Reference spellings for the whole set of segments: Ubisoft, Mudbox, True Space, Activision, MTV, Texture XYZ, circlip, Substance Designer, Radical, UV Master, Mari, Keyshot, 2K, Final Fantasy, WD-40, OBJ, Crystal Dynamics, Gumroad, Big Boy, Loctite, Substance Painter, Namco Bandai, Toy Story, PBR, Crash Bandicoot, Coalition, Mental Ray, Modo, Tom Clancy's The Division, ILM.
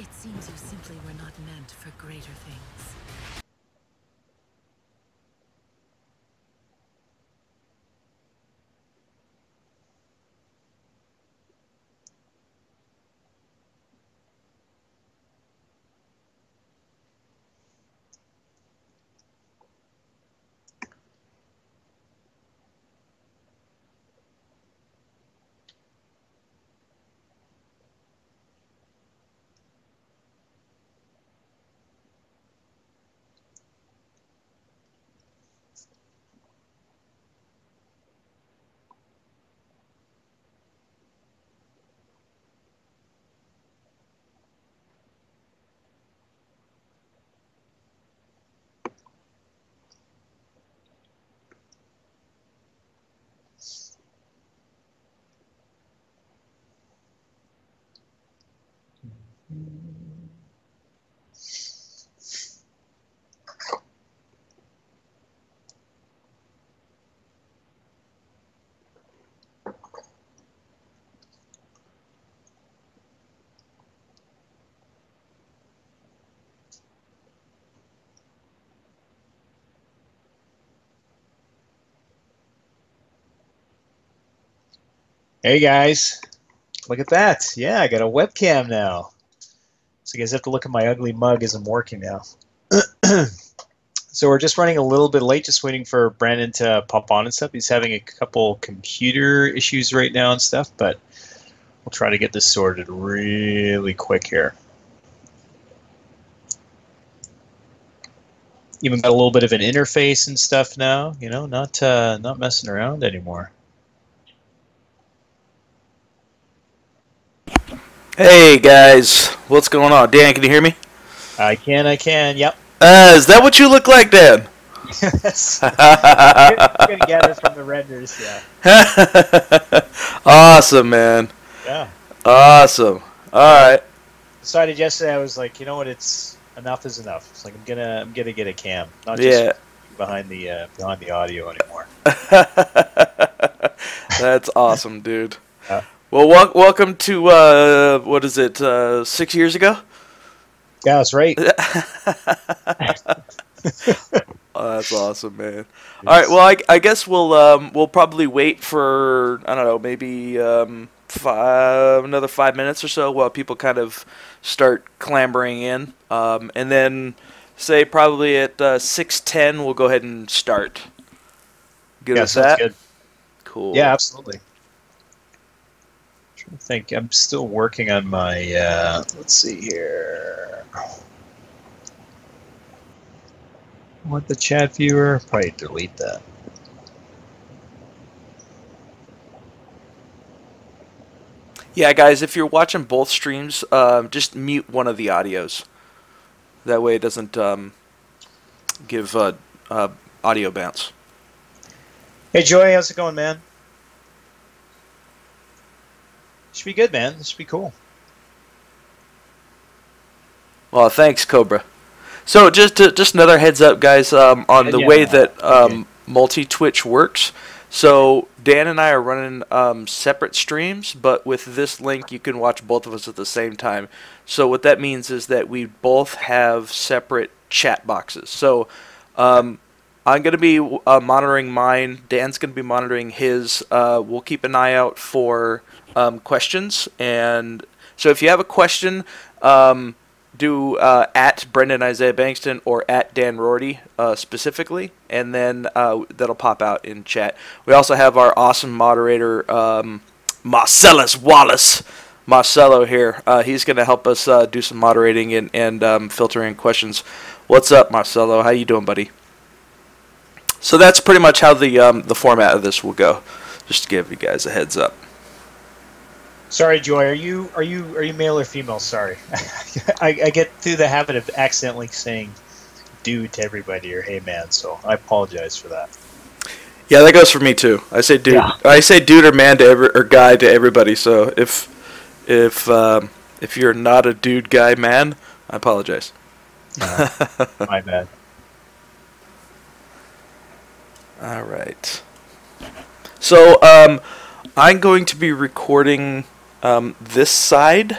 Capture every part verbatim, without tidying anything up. It seems you simply were not meant for greater things. Hey guys, look at that. Yeah, I got a webcam now. So you guys have to look at my ugly mug as I'm working now. So we're just running a little bit late, just waiting for Brendon to pop on and stuff. He's having a couple computer issues right now and stuff, but we'll try to get this sorted really quick here. Even got a little bit of an interface and stuff now, you know, not, uh, not messing around anymore. Hey guys, what's going on? Dan, can you hear me? I can, I can, yep. Uh, is that what you look like, Dan? Yes. You're going to get us from the renders, yeah. Awesome, man. Yeah. Awesome. All right. Decided yesterday, I was like, you know what, it's enough is enough. It's like, I'm going to I'm gonna get a cam, not just yeah. behind, the, uh, behind the audio anymore. That's awesome, dude. Yeah. Well, wel welcome to, uh, what is it, uh, six years ago? Yeah, that's right. Oh, that's awesome, man. Yes. All right, well, I, I guess we'll um, we'll probably wait for, I don't know, maybe um, five, another five minutes or so while people kind of start clambering in. Um, and then, say, probably at uh, six ten, we'll go ahead and start. Good yeah, with that? Good. Cool. Yeah, absolutely. I think I'm still working on my, uh, let's see here. I want the chat viewer? Probably delete that. Yeah, guys, if you're watching both streams, uh, just mute one of the audios. That way it doesn't um, give uh, uh, audio bounce. Hey, Joey, how's it going, man? Should be good, man. This should be cool. Well, thanks, Cobra. So, just to, just another heads up, guys, um, on the yeah, way that um, okay. multi-Twitch works. So, Dan and I are running um, separate streams, but with this link, you can watch both of us at the same time. So, what that means is that we both have separate chat boxes. So, um, I'm going to be uh, monitoring mine. Dan's going to be monitoring his. Uh, we'll keep an eye out for um, questions. And so if you have a question, um, do uh, at Brendon Isaiah Bengtson or at Dan Roarty uh, specifically, and then uh, that'll pop out in chat. We also have our awesome moderator, um, Marcellus Wallace. Marcelo here. Uh, he's going to help us uh, do some moderating and, and um, filtering questions. What's up, Marcelo? How you doing, buddy? So that's pretty much how the um, the format of this will go. Just to give you guys a heads up. Sorry, Joy. Are you are you are you male or female? Sorry, I, I get through the habit of accidentally saying "dude" to everybody or "hey man." So I apologize for that. Yeah, that goes for me too. I say dude. Yeah. I say dude or man to every, or guy to everybody. So if if um, if you're not a dude, guy, man, I apologize. No, my bad. All right. So um, I'm going to be recording um, this side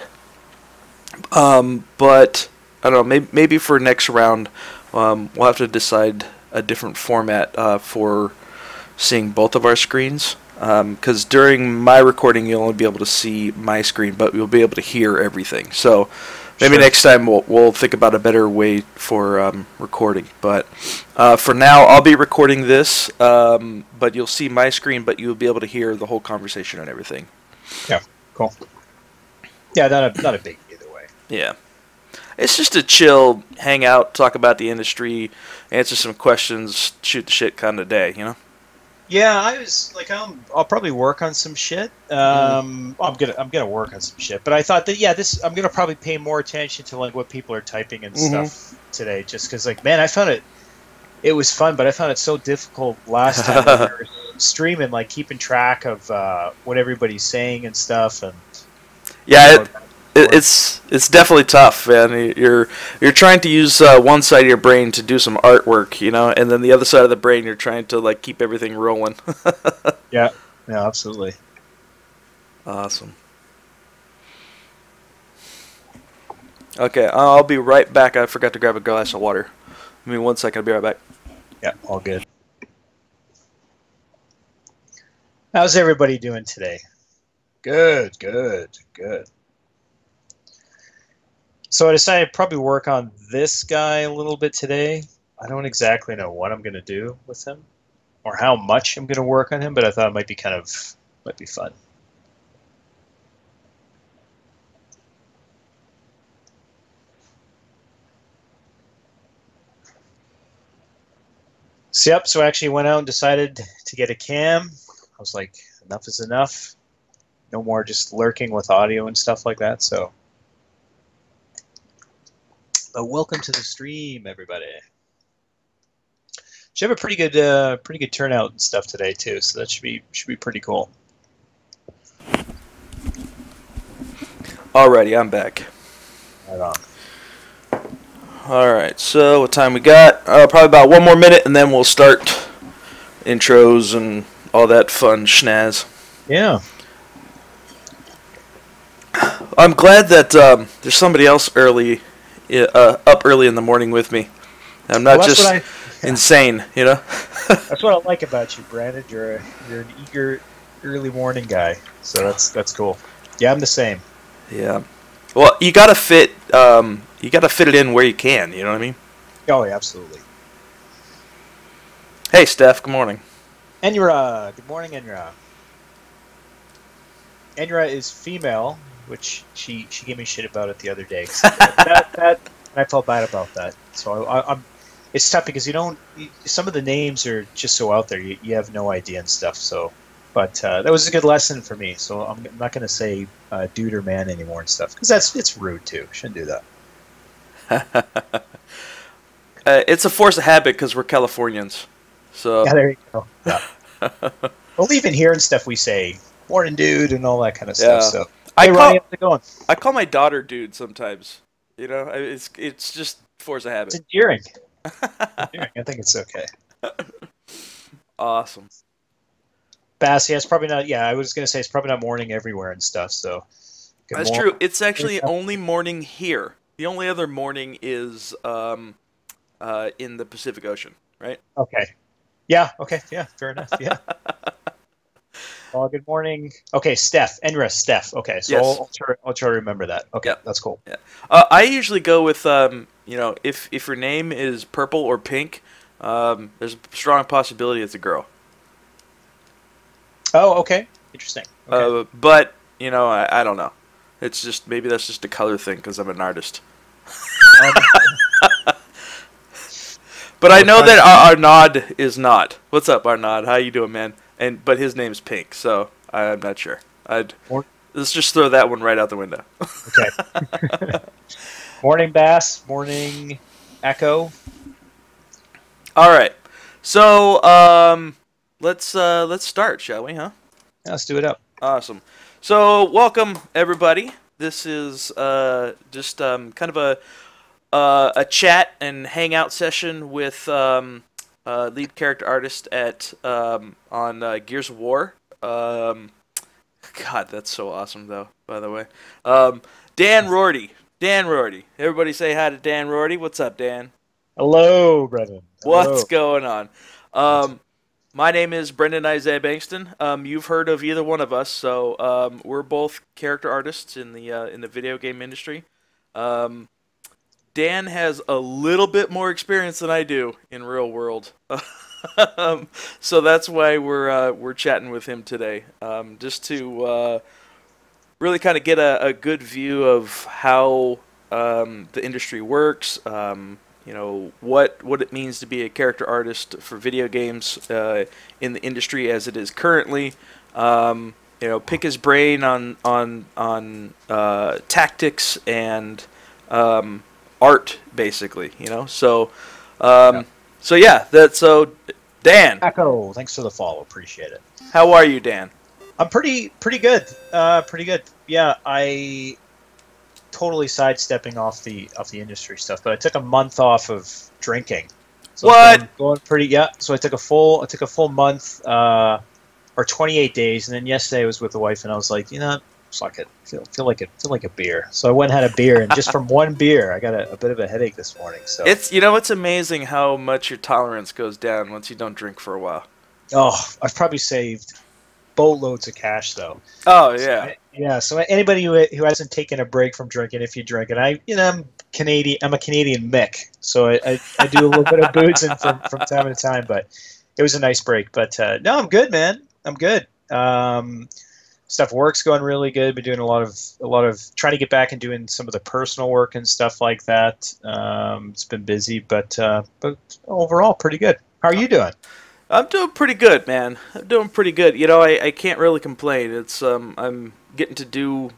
Um, but I don't know. Maybe maybe for next round, um, we'll have to decide a different format uh, for seeing both of our screens. Because um, during my recording, you'll only be able to see my screen, but you'll be able to hear everything. So maybe sure. next time we'll we'll think about a better way for um, recording. But uh, for now, I'll be recording this, um, but you'll see my screen, but you'll be able to hear the whole conversation and everything. Yeah, cool. Yeah, not a not a big either way. Yeah, it's just a chill, hang out, talk about the industry, answer some questions, shoot the shit kind of day, you know. Yeah, I was like, I'm, I'll probably work on some shit. Um, I'm gonna, I'm gonna work on some shit. But I thought that, yeah, this, I'm gonna probably pay more attention to like what people are typing and mm-hmm. stuff today, just because, like, man, I found it, it was fun, but I found it so difficult last time we were streaming, like keeping track of uh, what everybody's saying and stuff, and yeah. You know, it, It's it's definitely tough, man. You're you're trying to use uh, one side of your brain to do some artwork, you know, and then the other side of the brain you're trying to like keep everything rolling. Yeah, yeah, absolutely. Awesome. Okay, I'll be right back. I forgot to grab a glass of water. Give me one second. I'll be right back. Yeah, all good. How's everybody doing today? Good, good, good. So I decided I'd probably work on this guy a little bit today. I don't exactly know what I'm going to do with him or how much I'm going to work on him, but I thought it might be kind of might be fun. So, yep, so I actually went out and decided to get a cam. I was like, enough is enough. No more just lurking with audio and stuff like that, so... But welcome to the stream, everybody. Should have a pretty good, uh, pretty good turnout and stuff today too, so that should be should be pretty cool. Alrighty, I'm back. Right on. All right, so what time we got? Uh, probably about one more minute, and then we'll start intros and all that fun schnaz. Yeah. I'm glad that um, there's somebody else early. Uh, up early in the morning with me. I'm not well, just I, yeah. insane, you know. That's what I like about you, Brandon. You're a, you're an eager early morning guy, so that's that's cool. Yeah, I'm the same. Yeah. Well, you gotta fit um, you gotta fit it in where you can. You know what I mean? Oh, yeah, absolutely. Hey, Steph. Good morning. Enura. Good morning, Enura. Enura is female. Which she she gave me shit about it the other day. That, that, I felt bad about that. So I, I'm, it's tough because you don't. You, some of the names are just so out there. You, you have no idea and stuff. So, but uh, that was a good lesson for me. So I'm not going to say uh, dude or man anymore and stuff because that's it's rude too. Shouldn't do that. uh, it's a force of habit because we're Californians. So yeah, there you go. Yeah. Well, even here and stuff we say "morning, dude" and all that kind of stuff. Yeah. So. I call, Ronnie, how's it going? I call my daughter dude sometimes. You know, it's it's just force of habit. It's endearing. Endearing. I think it's okay. Awesome. Bass, yeah, it's probably not. Yeah, I was gonna say it's probably not morning everywhere and stuff. So good that's morning. True. It's actually only morning here. The only other morning is um, uh, in the Pacific Ocean, right? Okay. Yeah. Okay. Yeah. Fair enough. Yeah. Oh, good morning. Okay, Steph, Enra, Steph. Okay, so yes. I'll, I'll, try, I'll try to remember that. Okay, yeah. That's cool. Yeah. Uh, I usually go with, um, you know, if, if your name is purple or pink, um, there's a strong possibility it's a girl. Oh, okay. Interesting. Okay. Uh, but, you know, I, I don't know. It's just, maybe that's just a color thing because I'm an artist. Um, but I know that Ar Arnaud is not. What's up, Arnaud? How you doing, man? And but his name's Pink, so I'm not sure. I'd let's just throw that one right out the window. Okay. Morning, Bass. Morning, Echo. All right. So um, let's uh, let's start, shall we? Huh? Yeah, let's do it up. Awesome. So welcome everybody. This is uh, just um, kind of a uh, a chat and hangout session with. Um, Uh, lead character artist at um, on uh, Gears of War. Um, God, that's so awesome, though. By the way, um, Dan Roarty Dan Roarty. Everybody say hi to Dan Roarty. What's up, Dan? Hello, Brendon. Hello. What's going on? Um, my name is Brendon Isaiah Bengtson. Um, you've heard of either one of us, so um, we're both character artists in the uh, in the video game industry. Um, Dan has a little bit more experience than I do in real world, um, so that's why we're uh, we're chatting with him today, um, just to uh, really kind of get a, a good view of how um, the industry works. Um, you know, what what it means to be a character artist for video games uh, in the industry as it is currently. Um, you know, pick his brain on on on uh, tactics and um, art, basically. You know, so um, yeah. so yeah, that's so. Dan, Echo, thanks for the follow, appreciate it. How are you, Dan? I'm pretty pretty good, uh, pretty good. Yeah, I. Totally sidestepping off the off the industry stuff, but I took a month off of drinking. So what? Going, going pretty, yeah. So I took a full I took a full month, uh, or twenty-eight days, and then yesterday I was with the wife, and I was like, you know, fuck it, feel feel like it, feel like a beer. So I went and had a beer, and just from one beer, I got a, a bit of a headache this morning. So it's you know it's amazing how much your tolerance goes down once you don't drink for a while. Oh, I've probably saved boatloads of cash though. Oh yeah. So, yeah, so anybody who who hasn't taken a break from drinking, if you drink, and I, you know, I'm Canadian, I'm a Canadian Mick, so I, I, I do a little bit of boozing from from time to time, but it was a nice break. But uh, no, I'm good, man. I'm good. Um, stuff work's going really good. Been doing a lot of a lot of trying to get back and doing some of the personal work and stuff like that. Um, it's been busy, but uh, but overall pretty good. How are you doing? I'm doing pretty good, man. I'm doing pretty good. You know, I, I can't really complain. It's um, I'm getting to do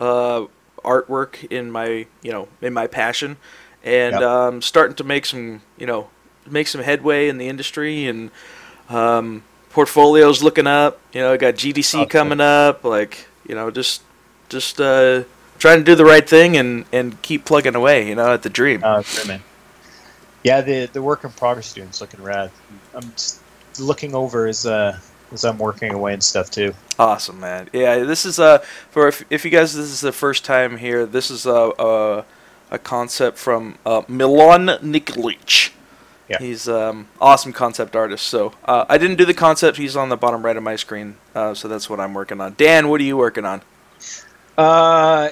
uh, artwork in my you know in my passion, and yep. um, starting to make some you know make some headway in the industry, and um, portfolios looking up. You know, I got G D C okay. coming up. Like you know, just just uh, trying to do the right thing and and keep plugging away. You know, at the dream. Uh, sure, man. Yeah, the the work in progress dude's looking rad. I'm just looking over as uh as I'm working away and stuff too. Awesome, man. Yeah, this is uh for if, if you guys this is the first time here. This is a a, a concept from uh, Milan Nikolic. Yeah, he's um awesome concept artist. So uh, I didn't do the concept. He's on the bottom right of my screen. Uh, so that's what I'm working on. Dan, what are you working on? Uh,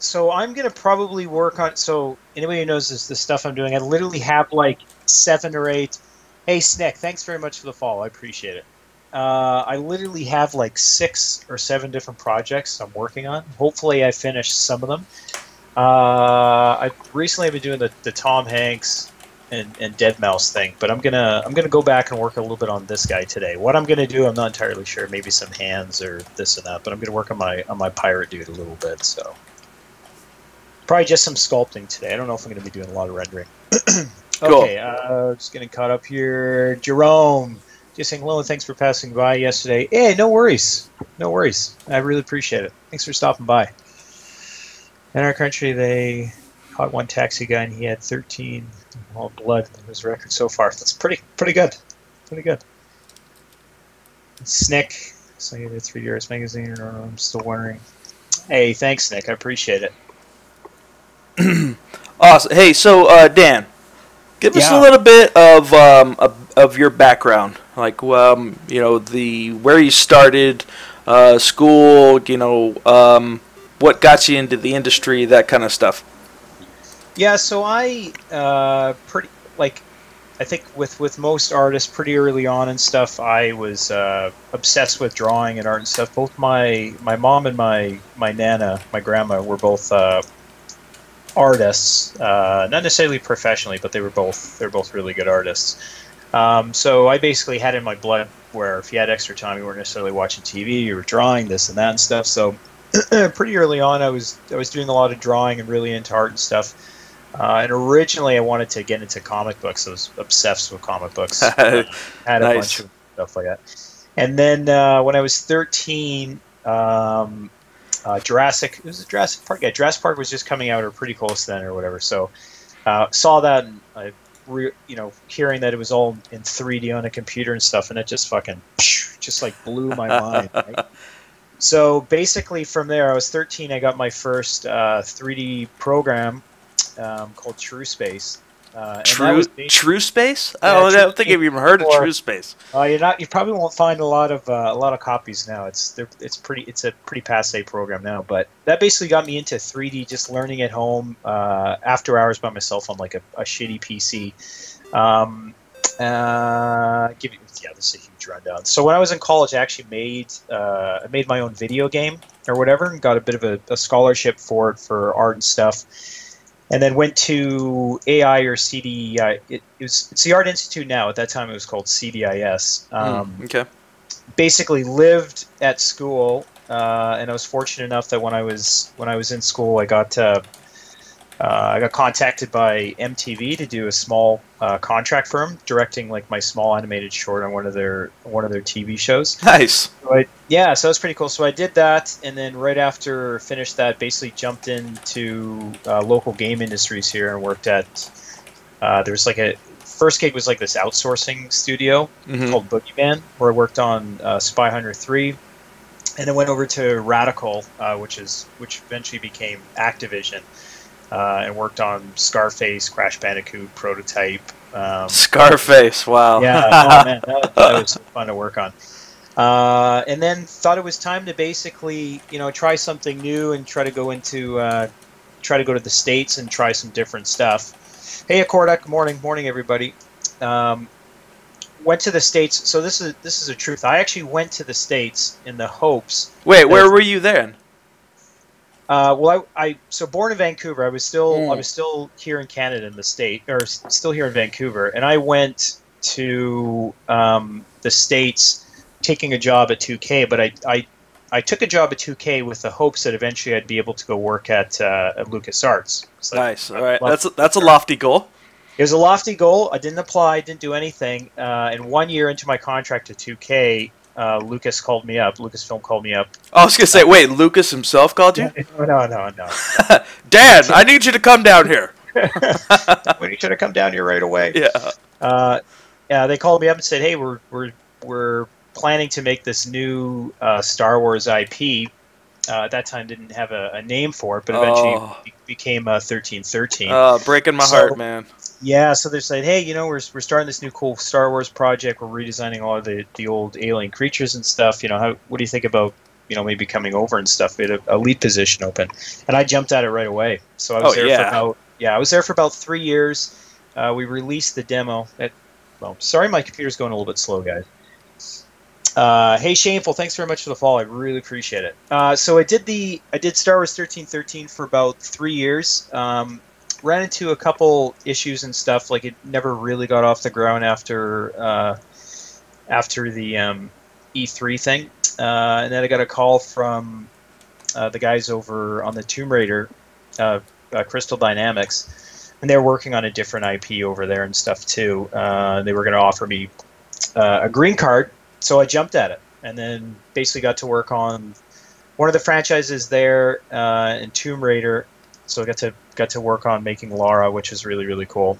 so I'm gonna probably work on. So anybody who knows this, the stuff I'm doing, I literally have like seven or eight. Hey, Snick, thanks very much for the follow. I appreciate it. Uh, I literally have like six or seven different projects I'm working on. Hopefully I finish some of them. Uh, I recently have been doing the, the Tom Hanks and, and Deadmau five thing, but I'm going to I'm gonna go back and work a little bit on this guy today. What I'm going to do, I'm not entirely sure. Maybe some hands or this and that, but I'm going to work on my, on my pirate dude a little bit. So probably just some sculpting today. I don't know if I'm going to be doing a lot of rendering. Cool. Okay, uh, just getting caught up here. Jerome, just saying hello and thanks for passing by yesterday. Hey, no worries. No worries. I really appreciate it. Thanks for stopping by. In our country, they caught one taxi guy, and he had thirteen all blood in his record so far. That's pretty pretty good. Pretty good. Snick, so either through yours magazine or I'm still wondering. Hey, thanks, Snick. I appreciate it. Awesome. Hey, so, uh, Dan. Give yeah. us a little bit of um, of, of your background, like um, you know the where you started, uh, school, you know um, what got you into the industry, that kind of stuff. Yeah, so I uh, pretty like I think with with most artists, pretty early on and stuff, I was uh, obsessed with drawing and art and stuff. Both my my mom and my my nana, my grandma, were both. Uh, artists, uh, not necessarily professionally, but they were both they're both really good artists. Um, so I basically had in my blood where if you had extra time, you weren't necessarily watching T V, you were drawing this and that and stuff. So pretty early on, I was I was doing a lot of drawing and really into art and stuff. Uh, and originally, I wanted to get into comic books. I was obsessed with comic books. uh, had a nice. bunch of stuff like that. And then uh, when I was thirteen. Um, Uh, Jurassic, it was a Jurassic Park. Yeah, Jurassic Park was just coming out, or pretty close then, or whatever. So, uh, saw that, and I, re, you know, hearing that it was all in three D on a computer and stuff, and it just fucking, just like blew my mind. Right? So basically from there, I was thirteen, I got my first uh, three D program um, called True Space. Uh, True, True Space? Yeah, oh, True I don't think you've even heard before. of True Space. Uh, you're not. You probably won't find a lot of uh, a lot of copies now. It's it's pretty. It's a pretty passe program now. But that basically got me into three D, just learning at home uh, after hours by myself on like a, a shitty P C. Um, uh, give you, yeah, this is a huge rundown. So when I was in college, I actually made uh, I made my own video game or whatever, and got a bit of a, a scholarship for it for art and stuff. And then went to A I or C D I. It, it was, it's the Art Institute now. At that time, it was called C D I S. Um, mm, okay. Basically, lived at school, uh, and I was fortunate enough that when I was when I was in school, I got uh, uh, I got contacted by M T V to do a small uh, contract firm directing like my small animated short on one of their one of their T V shows. Nice. So I, yeah, so that was pretty cool. So I did that, and then right after finished that, basically jumped into uh, local game industries here and worked at. Uh, there was like a first gig was like this outsourcing studio mm-hmm. called Boogeyman, where I worked on uh, Spy Hunter three, and then went over to Radical, uh, which is which eventually became Activision, uh, and worked on Scarface, Crash Bandicoot, Prototype. Um, Scarface, wow! Yeah, oh, man, that, that was fun to work on. Uh, and then thought it was time to basically, you know, try something new and try to go into, uh, try to go to the States and try some different stuff. Hey, Accorda, morning, morning, everybody. Um, went to the States. So this is this is the truth. I actually went to the States in the hopes. Wait, where were you then? Uh, well, I, I so born in Vancouver. I was still mm. I was still here in Canada in the state, or still here in Vancouver, and I went to um, the States. Taking a job at two K, but I, I I took a job at two K with the hopes that eventually I'd be able to go work at uh, at LucasArts. So nice, all right, that's a, that's a lofty goal. It was a lofty goal. I didn't apply, didn't do anything, uh, and one year into my contract at two K, uh, Lucas called me up. Lucasfilm called me up. I was gonna say, wait, Lucas himself called you? No, no, no, no. Dan, I need you to come down here. We need you to come down here right away. Yeah. Uh, yeah. They called me up and said, hey, we're we're we're planning to make this new uh, Star Wars I P. Uh, at that time, didn't have a, a name for it, but eventually oh. it became uh, thirteen thirteen. Oh, breaking my so, heart, man. Yeah, so they said, hey, you know, we're, we're starting this new cool Star Wars project. We're redesigning all of the, the old alien creatures and stuff. You know, how, what do you think about, you know, maybe coming over and stuff? We had a, a lead position open. And I jumped at it right away. So I was oh, there yeah. for about, yeah, I was there for about three years. Uh, we released the demo. At, well, sorry, my computer's going a little bit slow, guys. Uh, hey, Shameful, thanks very much for the follow. I really appreciate it. Uh, so I did the I did Star Wars thirteen thirteen for about three years. Um, ran into a couple issues and stuff. Like it never really got off the ground after uh, after the um, E three thing. Uh, and then I got a call from uh, the guys over on the Tomb Raider, uh, uh, Crystal Dynamics, and they're working on a different I P over there and stuff too. Uh, they were going to offer me uh, a green card. So I jumped at it, and then basically got to work on one of the franchises there uh, in Tomb Raider. So I got to got to work on making Lara, which is really really cool.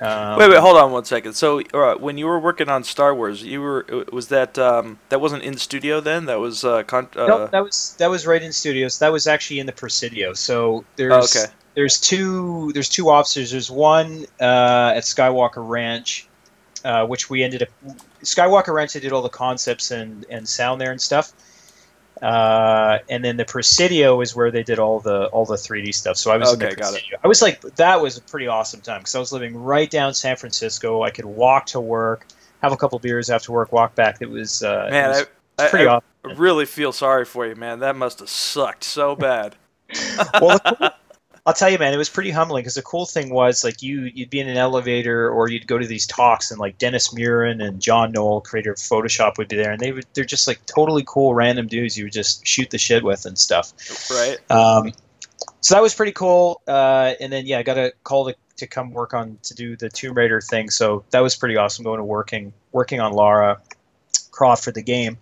Um, wait, wait, hold on one second. So uh, when you were working on Star Wars, you were was that um, that wasn't in studio then? That was uh, con uh... no, that was that was right in studios. So that was actually in the Presidio. So there's oh, okay. there's two there's two officers. There's one uh, at Skywalker Ranch. Uh, which we ended up, Skywalker Ranch did all the concepts and, and sound there and stuff, uh, and then the Presidio is where they did all the all the three D stuff. So I was okay, in the Presidio. I was like, that was a pretty awesome time because I was living right down San Francisco. I could walk to work, have a couple beers after work, walk back. It was uh, man, it was, I, it was pretty I, awesome. I really feel sorry for you, man. That must have sucked so bad. Well. I'll tell you, man, it was pretty humbling because the cool thing was, like, you, you'd be in an elevator or you'd go to these talks and, like, Dennis Muren and John Knoll, creator of Photoshop, would be there. And they would, they're just, like, totally cool random dudes you would just shoot the shit with and stuff. Right. Um, so that was pretty cool. Uh, and then, yeah, I got a call to, to come work on, to do the Tomb Raider thing. So that was pretty awesome going to working, working on Lara Croft for the game.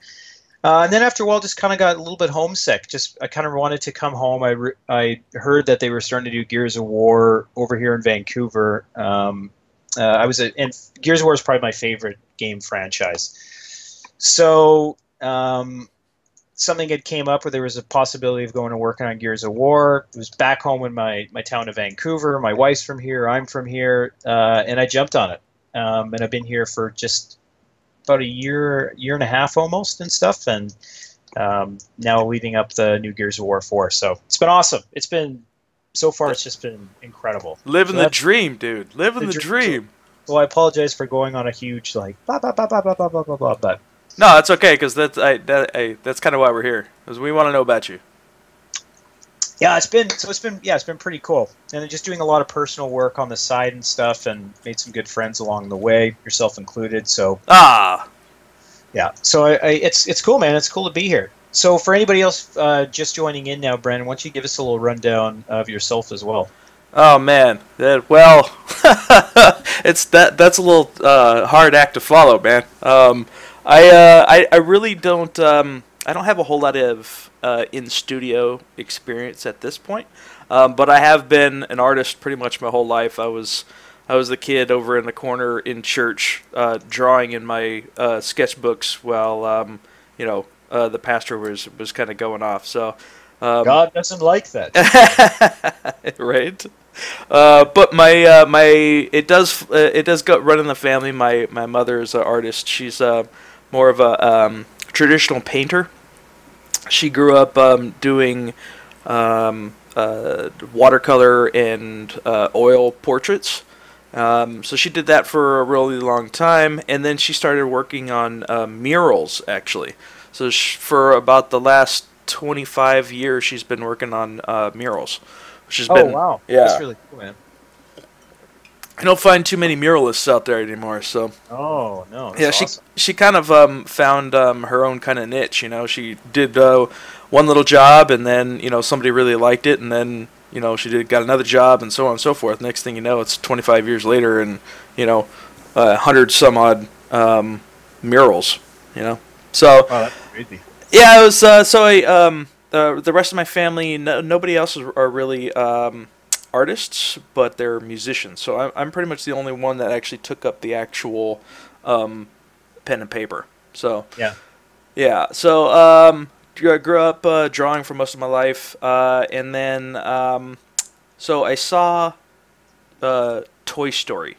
Uh, and then after a while, just kind of got a little bit homesick. Just I kind of wanted to come home. I, re I heard that they were starting to do Gears of War over here in Vancouver. Um, uh, I was a, and Gears of War is probably my favorite game franchise. So um, something had came up where there was a possibility of going to work on Gears of War. It was back home in my, my town of Vancouver. My wife's from here. I'm from here. Uh, and I jumped on it. Um, and I've been here for just about a year, year and a half almost and stuff. And um, now leading up the new Gears of War four. So it's been awesome. It's been, so far it's just been incredible. Living so the dream, dude. Living the, the dream. Well, I apologize for going on a huge, like, blah, blah, blah, blah, blah, blah, blah, blah, blah, but. No, that's okay, because that's, I, that, I, that's kind of why we're here, because we want to know about you. Yeah, it's been so. It's been yeah, it's been pretty cool, and just doing a lot of personal work on the side and stuff, and made some good friends along the way, yourself included. So ah, yeah. So I, I, it's it's cool, man. It's cool to be here. So for anybody else uh, just joining in now, Brendon, why don't you give us a little rundown of yourself as well? Oh man, that, well, it's that that's a little uh, hard act to follow, man. Um, I, uh, I I really don't um, I don't have a whole lot of uh, in studio experience at this point, um, but I have been an artist pretty much my whole life. I was I was the kid over in the corner in church uh, drawing in my uh, sketchbooks while um, you know uh, the pastor was was kind of going off. So um, God doesn't like that, right? Uh, but my uh, my it does uh, it does go, run in the family. My my mother is an artist. She's uh, more of a um, traditional painter. She grew up um, doing um, uh, watercolor and uh, oil portraits. Um, so she did that for a really long time, and then she started working on uh, murals, actually. So she, for about the last twenty-five years, she's been working on uh, murals. Which has oh, been, wow. Yeah. That's really cool, man. I don't find too many muralists out there anymore, so. Oh, no. Yeah, she awesome. she kind of um, found um, her own kind of niche, you know. She did uh, one little job, and then, you know, somebody really liked it, and then, you know, she did got another job, and so on and so forth. Next thing you know, it's twenty-five years later, and, you know, a hundred some odd um, murals, you know. So. Wow, that's crazy. Yeah, it was, uh, so I, um, Uh, the rest of my family, no, nobody else is, are really um, artists, but they're musicians. So I'm, I'm pretty much the only one that actually took up the actual um, pen and paper. So yeah, yeah. So um, I grew up uh, drawing for most of my life, uh, and then um, so I saw uh, Toy Story.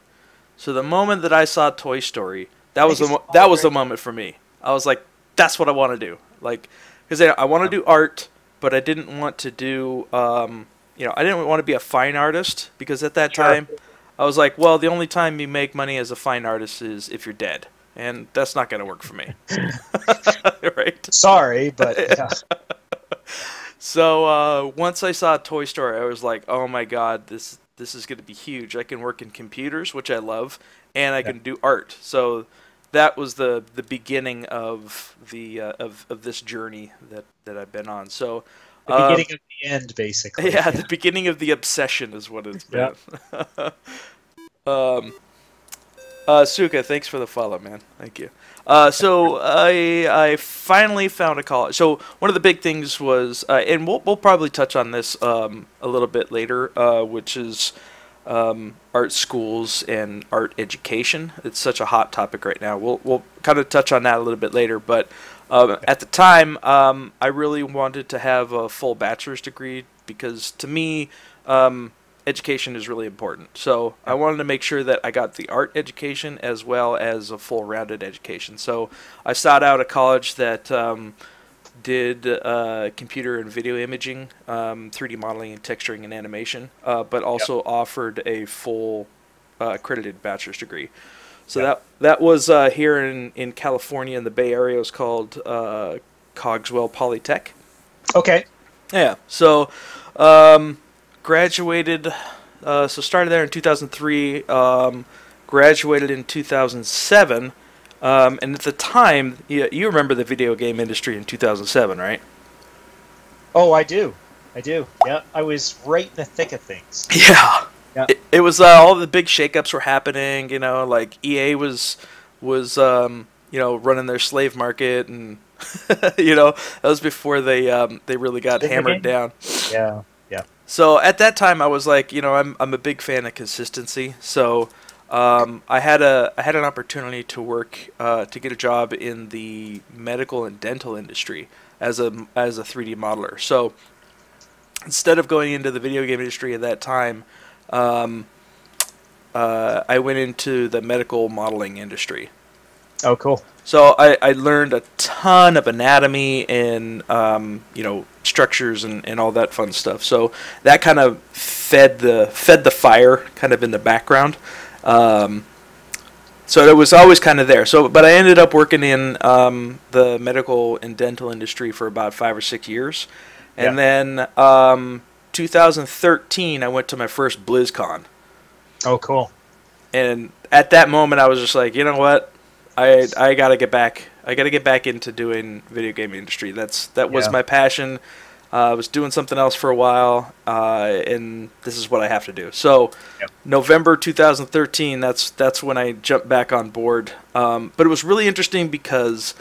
So the moment that I saw Toy Story, that was the mo that was the moment for me. I was like, that's what I want to do. Like. Because I, I want to do art, but I didn't want to do, um, you know, I didn't want to be a fine artist. Because at that sure. time, I was like, well, the only time you make money as a fine artist is if you're dead. And that's not going to work for me. Right? Sorry, but yeah. So uh, once I saw Toy Story, I was like, oh my God, this, this is going to be huge. I can work in computers, which I love, and I yeah. can do art. So... that was the the beginning of the uh, of of this journey that that I've been on. So the um, beginning of the end, basically. Yeah, yeah, the beginning of the obsession is what it's been. Yeah. um, uh, Suka, thanks for the follow, man. Thank you. Uh, so I I finally found a college. So one of the big things was, uh, and we'll we'll probably touch on this um, a little bit later, uh, which is. Um, art schools and art education. It's such a hot topic right now. We'll, we'll kind of touch on that a little bit later, but um, okay. at the time, um, I really wanted to have a full bachelor's degree because to me, um, education is really important. So I wanted to make sure that I got the art education as well as a full-rounded education. So I sought out a college that um, did uh, computer and video imaging, um, three D modeling and texturing and animation, uh, but also yep. offered a full uh, accredited bachelor's degree. So yep. that that was uh, here in, in California in the Bay Area. It was called uh, Cogswell Polytech. Okay. Yeah. So um, graduated, uh, so started there in two thousand three, um, graduated in two thousand seven. Um, and at the time, you, you remember the video game industry in two thousand seven, right? Oh, I do. I do. Yeah, I was right in the thick of things. Yeah. yeah. It, it was uh, all the big shakeups were happening, you know, like E A was, was um, you know, running their slave market. And, you know, that was before they, um, they really got Did hammered down. Yeah, yeah. So at that time, I was like, you know, I'm, I'm a big fan of consistency, so... Um, I had a I had an opportunity to work uh, to get a job in the medical and dental industry as a as a three D modeler. So instead of going into the video game industry at that time, um, uh, I went into the medical modeling industry. Oh, cool. So I, I learned a ton of anatomy and, um, you know, structures and, and all that fun stuff. So that kind of fed the fed the fire kind of in the background. Um, so it was always kind of there. So, but I ended up working in um, the medical and dental industry for about five or six years. And yeah. then um, two thousand thirteen, I went to my first BlizzCon. Oh, cool. And at that moment, I was just like, you know what? I I gotta get back. I gotta get back into doing video game industry. That's that was yeah. my passion. Uh, I was doing something else for a while, uh, and this is what I have to do. So, yep. November two thousand thirteen. That's that's when I jumped back on board. Um, but it was really interesting because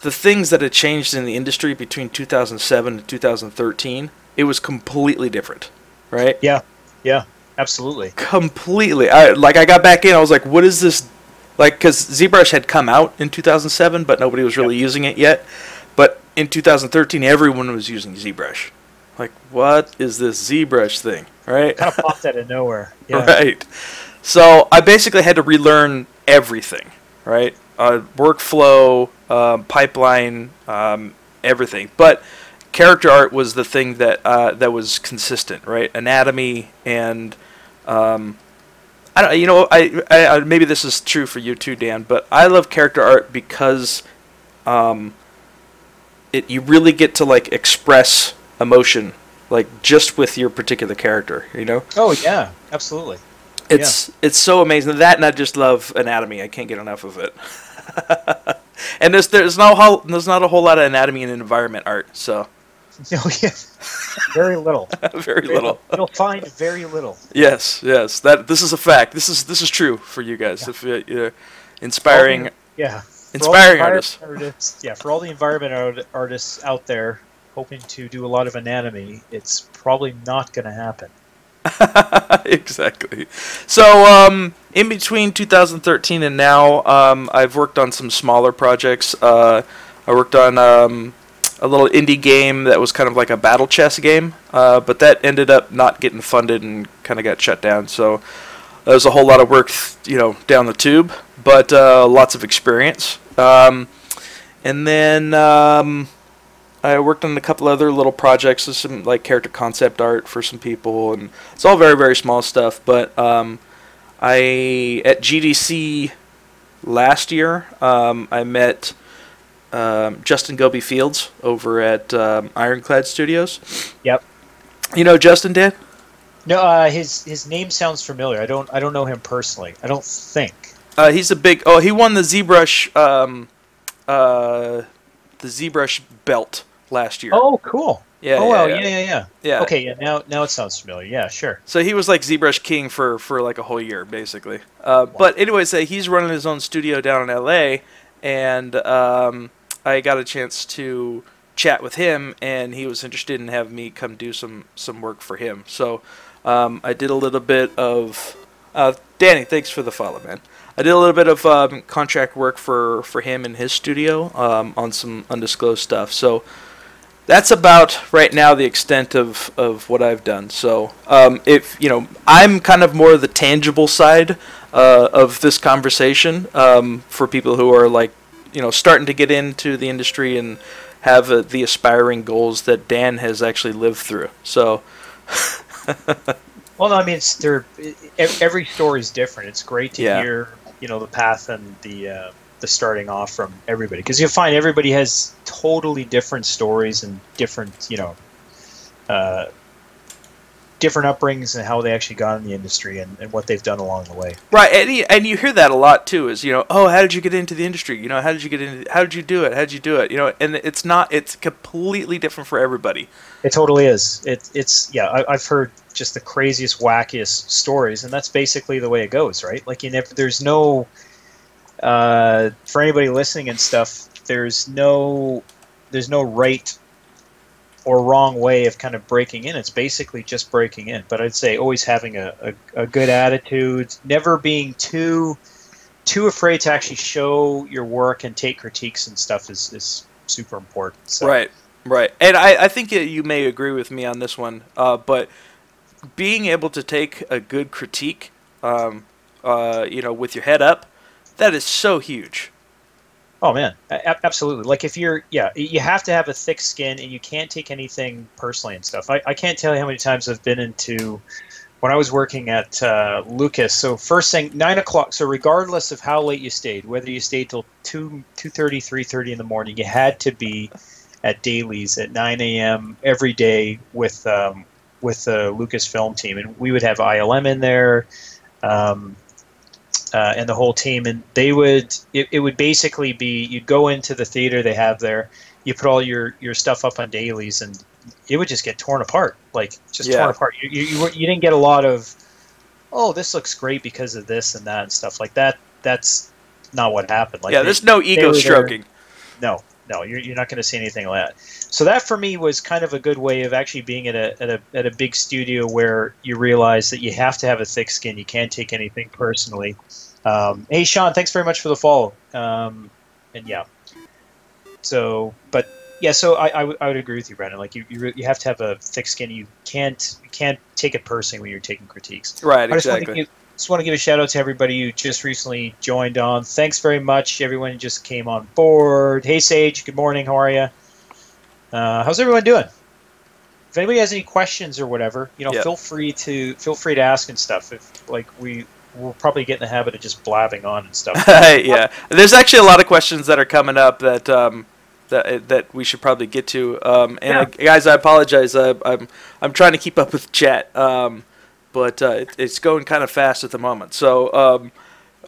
the things that had changed in the industry between two thousand seven and two thousand thirteen, it was completely different. Right? Yeah. Yeah. Absolutely. Completely. I like I got back in. I was like, what is this? Like, because ZBrush had come out in two thousand seven, but nobody was really yep. using it yet. But in two thousand thirteen, everyone was using ZBrush. Like, what is this ZBrush thing, right? Kind of popped out of nowhere. Yeah. Right. So I basically had to relearn everything, right? Uh, workflow, um, pipeline, um, everything. But character art was the thing that uh, that was consistent, right? Anatomy and... Um, I don't, you know, I, I maybe this is true for you too, Dan, but I love character art because, um, it you really get to like express emotion, like just with your particular character, you know? Oh yeah, absolutely. It's yeah. it's so amazing that, and I just love anatomy. I can't get enough of it. And there's there's no whole, there's not a whole lot of anatomy in environment art, so. Oh, yes. Very little. very little. You'll find very little. Yes, yes. That this is a fact. This is this is true for you guys. Yeah. If you're, you're inspiring, the, yeah, inspiring artists. artists. Yeah, for all the environment art, artists out there hoping to do a lot of anatomy, it's probably not going to happen. Exactly. So, um, in between two thousand thirteen and now, um, I've worked on some smaller projects. Uh, I worked on. Um, A little indie game that was kind of like a battle chess game, uh, but that ended up not getting funded and kind of got shut down. So there was a whole lot of work, you know, down the tube, but uh, lots of experience. Um, and then um, I worked on a couple other little projects, some like character concept art for some people, and it's all very very small stuff. But um, I at G D C last year, um, I met. Um, Justin Gobi Fields over at um, Ironclad Studios. Yep. You know Justin, Dan? No, uh, his his name sounds familiar. I don't I don't know him personally. I don't think. Uh, he's a big. Oh, he won the ZBrush um, uh, the ZBrush belt last year. Oh, cool. Yeah. Oh, yeah, wow. Yeah. Yeah, yeah, yeah. Yeah. Okay. Yeah. Now now it sounds familiar. Yeah. Sure. So he was like ZBrush king for for like a whole year basically. Uh, wow. But anyways, uh, he's running his own studio down in L A, and um. I got a chance to chat with him, and he was interested in having me come do some, some work for him. So um, I did a little bit of... Uh, Danny, thanks for the follow, man. I did a little bit of um, contract work for, for him in his studio um, on some undisclosed stuff. So that's about, right now, the extent of, of what I've done. So um, if, you know, I'm kind of more the tangible side uh, of this conversation um, for people who are, like, you know, starting to get into the industry and have uh, the aspiring goals that Dan has actually lived through. So, well, no, I mean, it's there. Every story is different. It's great to yeah. hear, you know, the path and the uh, the starting off from everybody, because you'll find everybody has totally different stories and different, you know, uh, different upbringings and how they actually got in the industry and, and what they've done along the way. Right, and, and you hear that a lot too, is, you know, oh, how did you get into the industry? You know, how did you get into, how did you do it? How did you do it? You know, and it's not, it's completely different for everybody. It totally is. It, it's, yeah, I, I've heard just the craziest, wackiest stories, and that's basically the way it goes, right? Like, you never, there's no, uh, for anybody listening and stuff, there's no, there's no right or wrong way of kind of breaking in. It's basically just breaking in. But I'd say always having a, a, a good attitude, never being too too afraid to actually show your work and take critiques and stuff is, is super important. So. Right, right. And I, I think you may agree with me on this one, uh, but being able to take a good critique, um, uh, you know, with your head up, that is so huge. Oh man, a absolutely. Like if you're, yeah, you have to have a thick skin, and you can't take anything personally and stuff. I, I can't tell you how many times I've been into, when I was working at uh, Lucas. So first thing, nine o'clock. So regardless of how late you stayed, whether you stayed till two, two thirty, three thirty in the morning, you had to be at dailies at nine a.m. every day with um, with the Lucasfilm team, and we would have I L M in there. Um, Uh, and the whole team, and they would, it, it would basically be, you'd go into the theater they have there, you put all your, your stuff up on dailies, and it would just get torn apart, like, just yeah. torn apart. You, you, you, were, you didn't get a lot of, oh, this looks great because of this and that and stuff like that. That's not what happened. Like, yeah, there's they, no ego stroking. No, no, you're, you're not going to see anything like that. So that, for me, was kind of a good way of actually being at a, at a, at a big studio where you realize that you have to have a thick skin, you can't take anything personally. Um, hey, Sean, thanks very much for the follow. Um, and yeah, so, but yeah, so I, I, w I would agree with you, Brendon. Like you, you, you have to have a thick skin. You can't, you can't take it personally when you're taking critiques. Right. I exactly. Just, just want to give a shout out to everybody who just recently joined on. Thanks very much. Everyone who just came on board. Hey, Sage. Good morning. How are you? Uh, how's everyone doing? If anybody has any questions or whatever, you know, yep. feel free to, feel free to ask and stuff. If like we, we'll probably get in the habit of just blabbing on and stuff. Yeah, there's actually a lot of questions that are coming up that um, that that we should probably get to. Um, and yeah. I, guys, I apologize. I, I'm I'm trying to keep up with chat, um, but uh, it, it's going kind of fast at the moment. So um,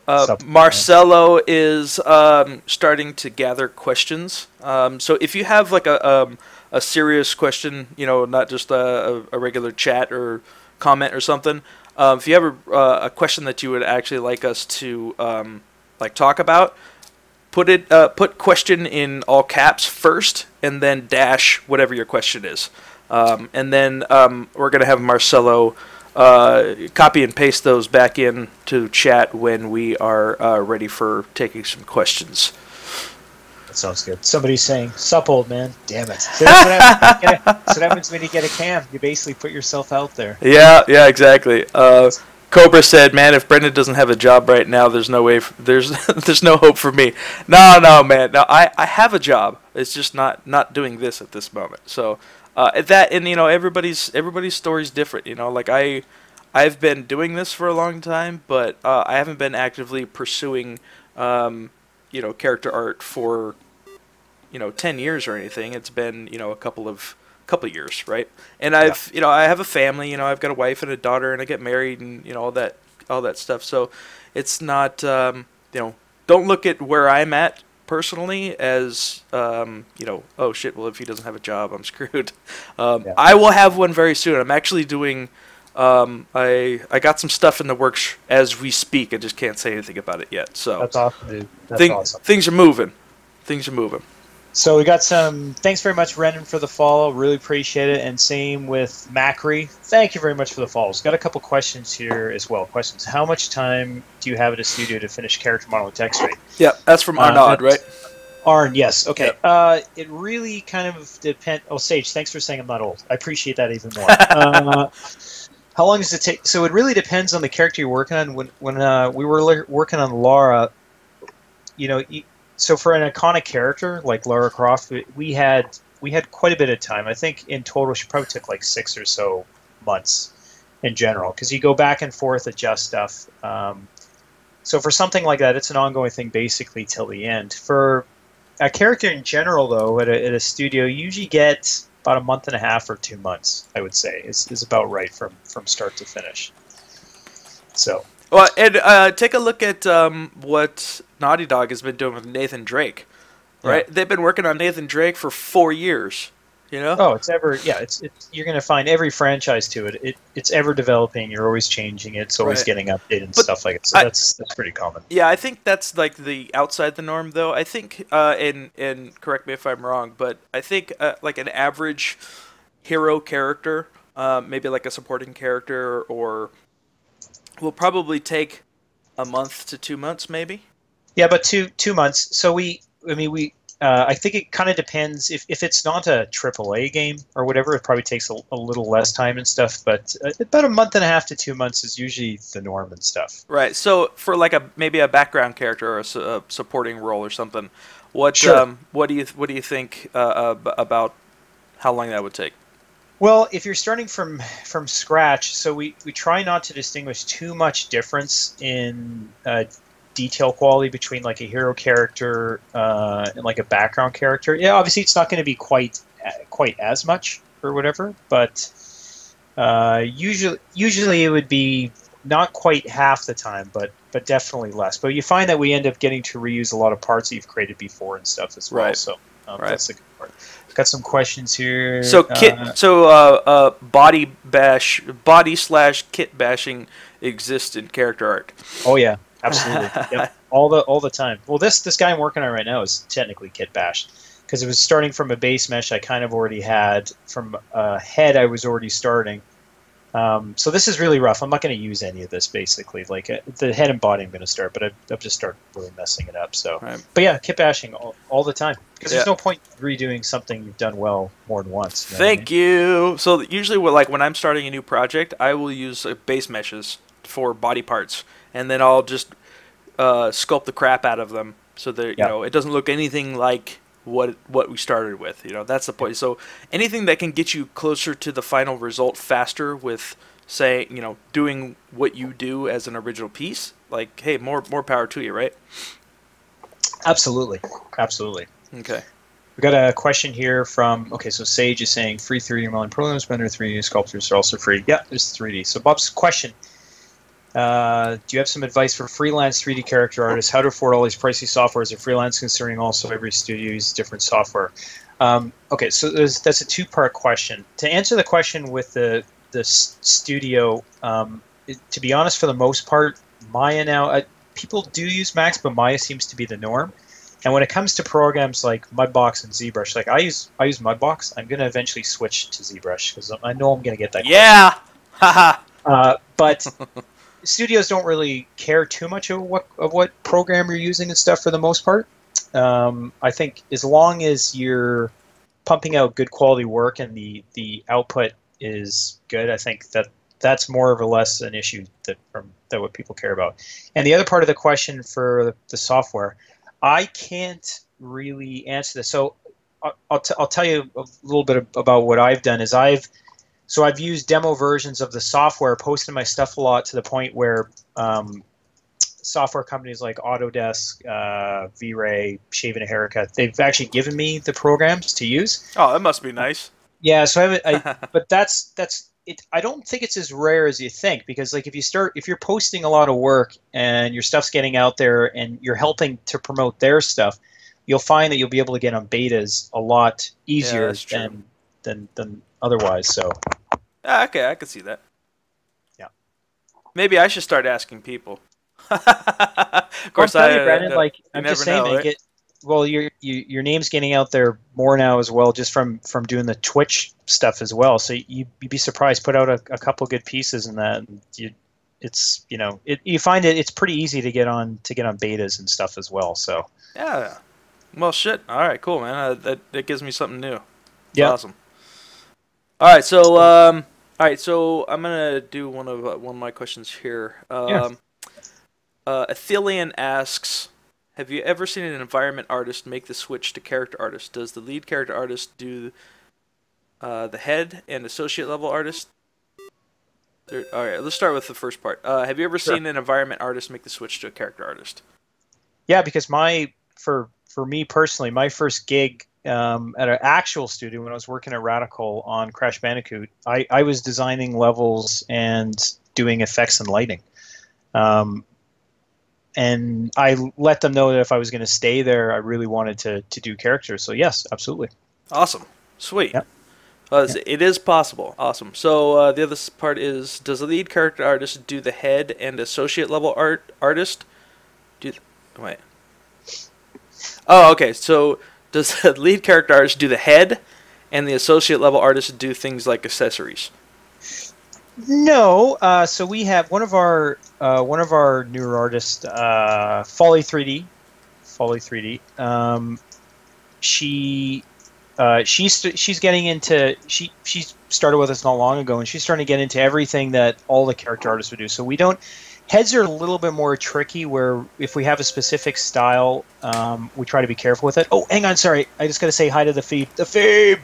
uh, Marcelo is um, starting to gather questions. Um, so if you have like a um, a serious question, you know, not just a, a regular chat or comment or something. Uh, if you have a, uh, a question that you would actually like us to um, like talk about, put it uh, put question in all caps first, and then dash whatever your question is, um, and then um, we're gonna have Marcelo uh, copy and paste those back in to chat when we are uh, ready for taking some questions. That sounds good. Somebody's saying, "Sup, old man." Damn it. So that's what happens, so that happens when you get a cam. You basically put yourself out there. Yeah, yeah, exactly. Uh, Cobra said, "Man, if Brendon doesn't have a job right now, there's no way. For, there's there's no hope for me." No, no, man. No, I I have a job. It's just not not doing this at this moment. So uh, that, and you know, everybody's everybody's story's different. You know, like I I've been doing this for a long time, but uh, I haven't been actively pursuing. Um, you know, character art for, you know, ten years or anything. It's been, you know, a couple of, couple of years. Right. And I've, yeah. you know, I have a family, you know, I've got a wife and a daughter, and I get married, and, you know, all that, all that stuff. So it's not, um, you know, don't look at where I'm at personally as, um, you know, oh shit, well, if he doesn't have a job, I'm screwed. Um, yeah. I will have one very soon. I'm actually doing, Um, I I got some stuff in the works as we speak. I just can't say anything about it yet. So that's awesome, dude. That's thing, awesome. Things are moving. Things are moving. So we got some. Thanks very much, Brendon, for the follow. Really appreciate it. And same with Macri. Thank you very much for the follows. Got a couple questions here as well. Questions. How much time do you have at a studio to finish character model and text rate? Yeah, that's from Arnold, uh, right? Arn, yes. Okay. Yep. Uh, it really kind of depends. Oh, Sage, thanks for saying I'm not old. I appreciate that even more. uh, How long does it take? So it really depends on the character you're working on. When when uh, we were working on Lara, you know, so for an iconic character like Lara Croft, we had we had quite a bit of time. I think in total she probably took like six or so months in general, because you go back and forth, adjust stuff. Um, so for something like that, it's an ongoing thing basically till the end. For a character in general, though, at a, at a studio, you usually get about a month and a half or two months, I would say, is, is about right from, from start to finish. So, well, and uh, take a look at um, what Naughty Dog has been doing with Nathan Drake, right? Yeah. They've been working on Nathan Drake for four years, you know? Oh, it's ever, yeah, it's, it's you're going to find every franchise to it. it. It's ever developing. You're always changing it. It's always right. getting updated and but stuff like it. So I, that's, that's pretty common. Yeah, I think that's like the outside the norm, though. I think, uh, and, and correct me if I'm wrong, but I think uh, like an average hero character, uh, maybe like a supporting character, or will probably take a month to two months, maybe. Yeah, but two two months. So we, I mean, we... uh, I think it kind of depends. If, if it's not a triple A game or whatever, it probably takes a, a little less time and stuff. But uh, about a month and a half to two months is usually the norm and stuff. Right. So for like a maybe a background character or a, su a supporting role or something, what sure. um, what do you what do you think uh, about how long that would take? Well, if you're starting from from scratch, so we we try not to distinguish too much difference in uh, detail quality between like a hero character uh, and like a background character. Yeah, obviously it's not going to be quite quite as much or whatever, but uh, usually usually it would be not quite half the time, but but definitely less. But you find that we end up getting to reuse a lot of parts that you've created before and stuff as well. Right. So um, right. that's the good part. Got some questions here. So kit, uh, so uh, uh, body bash, body slash kit bashing exists in character art. Oh yeah, absolutely, yep. all the all the time. Well, this this guy I'm working on right now is technically kit bashed because it was starting from a base mesh I kind of already had from a head I was already starting. Um, so this is really rough. I'm not going to use any of this basically. Like uh, the head and body, I'm going to start, but I've, I've just started really messing it up. So, right. but yeah, kit bashing all, all the time because yeah. there's no point redoing something you've done well more than once. You know Thank I mean? you. So usually, like when I'm starting a new project, I will use uh, base meshes for body parts, and then I'll just uh, sculpt the crap out of them so that you yeah. know it doesn't look anything like what what we started with. You know, that's the point. So anything that can get you closer to the final result faster with, say, you know, doing what you do as an original piece, like, hey, more more power to you, right? Absolutely, absolutely. Okay, we got a question here from okay, so Sage is saying free three D modeling programs, Blender three D sculptures are also free. Yeah, there's three D. So Bob's question. Uh, do you have some advice for freelance three D character artists? How to afford all these pricey software as a freelance, concerning also every studio uses different software? Um, okay, so that's a two-part question. To answer the question with the the studio, um, it, to be honest, for the most part, Maya now uh, people do use Max, but Maya seems to be the norm. And when it comes to programs like Mudbox and ZBrush, like I use I use Mudbox. I'm gonna eventually switch to ZBrush because I know I'm gonna get that. Yeah, haha. uh, but. Studios don't really care too much of what of what program you're using and stuff for the most part. Um, I think as long as you're pumping out good quality work and the the output is good, I think that that's more or less an issue that from that what people care about. And the other part of the question for the, the software, I can't really answer this. So I'll I'll, t I'll tell you a little bit about what I've done. Is I've So I've used demo versions of the software, posted my stuff a lot to the point where um, software companies like Autodesk, uh, V-Ray, Shaving a Haircut, they've actually given me the programs to use. Oh, that must be nice. Yeah, so I, have a, I but that's that's it. I don't think it's as rare as you think because like if you start if you're posting a lot of work and your stuff's getting out there and you're helping to promote their stuff, you'll find that you'll be able to get on betas a lot easier yeah, than than than. Otherwise, so. Ah, okay, I could see that. Yeah. Maybe I should start asking people. Of course, I. You, Brandon, I like you I'm just saying, know, right? get, well, your you, your name's getting out there more now as well, just from from doing the Twitch stuff as well. So you you'd be surprised. Put out a, a couple good pieces in that. And you, it's you know it you find it it's pretty easy to get on to get on betas and stuff as well. So. Yeah. Well, shit. All right, cool, man. Uh, that that gives me something new. Yeah. Awesome. All right, so um, all right, so I'm gonna do one of uh, one of my questions here. Um, yeah. uh, Athelian asks, "Have you ever seen an environment artist make the switch to character artist? Does the lead character artist do uh, the head and associate level artist?" There, all right, let's start with the first part. Uh, have you ever sure. seen an environment artist make the switch to a character artist? Yeah, because my for for me personally, my first gig. Um, at an actual studio when I was working at Radical on Crash Bandicoot, I, I was designing levels and doing effects and lighting. Um, and I let them know that if I was going to stay there, I really wanted to, to do characters. So yes, absolutely. Awesome. Sweet. Yep. Uh, yep. It is possible. Awesome. So uh, the other part is, does the lead character artist do the head and associate level art artist? Do wait. Oh, okay. So... does the lead character artist do the head, and the associate level artist do things like accessories? No. Uh, so we have one of our uh, one of our newer artists, uh, Folly three D, Folly three D. Um, she uh, she's she's getting into she she started with us not long ago, and she's starting to get into everything that all the character artists would do. So we don't. Heads are a little bit more tricky, where if we have a specific style, um, we try to be careful with it. Oh, hang on, sorry. I just got to say hi to the Phoebe. The Phoebe!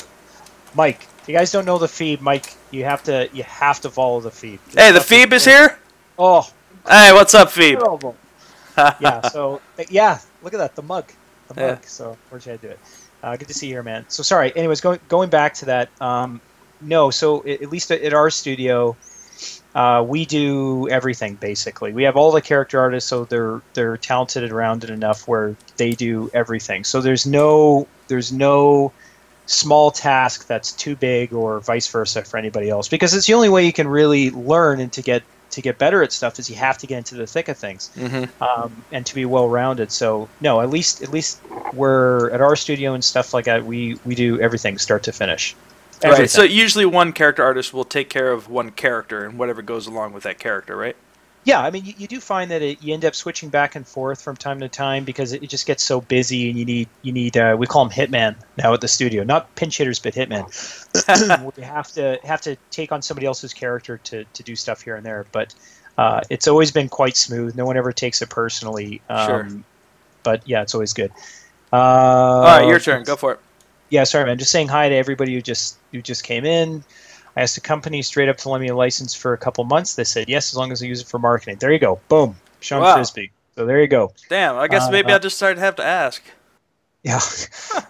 Mike. If you guys don't know the Phoebe, Mike, you have to you have to follow the Phoebe. You hey, the Phoebe is here? Oh. Hey, what's up, Phoebe? yeah, so, yeah, look at that, the mug. The mug, yeah. So we're trying to do it. Uh, good to see you here, man. So, sorry. Anyways, going, going back to that, um, no, so it, at least at our studio... Uh, we do everything basically. We have all the character artists, so they're they're talented and rounded enough where they do everything. So there's no there's no small task that's too big or vice versa for anybody else, because it's the only way you can really learn and to get to get better at stuff is you have to get into the thick of things, mm-hmm. um, and to be well rounded. So no, at least at least we're at our studio and stuff like that. We we do everything start to finish. Everything. Right, so usually one character artist will take care of one character and whatever goes along with that character, right? Yeah, I mean, you, you do find that it, you end up switching back and forth from time to time because it, it just gets so busy, and you need you need uh, we call them hitman now at the studio, not pinch hitters, but hitman. We have to have to take on somebody else's character to to do stuff here and there, but uh, it's always been quite smooth. No one ever takes it personally, um, sure. But yeah, it's always good. Uh, All right, your turn. Go for it. Yeah, sorry, man. Just saying hi to everybody who just who just came in. I asked a company straight up to lend me a license for a couple months. They said yes, as long as I use it for marketing. There you go. Boom. Sean wow. Frisbee. So there you go. Damn. I guess uh, maybe uh, I just started to have to ask. Yeah.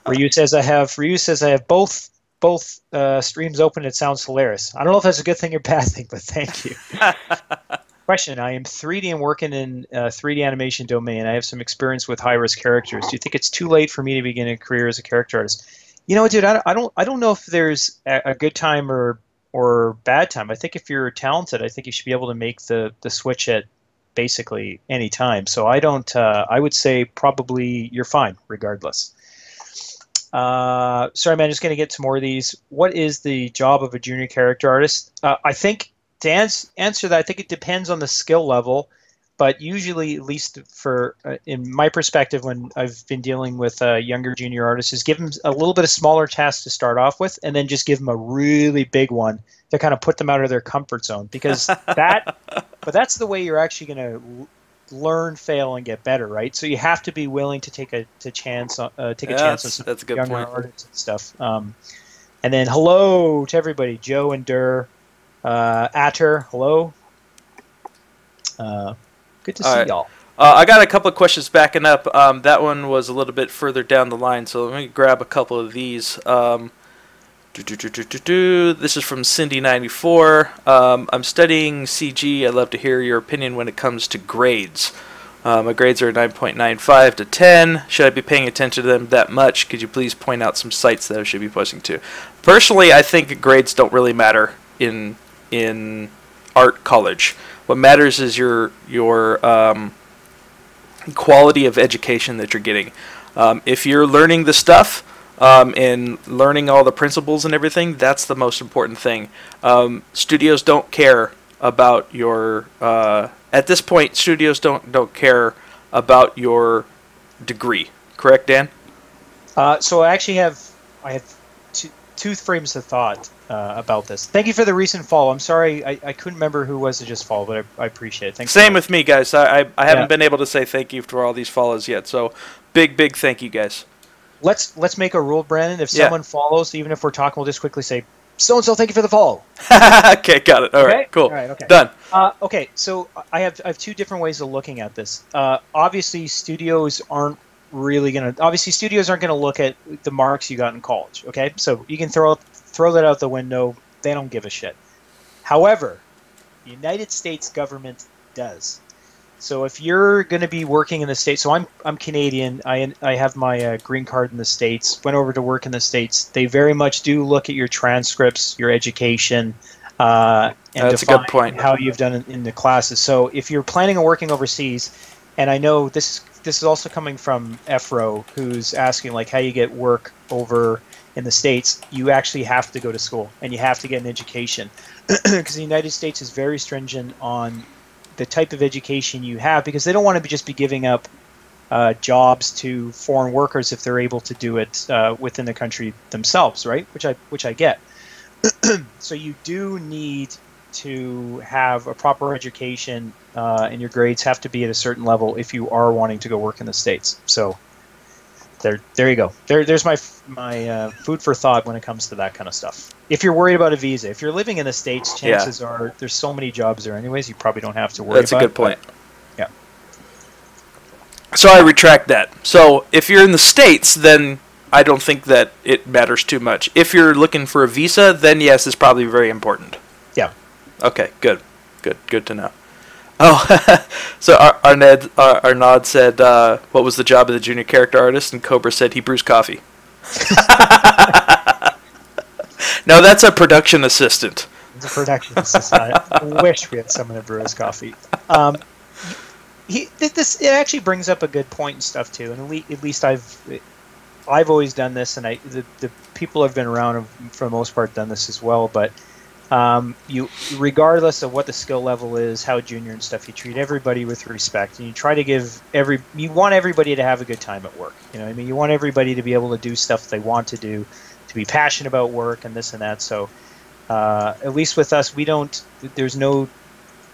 Ryu says I have. Ryu says I have both both uh, streams open. It sounds hilarious. I don't know if that's a good thing or bad thing, but thank you. Question. I am three D and working in uh, three D animation domain. I have some experience with high risk characters. Do you think it's too late for me to begin a career as a character artist? You know, dude, I don't, I don't know if there's a good time or or bad time. I think if you're talented, I think you should be able to make the, the switch at basically any time. So I don't. Uh, I would say probably you're fine regardless. Uh, sorry, man, just going to get to more of these. What is the job of a junior character artist? Uh, I think to ans answer that, I think it depends on the skill level. But usually, at least for uh, in my perspective, when I've been dealing with uh, younger junior artists, is give them a little bit of smaller tasks to start off with, and then just give them a really big one to kind of put them out of their comfort zone. Because that, but that's the way you're actually going to learn, fail, and get better, right? So you have to be willing to take a to chance, on, uh, take yeah, a chance on some that's a good younger point. Artists and stuff. Um, and then hello to everybody, Joe and Durr, uh, Atter, hello. Uh, Good to all see right. y'all. Uh, I got a couple of questions backing up. Um, that one was a little bit further down the line, so let me grab a couple of these. Um, doo -doo -doo -doo -doo -doo. This is from Cindy ninety-four. Um, I'm studying C G. I'd love to hear your opinion when it comes to grades. Uh, my grades are nine point nine five to ten. Should I be paying attention to them that much? Could you please point out some sites that I should be posting to? Personally, I think grades don't really matter in in art college. What matters is your your um, quality of education that you're getting. Um, if you're learning the stuff um, and learning all the principles and everything, that's the most important thing. Um, studios don't care about your uh, at this point. Studios don't don't care about your degree. Correct, Dan? Uh, so I actually have I have two, two frames of thought. Uh, about this. Thank you for the recent follow. I'm sorry I, I couldn't remember who was to just follow, but I, I appreciate it. Thanks. Same with me, guys. I, I, I haven't yeah. been able to say thank you for all these follows yet, so big, big thank you, guys. Let's let's make a rule, Brendon. If yeah. someone follows, even if we're talking, we'll just quickly say, so-and-so, thank you for the follow. Okay, got it. All okay? right, cool. All right, okay. Done. Uh, okay, so I have, I have two different ways of looking at this. Uh, obviously, studios aren't really going to... Obviously, studios aren't going to look at the marks you got in college, okay? So you can throw up... Throw that out the window. They don't give a shit. However, the United States government does. So if you're going to be working in the States, so I'm I'm Canadian. I I have my uh, green card in the States. Went over to work in the States. They very much do look at your transcripts, your education, uh, and that's a good point. How you've done in, in the classes. So if you're planning on working overseas, and I know this this is also coming from Efro, who's asking like how you get work over. In the States, you actually have to go to school and you have to get an education because the United States is very stringent on the type of education you have because they don't want to be just be giving up uh, jobs to foreign workers if they're able to do it uh, within the country themselves, right? Which I which I get. So you do need to have a proper education, uh, and your grades have to be at a certain level if you are wanting to go work in the States. So there, there you go. There, there's my my uh, food for thought when it comes to that kind of stuff. If you're worried about a visa, if you're living in the States, chances yeah. are there's so many jobs there anyways. You probably don't have to worry. That's about That's a good it, point. Yeah. So I retract that. So if you're in the States, then I don't think that it matters too much. If you're looking for a visa, then yes, it's probably very important. Yeah. Okay, good. Good good to know. Oh, so Ar Arned, Ar Arnaud said, uh, what was the job of the junior character artist? And Cobra said he brews coffee. No, that's a production assistant. It's a production assistant. I wish we had someone that brews coffee. Um, he, this, it actually brings up a good point and stuff, too. And at least I've... I've always done this, and I, the, the people I've been around have, for the most part, done this as well. But um, you, regardless of what the skill level is, how junior and stuff, you treat everybody with respect, and you try to give every. You want everybody to have a good time at work. You know, what I mean, you want everybody to be able to do stuff they want to do, to be passionate about work and this and that. So, uh, at least with us, we don't. There's no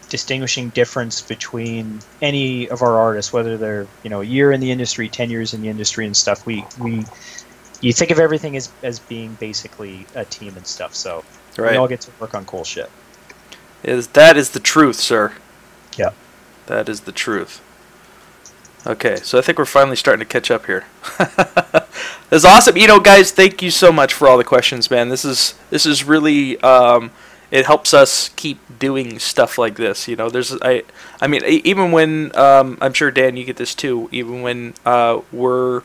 distinguishing difference between any of our artists, whether they're, you know, a year in the industry, ten years in the industry and stuff. We we you think of everything as as being basically a team and stuff, so right. we all get to work on cool shit. Is that is the truth, sir. Yeah. That is the truth. Okay, so I think we're finally starting to catch up here. That's awesome. You know, guys, thank you so much for all the questions, man. This is this is really um it helps us keep doing stuff like this, you know. There's, I, I mean, even when um, I'm sure Dan, you get this too. Even when uh, we're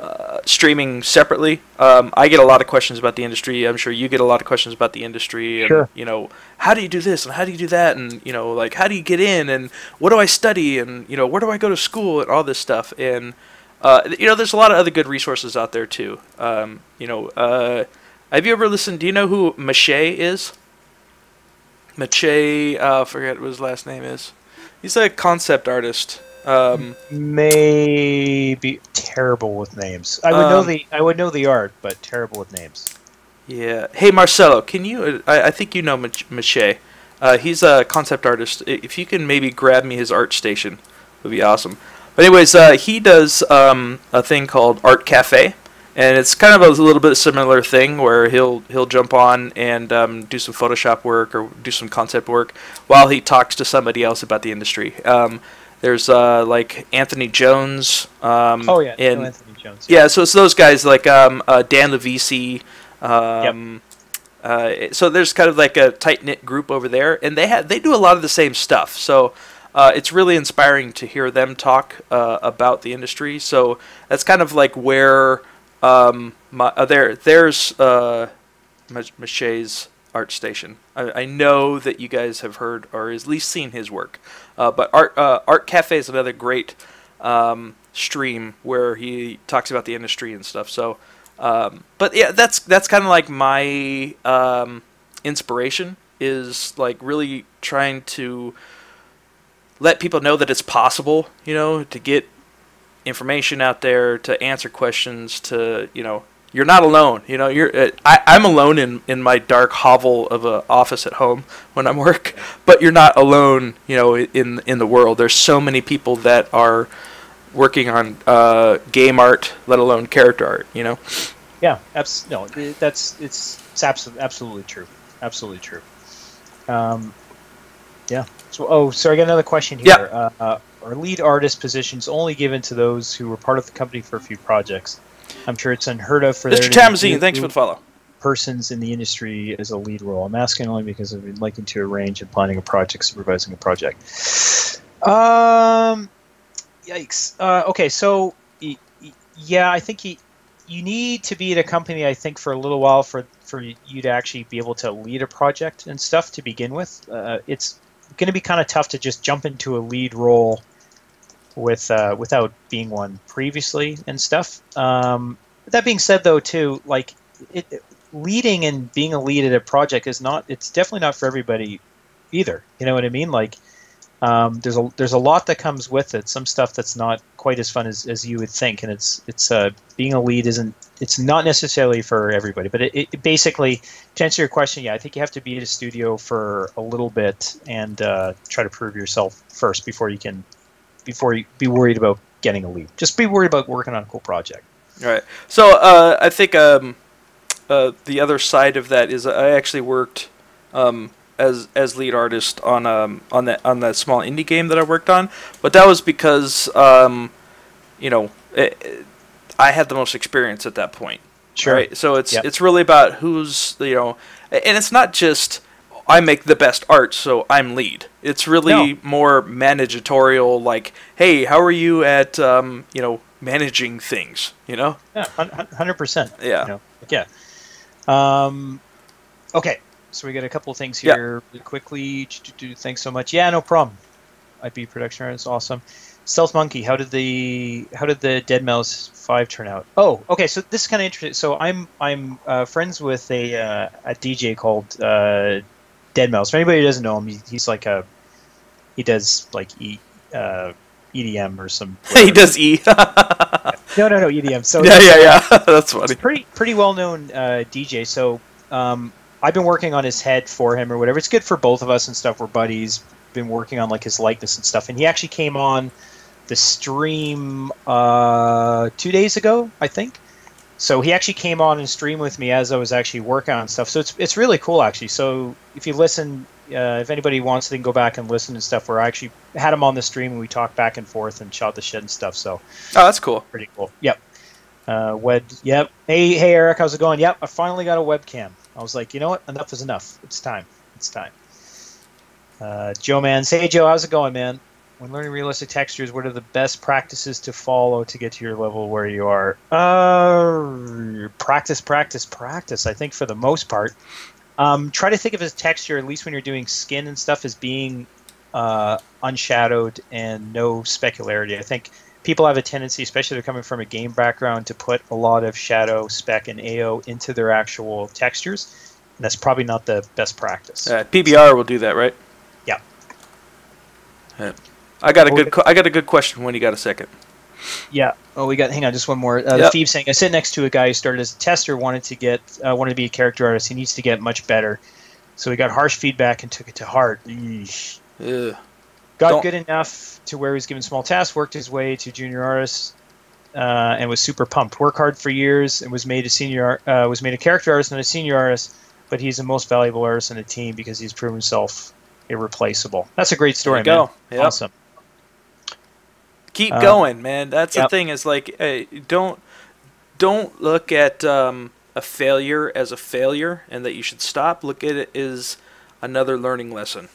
uh, streaming separately, um, I get a lot of questions about the industry. I'm sure you get a lot of questions about the industry. And, sure. You know, how do you do this and how do you do that, and you know, like how do you get in and what do I study and you know where do I go to school and all this stuff. And uh, you know, there's a lot of other good resources out there too. Um, you know, uh, have you ever listened? Do you know who Maché is? Maché, I uh, forget what his last name is. He's a concept artist. Um, May be terrible with names. I would um, know the I would know the art, but terrible with names. Yeah. Hey, Marcelo, can you? I, I think you know Maché. Uh, he's a concept artist. If you can maybe grab me his art station, would be awesome. But anyways, uh, he does um, a thing called Art Cafe. And it's kind of a little bit similar thing where he'll he'll jump on and um, do some Photoshop work or do some concept work while he talks to somebody else about the industry. Um, there's uh, like Anthony Jones. Um, oh yeah, and, no Anthony Jones. Yeah. yeah, so it's those guys like um, uh, Dan Levisi. Um, yep. uh, so there's kind of like a tight knit group over there, and they have they do a lot of the same stuff. So. Uh, it's really inspiring to hear them talk uh, about the industry. So that's kind of like where. Um, my, uh, there, there's uh, Maché's art station. I, I know that you guys have heard or at least seen his work. Uh, but Art uh, Art Cafe is another great um, stream where he talks about the industry and stuff. So, um, but yeah, that's that's kind of like my um, inspiration is like really trying to let people know that it's possible, you know, to get information out there, to answer questions, to, you know, you're not alone, you know, you're, uh, I, I'm alone in, in my dark hovel of an office at home when I'm work, but you're not alone, you know, in, in the world. There's so many people that are working on uh, game art, let alone character art, you know? Yeah, abs no, that's, it's, it's abso absolutely true. Absolutely true. Um, yeah. So, oh, so I got another question here. Yeah. Uh, uh, Our lead artist positions only given to those who were part of the company for a few projects. I'm sure it's unheard of for Mister Tamzine, thanks for the follow. Persons in the industry as a lead role. I'm asking only because I've been liking to arrange and planning a project, supervising a project. Um, yikes. Uh, okay, so yeah, I think he, you need to be at a company, I think, for a little while for for you to actually be able to lead a project and stuff to begin with. Uh, it's going to be kind of tough to just jump into a lead role. With uh, without being one previously and stuff. Um, that being said, though, too, like it, it, leading and being a lead at a project is not. It's definitely not for everybody, either. You know what I mean? Like, Um, there's a there's a lot that comes with it. Some stuff that's not quite as fun as, as you would think, and it's it's uh, being a lead isn't it's not necessarily for everybody. But it, it basically, to answer your question, yeah, I think you have to be at a studio for a little bit and uh, try to prove yourself first before you can before you be worried about getting a lead. Just be worried about working on a cool project. All right. So uh, I think um, uh, the other side of that is I actually worked. Um, as as lead artist on um on that on that small indie game that I worked on, but that was because um you know it, it, I had the most experience at that point. Sure. Right? So it's yep. it's really about who's you know, and it's not just I make the best art, so I'm lead. It's really no. more managerial, like, hey, how are you at um you know managing things? You know. Yeah, hundred percent. Yeah. You know? Yeah. Um, okay. So we got a couple of things here yeah. really quickly. Thanks so much. Yeah, no problem. I P production is awesome. Stealth Monkey, how did the how did the Deadmau five turn out? Oh, okay. So this is kind of interesting. So I'm I'm uh, friends with a uh, a D J called uh, Deadmau five. For anybody who doesn't know him, he, he's like a he does like e, uh, E D M or some. He does E. no, no, no E D M. So yeah, yeah, yeah. Uh, That's funny. Pretty pretty well known uh, D J. So. Um, I've been working on his head for him or whatever. It's good for both of us and stuff. We're buddies. Been working on like his likeness and stuff. And he actually came on the stream uh, two days ago, I think. So he actually came on and streamed with me as I was actually working on stuff. So it's it's really cool actually. So if you listen, uh, if anybody wants, they can go back and listen and stuff. Where I actually had him on the stream and we talked back and forth and shot the shit and stuff. So oh, that's cool. Pretty cool. Yep. Uh, web. Yep. Hey, hey, Eric, how's it going? Yep. I finally got a webcam. I was like, you know what? Enough is enough. It's time. It's time. Uh, Joe Man, say, hey, Joe, how's it going, man? When learning realistic textures, what are the best practices to follow to get to your level where you are? Uh, practice, practice, practice, I think, for the most part. Um, try to think of a texture, at least when you're doing skin and stuff, as being uh, unshadowed and no specularity. I think people have a tendency, especially if they're coming from a game background, to put a lot of shadow, spec, and A O into their actual textures. And that's probably not the best practice. Uh, P B R will do that, right? Yeah. yeah. I got a good. I got a good question. When you got a second? Yeah. Oh, we got. Hang on, just one more. Uh, yep. The Thief saying, I sit next to a guy who started as a tester, wanted to get, uh, wanted to be a character artist. He needs to get much better. So he got harsh feedback and took it to heart. Eesh. Ugh. Got Don't. good enough to where he was given small tasks, worked his way to junior artist, uh, and was super pumped. Worked hard for years and was made a senior, uh, was made a character artist and a senior artist. But he's the most valuable artist in the team because he's proven himself irreplaceable. That's a great story. There you man. Go. Yep. Awesome. Keep uh, going, man. That's yep. the thing. Is like, hey, don't don't look at um, a failure as a failure and that you should stop. Look at it as another learning lesson.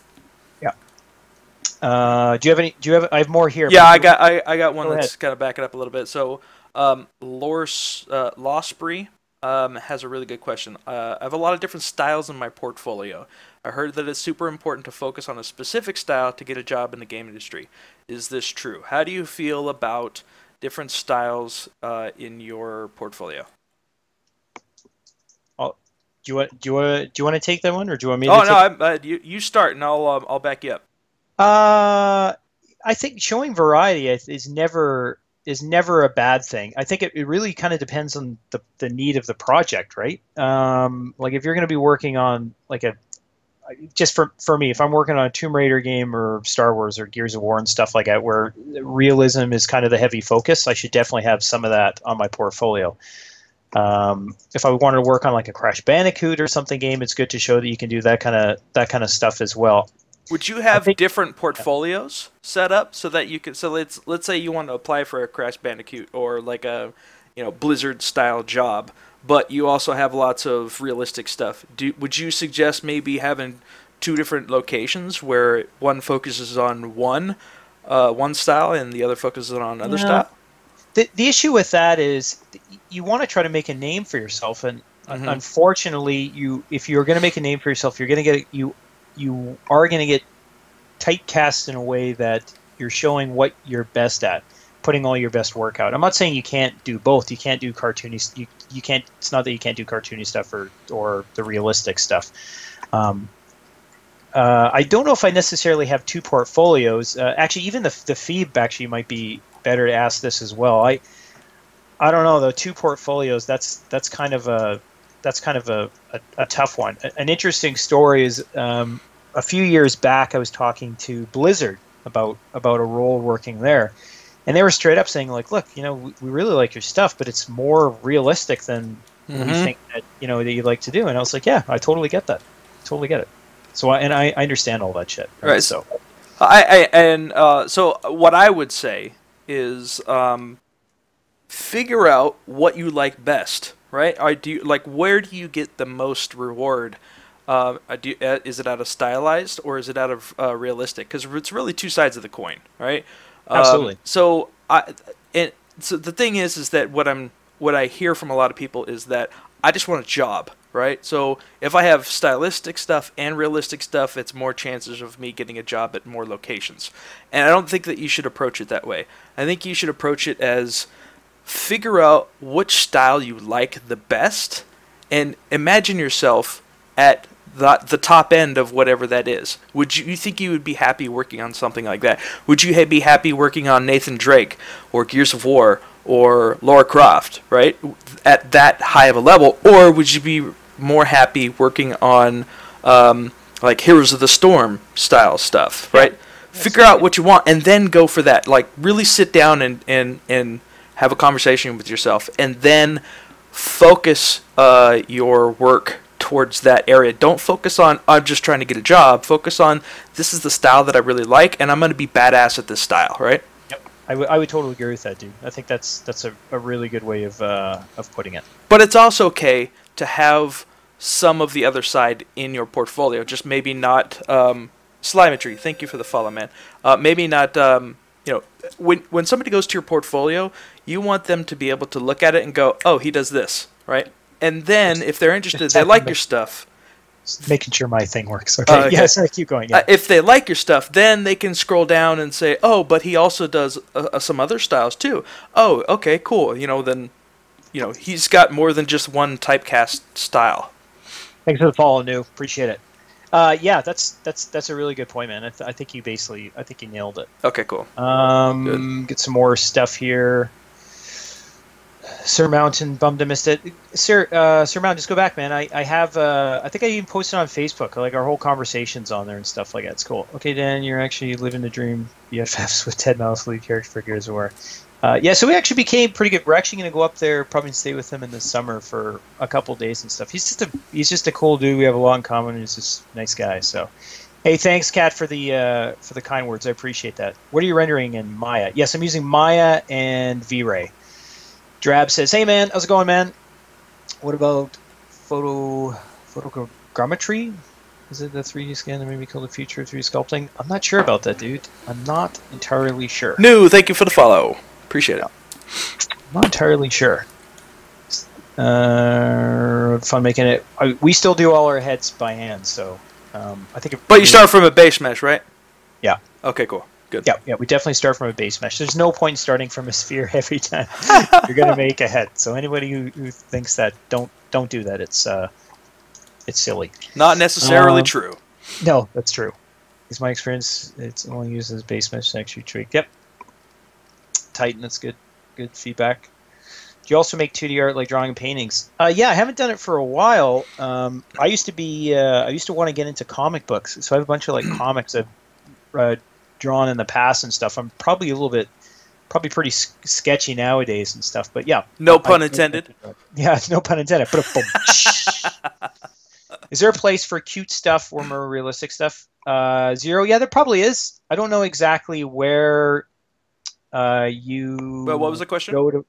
Uh, do you have any? Do you have? I have more here. Yeah, I got. I, I got one Go that's kind of back it up a little bit. So, um, Loris uh, Losprey um has a really good question. Uh, I have a lot of different styles in my portfolio. I heard that it's super important to focus on a specific style to get a job in the game industry. Is this true? How do you feel about different styles uh, in your portfolio? I'll, do you want? Do you want? Do you want to take that one, or do you want me? Oh, to no, take... I, uh, you you start, and I'll um, I'll back you up. Uh, I think showing variety is never is never a bad thing. I think it, it really kind of depends on the, the need of the project, right? Um, like if you're going to be working on like a just for for me, if I'm working on a Tomb Raider game or Star Wars or Gears of War and stuff like that, where realism is kind of the heavy focus, I should definitely have some of that on my portfolio. Um, if I wanted to work on like a Crash Bandicoot or something game, it's good to show that you can do that kind of that kind of stuff as well. Would you have think, different portfolios set up so that you could? So let's let's say you want to apply for a Crash Bandicoot or like a, you know, Blizzard style job, but you also have lots of realistic stuff. Do would you suggest maybe having two different locations where one focuses on one, uh, one style and the other focuses on another yeah. style? The the issue with that is you want to try to make a name for yourself, and mm-hmm. unfortunately, you if you're going to make a name for yourself, you're going to get you. you are going to get typecast in a way that you're showing what you're best at, putting all your best work out. I'm not saying you can't do both. You can't do cartoony. You, you can't. It's not that you can't do cartoony stuff or or the realistic stuff. Um, Uh, I don't know if I necessarily have two portfolios. Uh, actually, even the the Phoebe actually might be better to ask this as well. I I don't know though. Two portfolios. That's that's kind of a that's kind of a, a, a tough one. An interesting story is um, a few years back I was talking to Blizzard about about a role working there, and they were straight up saying like, look, you know, we, we really like your stuff, but it's more realistic than mm-hmm. we think that you know that you'd like to do. And I was like, yeah, I totally get that. Totally get it. So I, and I, I understand all that shit. Right. right so, I, I and uh, so what I would say is um, figure out what you like best. Right? Or do you, like where do you get the most reward? Uh, do, uh, is it out of stylized or is it out of uh, realistic? Because it's really two sides of the coin, right? Absolutely. Um, so I and so the thing is is that what I'm what I hear from a lot of people is that I just want a job. Right? So if I have stylistic stuff and realistic stuff, it's more chances of me getting a job at more locations. And I don't think that you should approach it that way. I think you should approach it as figure out which style you like the best and imagine yourself at the, the top end of whatever that is. Would you, you think you would be happy working on something like that? Would you be happy working on Nathan Drake or Gears of War or Lara Croft, right, at that high of a level? Or would you be more happy working on, um, like, Heroes of the Storm style stuff, right? Yeah. Figure out what you want and then go for that. Like, really sit down and, and, and have a conversation with yourself and then focus uh, your work towards that area. Don't focus on, I'm just trying to get a job. Focus on, this is the style that I really like and I'm going to be badass at this style, right? I would, I would totally agree with that, dude. I think that's that's a, a really good way of uh, of putting it. But it's also okay to have some of the other side in your portfolio, just maybe not um, Slimetry. Thank you for the follow, man. Uh, maybe not. Um, you know, when when somebody goes to your portfolio, you want them to be able to look at it and go, "Oh, he does this," right? And then if they're interested, they like your stuff. Making sure my thing works. Okay. Uh, okay. Yeah, sorry, keep going. Yeah. Uh, if they like your stuff, then they can scroll down and say, "Oh, but he also does uh, some other styles too." Oh, okay, cool. You know, then, you know, he's got more than just one typecast style. Thanks for the follow, New. Appreciate it. Uh, yeah, that's that's that's a really good point, man. I, th I think you basically, I think you nailed it. Okay, cool. Um, good. Get some more stuff here. Sir Mountain, bummed I missed it. Sir, uh, Sir Mountain, just go back, man. I, I have, uh, I think I even posted on Facebook, like our whole conversations on there and stuff like that. It's cool. Okay, Dan, you're actually living the dream. B F Fs with Deadmau five lead character for Gears of War. Uh, yeah, so we actually became pretty good. We're actually going to go up there, probably stay with him in the summer for a couple days and stuff. He's just a, he's just a cool dude. We have a lot in common. He's just a nice guy. So, hey, thanks, Kat, for the uh, for the kind words. I appreciate that. What are you rendering in Maya? Yes, I'm using Maya and V-Ray. Drab says, "Hey man, how's it going, man? What about photo photogrammetry? Is it the three D scan that maybe called the future of three D sculpting? I'm not sure about that, dude. I'm not entirely sure." No, thank you for the follow. Appreciate it. I'm not entirely sure. Uh, fun making it. I, we still do all our heads by hand, so um, I think. It but you start from a base mesh, right? Yeah. Okay. Cool. Good. Yeah, yeah, we definitely start from a base mesh. There's no point starting from a sphere every time. You're gonna make a head. So anybody who, who thinks that, don't don't do that. It's uh, it's silly. Not necessarily um, true. No, that's true. It's my experience. It's only used as base mesh to actually tweak. Yep. Titan, that's good. Good feedback. Do you also make two D art like drawing and paintings? Uh, yeah, I haven't done it for a while. Um, I used to be. Uh, I used to want to get into comic books, so I have a bunch of like comics that. Uh, drawn in the past and stuff. I'm probably a little bit, probably pretty sketchy nowadays and stuff, but yeah. No pun I, intended. Yeah, no pun intended. Is there a place for cute stuff or more realistic stuff? Uh, zero? Yeah, there probably is. I don't know exactly where uh, you... Well, what was the question? Go to,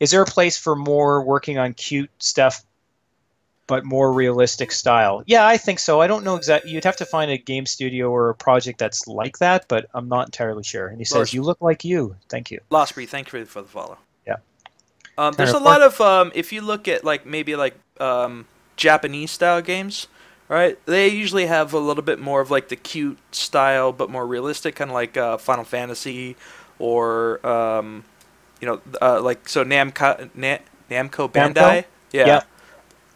is there a place for more working on cute stuff but more realistic style? Yeah, I think so. I don't know exactly. You'd have to find a game studio or a project that's like that, but I'm not entirely sure. And he says, "You look like you." Thank you. Losprey, thank you for the follow. Yeah. Um, there's a lot of, um, if you look at like maybe like um, Japanese style games, right? They usually have a little bit more of like the cute style, but more realistic, kind of like uh, Final Fantasy or, um, you know, uh, like, so Namco, Namco Bandai. Namco? Yeah. Yeah.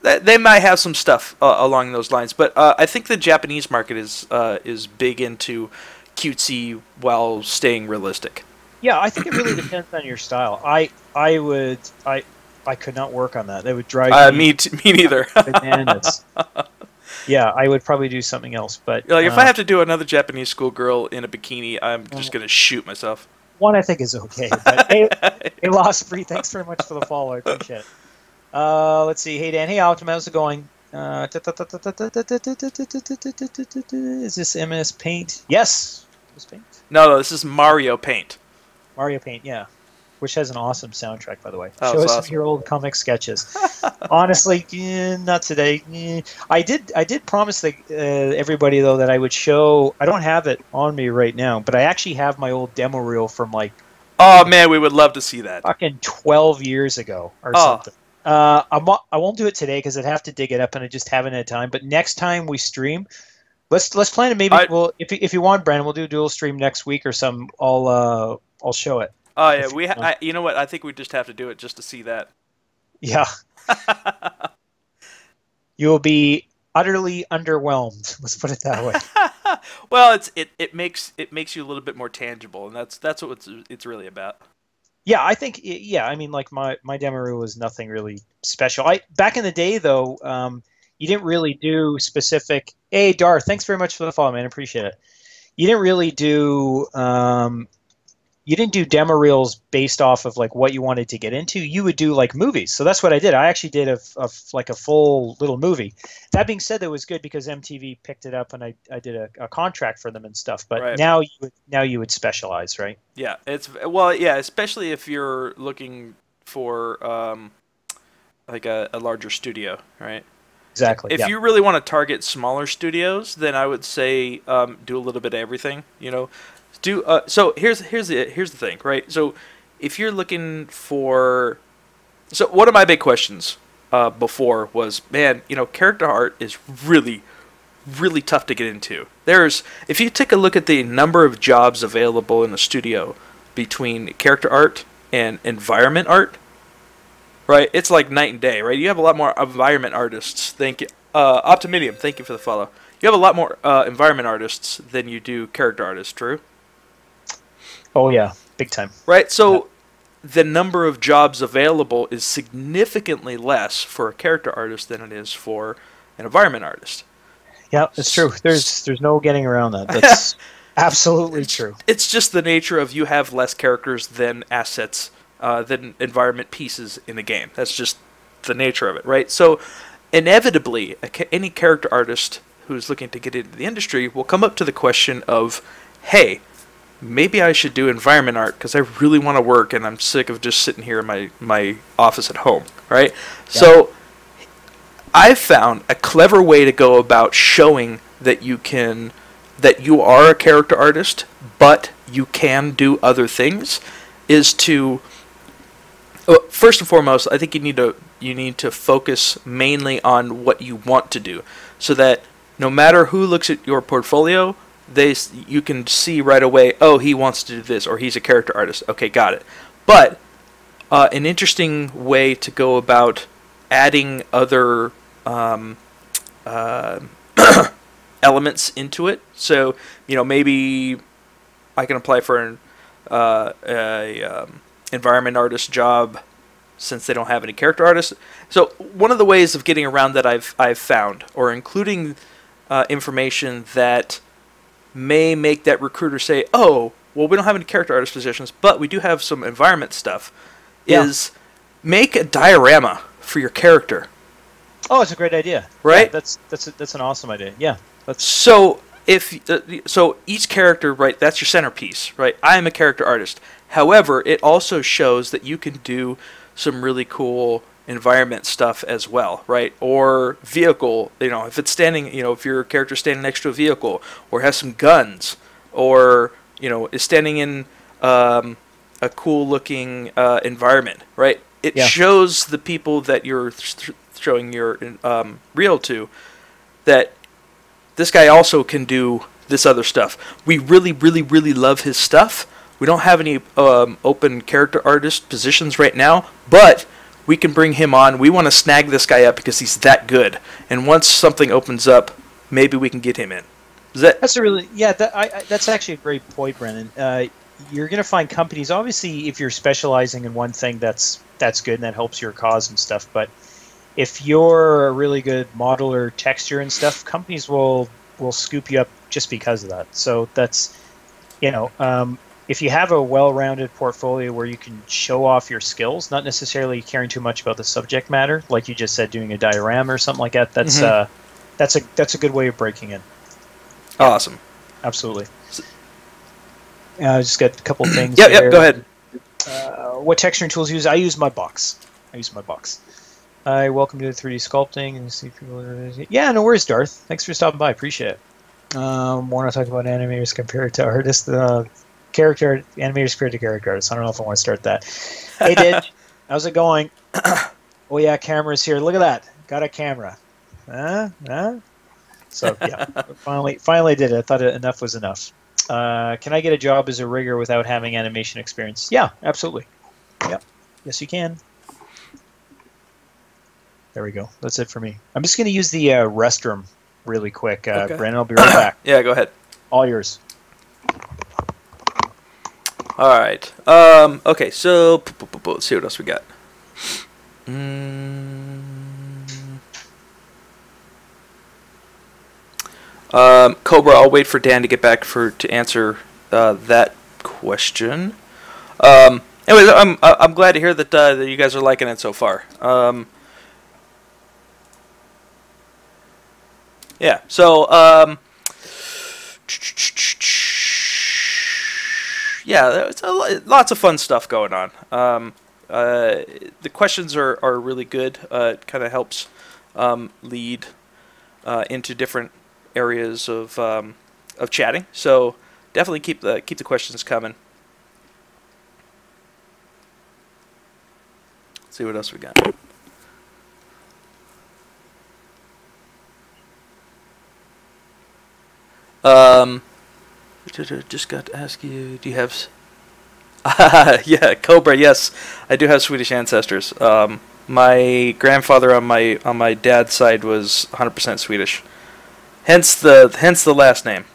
they might have some stuff uh, along those lines, but uh, I think the Japanese market is uh, is big into cutesy while staying realistic. Yeah, I think it really depends on your style. I I would I I could not work on that. That would drive uh, me. T me neither. Bananas. Yeah, I would probably do something else. But like, if uh, I have to do another Japanese schoolgirl in a bikini, I'm just gonna shoot myself. One I think is okay. But hey, hey, Lost Free, thanks very much for the follow. I appreciate it. Uh, let's see. Hey Dan, hey Optima, how's it going? Uh, is this M S Paint? Yes. M S Paint? No, no, this is Mario Paint. Mario Paint, yeah, which has an awesome soundtrack, by the way. Oh, show us awesome. Some your old comic sketches. Honestly, eh, not today. Eh. I did, I did promise the, uh, everybody though that I would show. I don't have it on me right now, but I actually have my old demo reel from like. Oh man, we would love to see that. Fucking twelve years ago or oh. something. Uh, I'm, I won't do it today because I'd have to dig it up, and I just haven't had time. But next time we stream, let's let's plan it. Maybe I, we'll, if if you want, Brandon, we'll do a dual stream next week or some. I'll uh, I'll show it. Oh yeah, we. Ha I, you know what? I think we just have to do it just to see that. Yeah. You'll be utterly underwhelmed. Let's put it that way. Well, it's it it makes it makes you a little bit more tangible, and that's that's what it's it's really about. Yeah, I think. Yeah, I mean, like my my demo reel was nothing really special. I back in the day though, um, you didn't really do specific. Hey, Dar, thanks very much for the follow, man. Appreciate it. You didn't really do. Um, You didn't do demo reels based off of like what you wanted to get into. You would do like movies. So that's what I did. I actually did a, a like a full little movie. That being said, that was good because M T V picked it up and I, I did a, a contract for them and stuff. But right. now you would, now you would specialize, right? Yeah, it's well, yeah, especially if you're looking for um, like a, a larger studio, right? Exactly. If yeah. you really want to target smaller studios, then I would say um, do a little bit of everything. You know. Do uh, so. Here's here's the here's the thing, right? So, if you're looking for, so one of my big questions uh, before was, man, you know, character art is really, really tough to get into. There's if you take a look at the number of jobs available in a studio between character art and environment art, right? It's like night and day, right? You have a lot more environment artists. Thank you, uh, Optiminium. Thank you for the follow. You have a lot more uh, environment artists than you do character artists. True. Oh, yeah. Big time. Right? So yeah. the number of jobs available is significantly less for a character artist than it is for an environment artist. Yeah, it's true. There's there's no getting around that. That's absolutely it's, true. It's just the nature of you have less characters than assets, uh, than environment pieces in a game. That's just the nature of it, right? So inevitably, a, any character artist who's looking to get into the industry will come up to the question of, hey, maybe I should do environment art because I really want to work and I'm sick of just sitting here in my, my office at home, right? Yeah. So I've found a clever way to go about showing that you can, that you are a character artist, but you can do other things is to, well, first and foremost, I think you need to, you need to focus mainly on what you want to do so that no matter who looks at your portfolio, They, you can see right away, oh, he wants to do this, or he's a character artist. Okay, got it. But uh, an interesting way to go about adding other um, uh, elements into it. So, you know, maybe I can apply for an uh, a, um, environment artist job since they don't have any character artists. So one of the ways of getting around that I've, I've found, or including uh, information that may make that recruiter say, oh, well, we don't have any character artist positions, but we do have some environment stuff, yeah. is make a diorama for your character. Oh, it's a great idea. Right? Yeah, that's that's a, that's an awesome idea. Yeah. That's so if uh, so each character, right, that's your centerpiece, right? I am a character artist. However, it also shows that you can do some really cool environment stuff as well, right? Or vehicle, you know, if it's standing, you know, if your character standing next to a vehicle, or has some guns, or you know, is standing in um, a cool-looking uh, environment, right? It yeah. shows the people that you're th throwing your um, reel to that this guy also can do this other stuff. We really, really, really love his stuff. We don't have any um, open character artist positions right now, but we can bring him on. We want to snag this guy up because he's that good. And once something opens up, maybe we can get him in. Is that that's a really yeah. That, I, I, that's actually a great point, Brendon. Uh, you're going to find companies. Obviously, if you're specializing in one thing, that's that's good and that helps your cause and stuff. But if you're a really good modeler, texture and stuff, companies will will scoop you up just because of that. So that's you know. Um, If you have a well-rounded portfolio where you can show off your skills, not necessarily caring too much about the subject matter, like you just said, doing a diorama or something like that, that's mm-hmm. uh, that's a that's a good way of breaking in. Awesome, yeah, absolutely. I uh, just got a couple of things. Yep, there. Yep. Go ahead. Uh, what texturing tools you use? I use Mudbox. I use Mudbox. I uh, welcome to the three D sculpting and see people. Yeah, no worries, Darth. Thanks for stopping by. Appreciate it. Um, want to talk about animators compared to artists? Uh, Character animators create a character artist. I don't know if I want to start that. Hey, Didge, how's it going? Oh yeah, camera's here. Look at that. Got a camera. Huh? Huh? So yeah, finally, finally did it. I thought enough was enough. Uh, can I get a job as a rigger without having animation experience? Yeah, absolutely. Yeah, yes you can. There we go. That's it for me. I'm just gonna use the uh, restroom really quick. Uh, okay. Brendon, I'll be right back. Yeah, go ahead. All yours. All right. Um, okay, so let's see what else we got. Mm. Um, Cobra, I'll wait for Dan to get back for to answer uh, that question. Um, anyways, I'm I'm glad to hear that uh, that you guys are liking it so far. Um, yeah. So. Um, Yeah, it's a, lots of fun stuff going on. Um, uh, the questions are, are really good. Uh, it kind of helps um, lead uh, into different areas of um, of chatting. So definitely keep the keep the questions coming. Let's see what else we got. Um. Just got to ask you, do you have... Ah, yeah, Cobra, yes. I do have Swedish ancestors. Um, my grandfather on my on my dad's side was one hundred percent Swedish. Hence the hence the last name.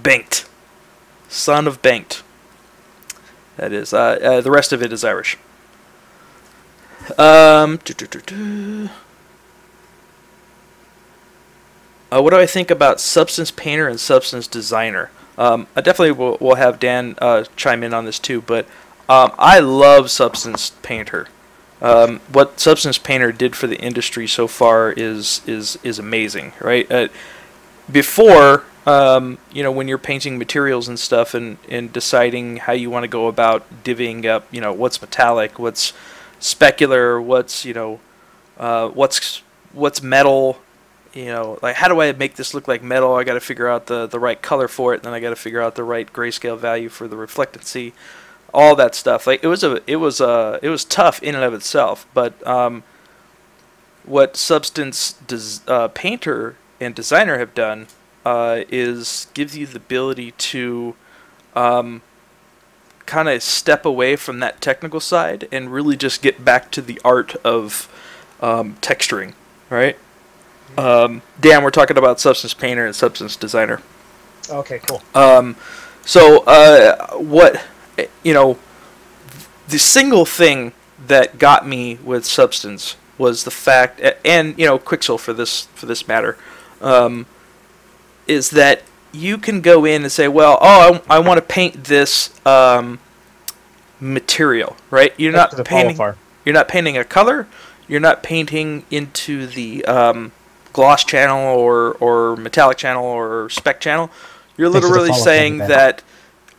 Bengt. Son of Bengt. That is. Uh, uh, the rest of it is Irish. Um, doo -doo -doo -doo. Uh, what do I think about Substance Painter and Substance Designer? Um, I definitely will, will have Dan uh, chime in on this too, but um, I love Substance Painter. Um, what Substance Painter did for the industry so far is is is amazing, right? Uh, before, um, you know, when you're painting materials and stuff, and and deciding how you want to go about divvying up, you know, what's metallic, what's specular, what's you know, uh, what's what's metal. You know, like, how do I make this look like metal? I got to figure out the, the right color for it, and then I got to figure out the right grayscale value for the reflectancy, all that stuff. Like, it was a, it was a, it was tough in and of itself. But um, what Substance des uh, Painter and Designer have done uh, is gives you the ability to um, kind of step away from that technical side and really just get back to the art of um, texturing, right? Um, Dan, we're talking about Substance Painter and Substance Designer. Okay, cool. Um, so, uh, what, you know, the single thing that got me with Substance was the fact, and, you know, Quixel for this, for this matter, um, is that you can go in and say, well, oh, I, I want to paint this, um, material, right? You're not painting, you're not painting a color, you're not painting into the, um, gloss channel or or metallic channel or spec channel. You're literally saying that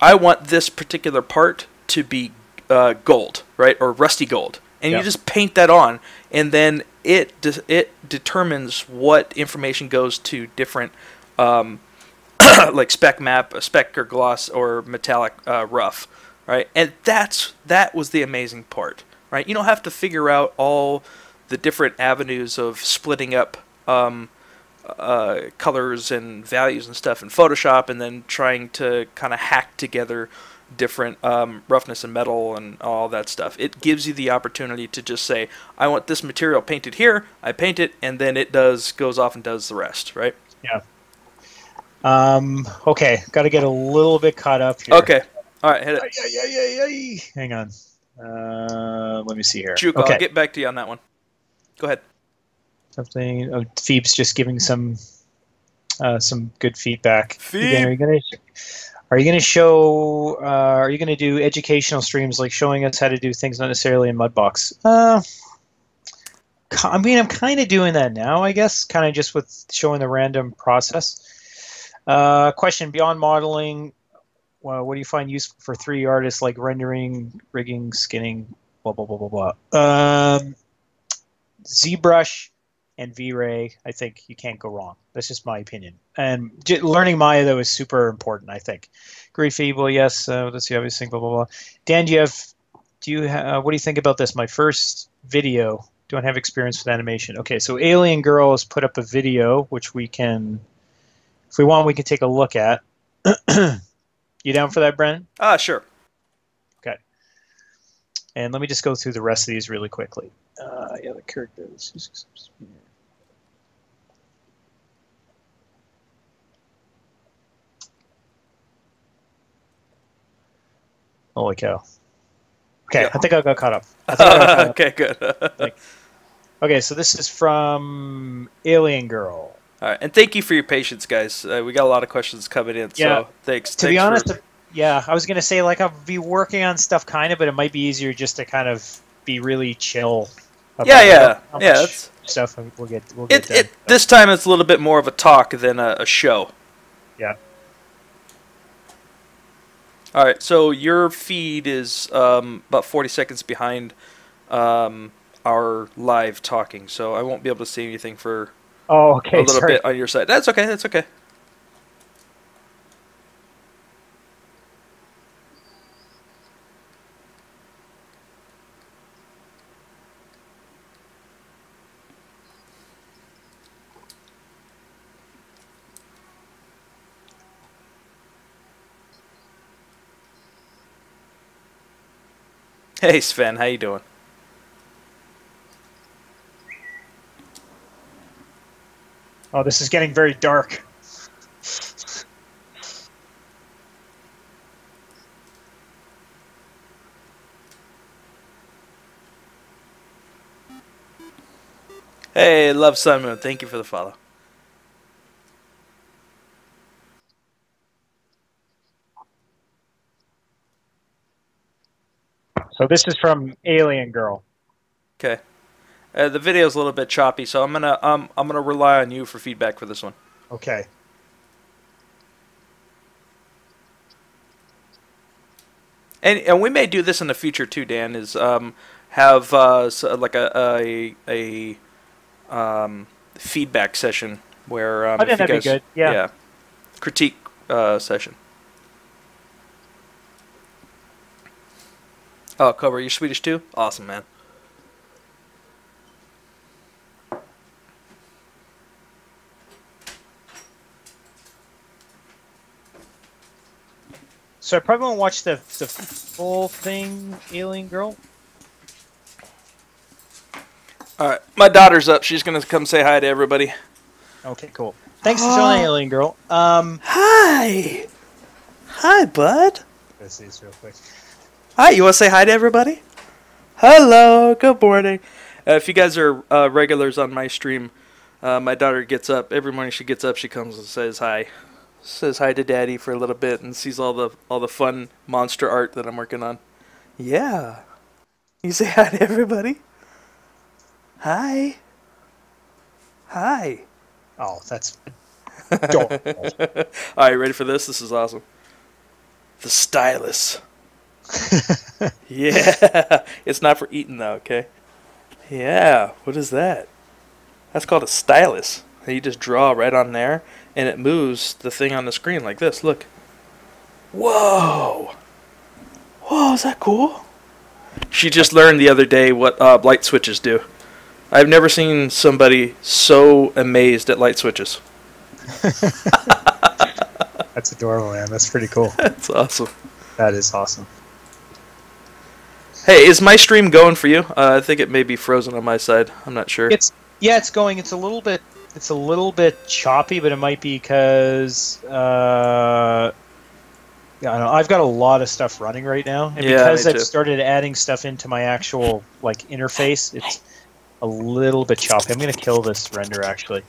I want this particular part to be uh, gold, right, or rusty gold, and yep. You just paint that on, and then it de it determines what information goes to different um, like spec map, a spec or gloss or metallic uh, rough, right? And that's that was the amazing part, right? You don't have to figure out all the different avenues of splitting up Um, uh, colors and values and stuff in Photoshop, and then trying to kind of hack together different um, roughness and metal and all that stuff. It gives you the opportunity to just say, I want this material painted here, I paint it, and then it does goes off and does the rest, right? Yeah. Um, okay, got to get a little bit caught up here. Okay. All right, hit it. Ay, ay, ay, ay, ay. Hang on. Uh, let me see here. Juke, okay. I'll get back to you on that one. Go ahead. Something. Oh, Phoebe's just giving some uh, some good feedback. Phoebe. Again, are you gonna are you gonna show? Uh, are you gonna do educational streams like showing us how to do things not necessarily in Mudbox? Uh, I mean, I'm kind of doing that now, I guess. Kind of just with showing the random process. Uh, question: beyond modeling, well, what do you find useful for three D artists like rendering, rigging, skinning, blah blah blah blah blah? Um, ZBrush and V-Ray, I think you can't go wrong. That's just my opinion. And j learning Maya though is super important, I think. Great feeble, yes. Uh, that's the obvious thing. Blah blah blah. Dan, do you have? Do you? Ha uh, what do you think about this? My first video. Don't have experience with animation. Okay, so Alien Girl has put up a video which we can. If we want, we can take a look at. You down for that, Brendon? Ah, uh, sure. Okay. And let me just go through the rest of these really quickly. Uh, yeah, the characters. Holy cow. Okay, yeah. I think I got caught up. I think I got caught up. Okay, good. Like, okay, so this is from Alien Girl. All right, and thank you for your patience, guys. Uh, we got a lot of questions coming in, yeah. So thanks. To thanks be honest, for... yeah, I was gonna say like I'll be working on stuff kind of, but it might be easier just to kind of be really chill. About yeah, yeah, how much yeah. That's... Stuff we'll get. We'll get it, done, it, so. This time it's a little bit more of a talk than a, a show. Yeah. All right, so your feed is um, about forty seconds behind um, our live talking, so I won't be able to see anything for. Oh, okay. A little sorry. bit on your side. That's okay. That's okay. Hey, Sven. How you doing? Oh, this is getting very dark. Hey, love Simon. Thank you for the follow. So this is from Alien Girl. Okay. Uh, the video's a little bit choppy, so I'm gonna um I'm gonna rely on you for feedback for this one. Okay. And and we may do this in the future too, Dan. Is um have uh so like a a, a um feedback session where um, I think that'd be good. Yeah. Yeah. Critique uh, session. Oh, Cobra, you're Swedish too? Awesome, man. So I probably won't watch the the full thing, Alien Girl. All right, my daughter's up. She's gonna come say hi to everybody. Okay, cool. Thanks for joining, Alien Girl. Um, hi, hi, bud. Let's see this real quick. Hi, you want to say hi to everybody? Hello, good morning. Uh, if you guys are uh, regulars on my stream, uh, my daughter gets up every morning. She gets up, she comes and says hi. Says hi to Daddy for a little bit and sees all the all the fun monster art that I'm working on. Yeah. You say hi to everybody? Hi. Hi. Oh, that's adorable. All right, ready for this? This is awesome. The stylus. Yeah. It's not for eating, though, okay? Yeah. What is that? That's called a stylus. You just draw right on there, and it moves the thing on the screen like this. Look. Whoa. Whoa, is that cool? She just learned the other day what uh, light switches do. I've never seen somebody so amazed at light switches. That's adorable, man. That's pretty cool. That's awesome. That is awesome. Hey, is my stream going for you? Uh, I think it may be frozen on my side. I'm not sure. It's yeah, it's going. It's a little bit. It's a little bit choppy, but it might be because uh, yeah, I don't know, I've got a lot of stuff running right now, and yeah, because I've too. started adding stuff into my actual like interface, it's a little bit choppy. I'm gonna kill this render actually.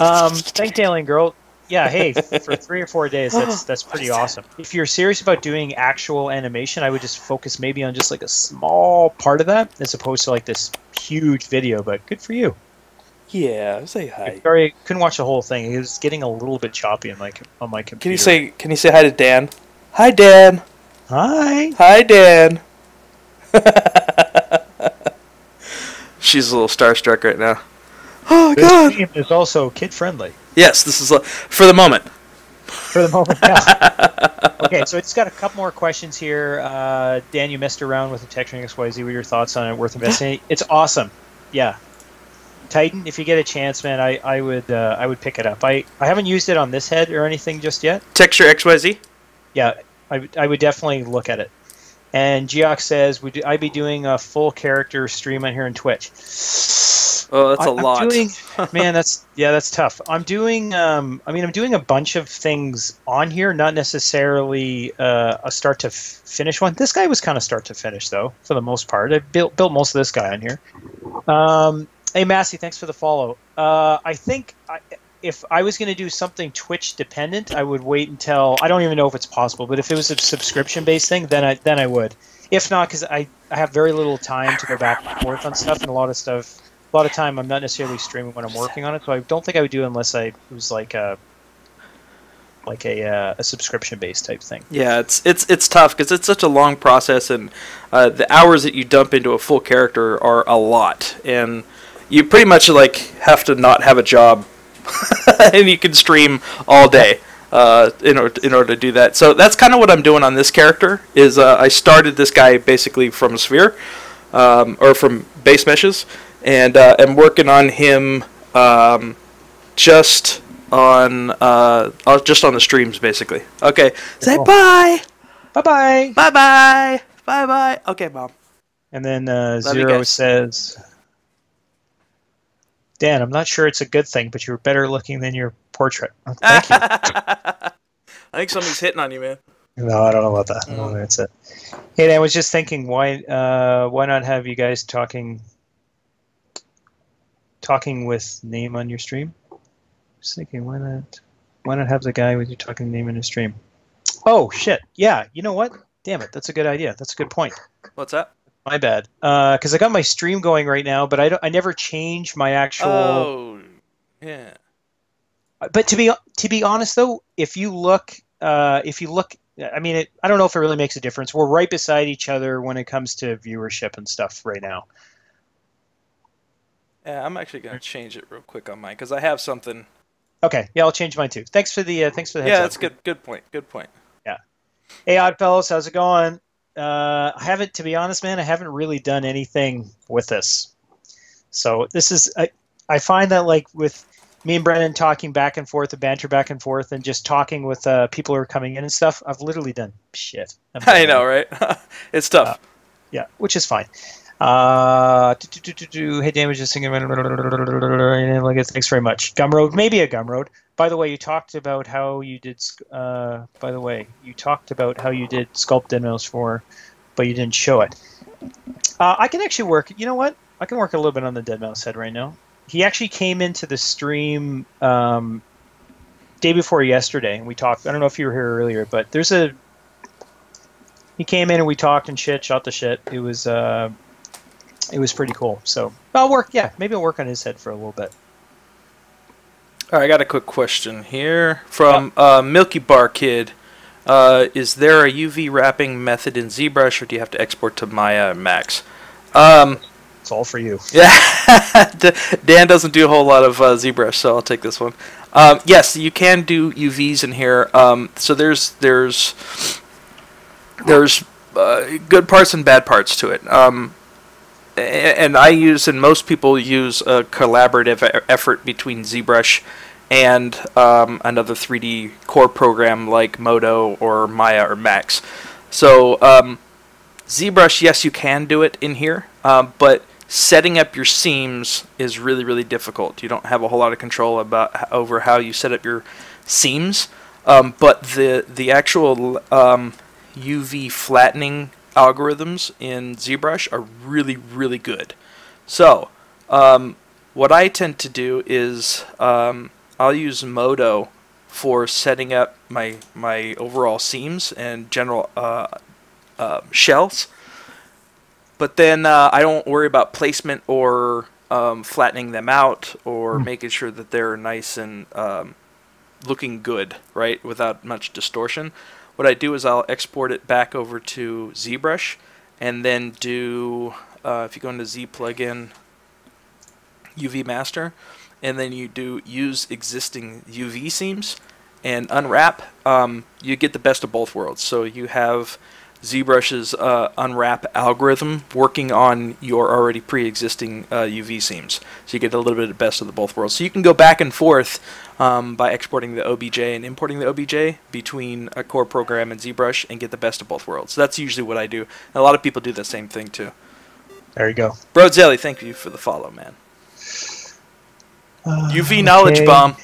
Um, thanks, Alien Girl. Yeah, hey, for three or four days, that's that's pretty awesome. If you're serious about doing actual animation, I would just focus maybe on just like a small part of that, as opposed to like this huge video. But good for you. Yeah, say hi. Sorry, couldn't watch the whole thing. It was getting a little bit choppy on my on my computer. Can you say Can you say hi to Dan? Hi, Dan. Hi. Hi, Dan. She's a little starstruck right now. Oh God! This game is also kid friendly. Yes, this is for the moment. For the moment, yeah. Okay, so it's got a couple more questions here. Uh, Dan, you messed around with the texturing X Y Z. What are your thoughts on it? Worth investigating? It's awesome. Yeah. Titan, if you get a chance, man, I, I would uh, I would pick it up. I, I haven't used it on this head or anything just yet. Texture X Y Z? Yeah, I, I would definitely look at it. And Geox says, would I be doing a full character stream on here on Twitch? Oh, that's a I'm lot. Doing, man, that's yeah, that's tough. I'm doing um I mean, I'm doing a bunch of things on here, not necessarily uh, a start to f finish one. This guy was kind of start to finish though, for the most part. I built built most of this guy on here. Um Hey, Massey, thanks for the follow. Uh, I think I, if I was going to do something Twitch-dependent, I would wait until... I don't even know if it's possible, but if it was a subscription-based thing, then I then I would. If not, because I, I have very little time to go back and forth on stuff, and a lot of stuff... A lot of time, I'm not necessarily streaming when I'm working on it, so I don't think I would do it unless I, it was like a... like a, uh, a subscription-based type thing. Yeah, it's it's it's tough because it's such a long process, and uh, the hours that you dump into a full character are a lot, and... You pretty much like have to not have a job, and you can stream all day uh, in order in order to do that. So that's kind of what I'm doing on this character. Is uh, I started this guy basically from a sphere, um, or from base meshes, and uh, I'm working on him um, just on uh, just on the streams basically. Okay, say bye, bye bye, bye bye, bye bye. Okay, Mom. And then uh, Zero says. Dan, I'm not sure it's a good thing, but you're better looking than your portrait. Oh, thank you. I think something's hitting on you, man. No, I don't know about that. Mm. I don't know that's it. Hey, I was just thinking, why, uh, why not have you guys talking, talking with name on your stream? Just thinking, why not, why not have the guy with your talking name in his stream? Oh shit! Yeah, you know what? Damn it, that's a good idea. That's a good point. What's that? My bad, because uh, I got my stream going right now, but I don't, I never changed my actual. Oh, yeah. But to be to be honest though, if you look, uh, if you look, I mean, it, I don't know if it really makes a difference. We're right beside each other when it comes to viewership and stuff right now. Yeah, I'm actually gonna change it real quick on mine because I have something. Okay, yeah, I'll change mine too. Thanks for the uh, thanks for the. Heads yeah, that's up. good. Good point. Good point. Yeah. Hey, Oddfellows, how's it going? Uh, I haven't, to be honest, man, I haven't really done anything with this. So this is, I, I find that like with me and Brendon talking back and forth, the banter back and forth, and just talking with uh, people who are coming in and stuff, I've literally done shit. I know, right? It's tough. Uh, yeah, which is fine. Uh, do, do, do, do, do. Hey, Dan was just singing. Thanks very much. Gumroad, maybe a Gumroad. By the way, you talked about how you did. Uh, by the way, you talked about how you did sculpt demos for, but you didn't show it. Uh, I can actually work. You know what? I can work a little bit on the Deadmau five head right now. He actually came into the stream um, day before yesterday, and we talked. I don't know if you were here earlier, but there's a. He came in and we talked and shit, shot the shit. It was uh, it was pretty cool. So I'll work. Yeah, maybe I'll work on his head for a little bit. All right, I got a quick question here from uh, Milky Bar Kid. Uh, is there a U V wrapping method in ZBrush, or do you have to export to Maya and Max? Um, it's all for you. Yeah, Dan doesn't do a whole lot of uh, ZBrush, so I'll take this one. Um, yes, you can do U Vs in here. Um, so there's there's there's uh, good parts and bad parts to it. Um, And I use, and most people use, a collaborative effort between ZBrush and um, another three D core program like Modo or Maya or Max. So um, ZBrush, yes, you can do it in here, uh, but setting up your seams is really, really difficult. You don't have a whole lot of control about over how you set up your seams, um, but the the actual um, U V flattening algorithms in ZBrush are really, really good. So um, what I tend to do is um, I'll use Modo for setting up my my overall seams and general uh, uh, shells, but then uh, I don't worry about placement or um, flattening them out or mm. making sure that they're nice and um, looking good, right, without much distortion. What I do is I'll export it back over to ZBrush, and then do uh, if you go into Z plugin, U V master, and then you do use existing U V seams and unwrap, um, you get the best of both worlds. So you have ZBrush's uh, unwrap algorithm working on your already pre-existing uh, U V seams. So you get a little bit of the best of the both worlds. So you can go back and forth um, by exporting the O B J and importing the O B J between a core program and ZBrush and get the best of both worlds. So that's usually what I do. And a lot of people do the same thing too. There you go. Brozelli, thank you for the follow, man. Uh, U V okay. knowledge bomb.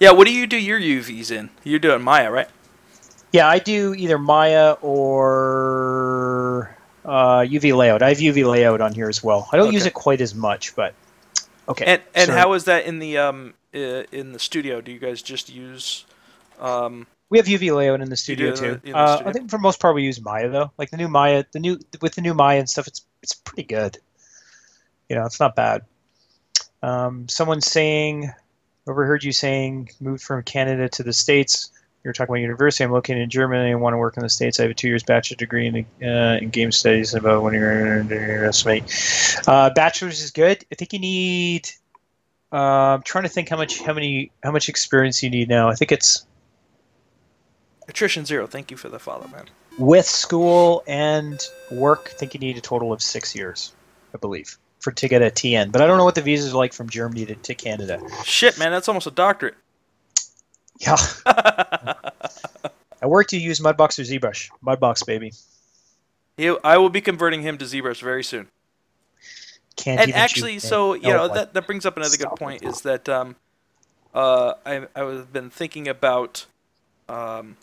Yeah, what do you do your U Vs in? You're doing Maya, right? Yeah, I do either Maya or uh, U V layout. I have U V layout on here as well. I don't okay. use it quite as much, but okay. And, and how is that in the um in the studio? Do you guys just use? Um, we have U V layout in the studio too. In the, in the uh, studio? I think for the most part we use Maya though. Like the new Maya, the new with the new Maya and stuff, it's it's pretty good. You know, it's not bad. Um, someone saying, overheard you saying, moved from Canada to the States. You're talking about university. I'm located in Germany. I want to work in the States. I have a two years bachelor's degree in, uh, in game studies. About when you're doing your resume, uh, bachelor's is good. I think you need. Uh, I'm trying to think how much, how many, how much experience you need now. I think it's. Attrition zero. Thank you for the follow, man. With school and work, I think you need a total of six years, I believe. For to get a T N, but I don't know what the visas are like from Germany to, to Canada. Shit, man, that's almost a doctorate. Yeah. I work to use Mudbox or ZBrush. Mudbox, baby. You, I will be converting him to ZBrush very soon. Can't and actually, you so you know, know that that brings up another Stop good point: it. is that um, uh, I I've been thinking about um,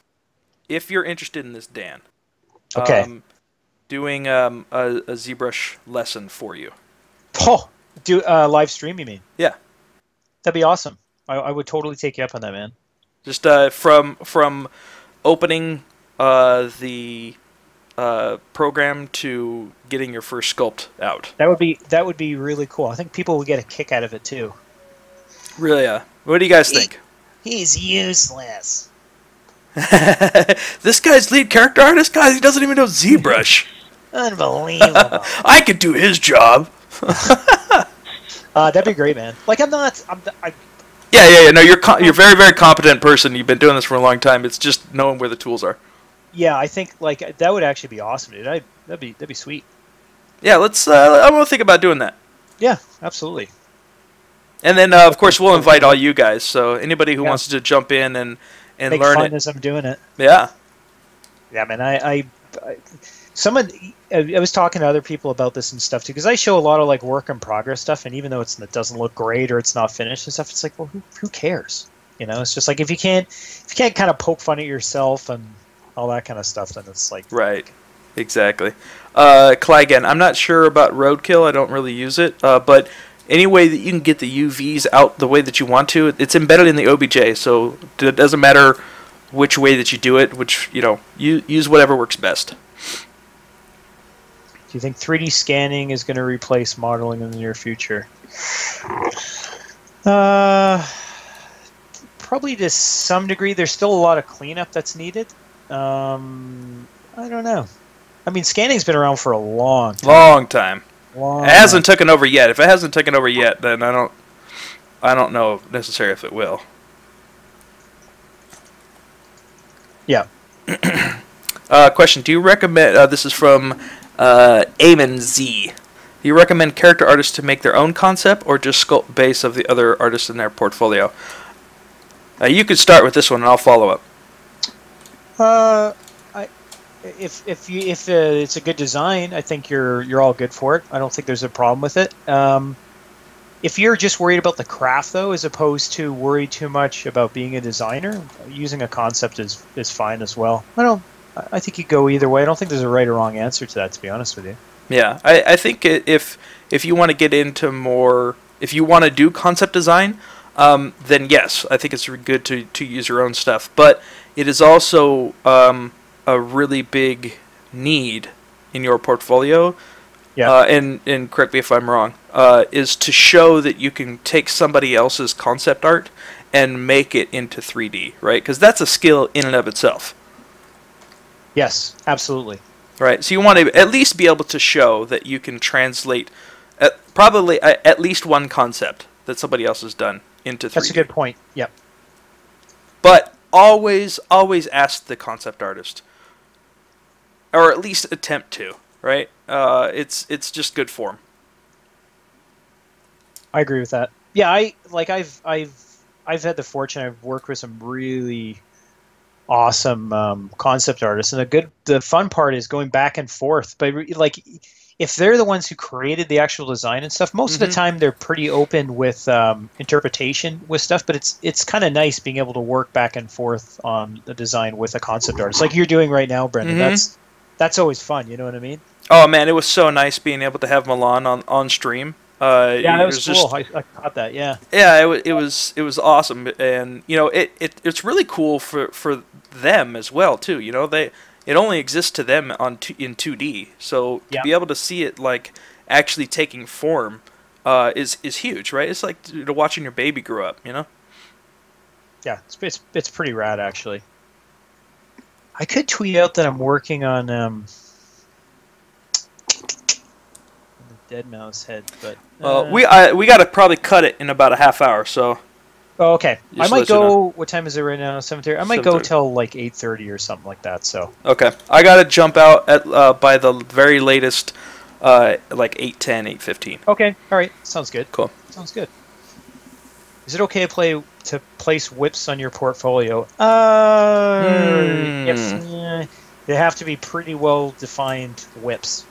if you're interested in this, Dan. Okay. Um, doing um, a, a ZBrush lesson for you. Oh, do uh, live stream, you mean? Yeah, that'd be awesome. I, I would totally take you up on that, man. Just uh, from from opening uh, the uh, program to getting your first sculpt out. That would be that would be really cool. I think people would get a kick out of it too. Really? Yeah. Uh, what do you guys he, think? He's useless. This guy's lead character artist, guys. He doesn't even know ZBrush. Unbelievable. I could do his job. Uh, that'd be great, man. Like I'm not. I'm, I, yeah, yeah, yeah. No, you're you're very, very competent person. You've been doing this for a long time. It's just knowing where the tools are. Yeah, I think like that would actually be awesome, dude. I that'd be that'd be sweet. Yeah, let's. Uh, I want to think about doing that. Yeah, absolutely. And then, uh, of course, we'll invite all you guys. So anybody who yeah. wants to jump in and and Make learn fun it as I'm doing it. Yeah. Yeah, man. I. I, I Someone, I was talking to other people about this and stuff too, because I show a lot of like work in progress stuff, and even though it's, it doesn't look great or it's not finished and stuff, it's like, well, who, who cares? You know, it's just like if you can't, if you can't kind of poke fun at yourself and all that kind of stuff, then it's like right, exactly. Uh, Clygan, I'm not sure about Roadkill. I don't really use it, uh, but any way that you can get the U Vs out the way that you want to, it's embedded in the O B J, so it doesn't matter which way that you do it. Which you know, you use whatever works best. Do you think three D scanning is going to replace modeling in the near future? Uh, probably to some degree. There's still a lot of cleanup that's needed. Um, I don't know. I mean, scanning's been around for a long time. Long time. Long. It hasn't taken over yet. If it hasn't taken over yet, then I don't, I don't know necessarily if it will. Yeah. uh, question, do you recommend... Uh, this is from... Uh, Amen Z. Do you recommend character artists to make their own concept or just sculpt base of the other artists in their portfolio? Uh, you could start with this one and I'll follow up. Uh, I, if if you, if uh, it's a good design, I think you're you're all good for it. I don't think there's a problem with it. Um, if you're just worried about the craft, though, as opposed to worry too much about being a designer, using a concept is is fine as well. I don't. I think you go either way. I don't think there's a right or wrong answer to that, to be honest with you. Yeah, I, I think if if you want to get into more, if you want to do concept design, um, then yes, I think it's good to, to use your own stuff. But it is also um, a really big need in your portfolio, yeah. uh, and, and correct me if I'm wrong, uh, is to show that you can take somebody else's concept art and make it into three D, right? Because that's a skill in and of itself. Yes, absolutely. Right, so you want to at least be able to show that you can translate at probably at least one concept that somebody else has done into three D. That's a good point, yep. But always, always ask the concept artist, or at least attempt to, right? Uh, it's, it's just good form. I agree with that. Yeah, I, like I've, I've, I've had the fortune, I've worked with some really awesome um, concept artists, and the good, the fun part is going back and forth. But like, if they're the ones who created the actual design and stuff, most mm-hmm. of the time they're pretty open with um, interpretation with stuff. But it's it's kind of nice being able to work back and forth on the design with a concept artist, like you're doing right now, Brendon. Mm-hmm. That's that's always fun. You know what I mean? Oh man, it was so nice being able to have Milan on on stream. Uh, yeah, that was, was cool. Just, I, I caught that. Yeah. Yeah, it, it was it was awesome, and you know, it, it it's really cool for for them as well too. You know, they it only exists to them on two, in two D, so yeah. to be able to see it like actually taking form uh, is is huge, right? It's like to, to watching your baby grow up, you know. Yeah, it's it's it's pretty rad actually. I could tweet out that I'm working on Um, Deadmau five's head, but uh, uh, we I, we gotta probably cut it in about a half hour. So, oh, okay, I might go. What time is it right now? Seven thirty. I might go till like eight thirty or something like that. So, okay, I gotta jump out at uh, by the very latest, uh, like eight ten, eight fifteen. Okay, all right, sounds good. Cool, sounds good. Is it okay to play to place whips on your portfolio? Uh, mm. if, uh they have to be pretty well defined whips.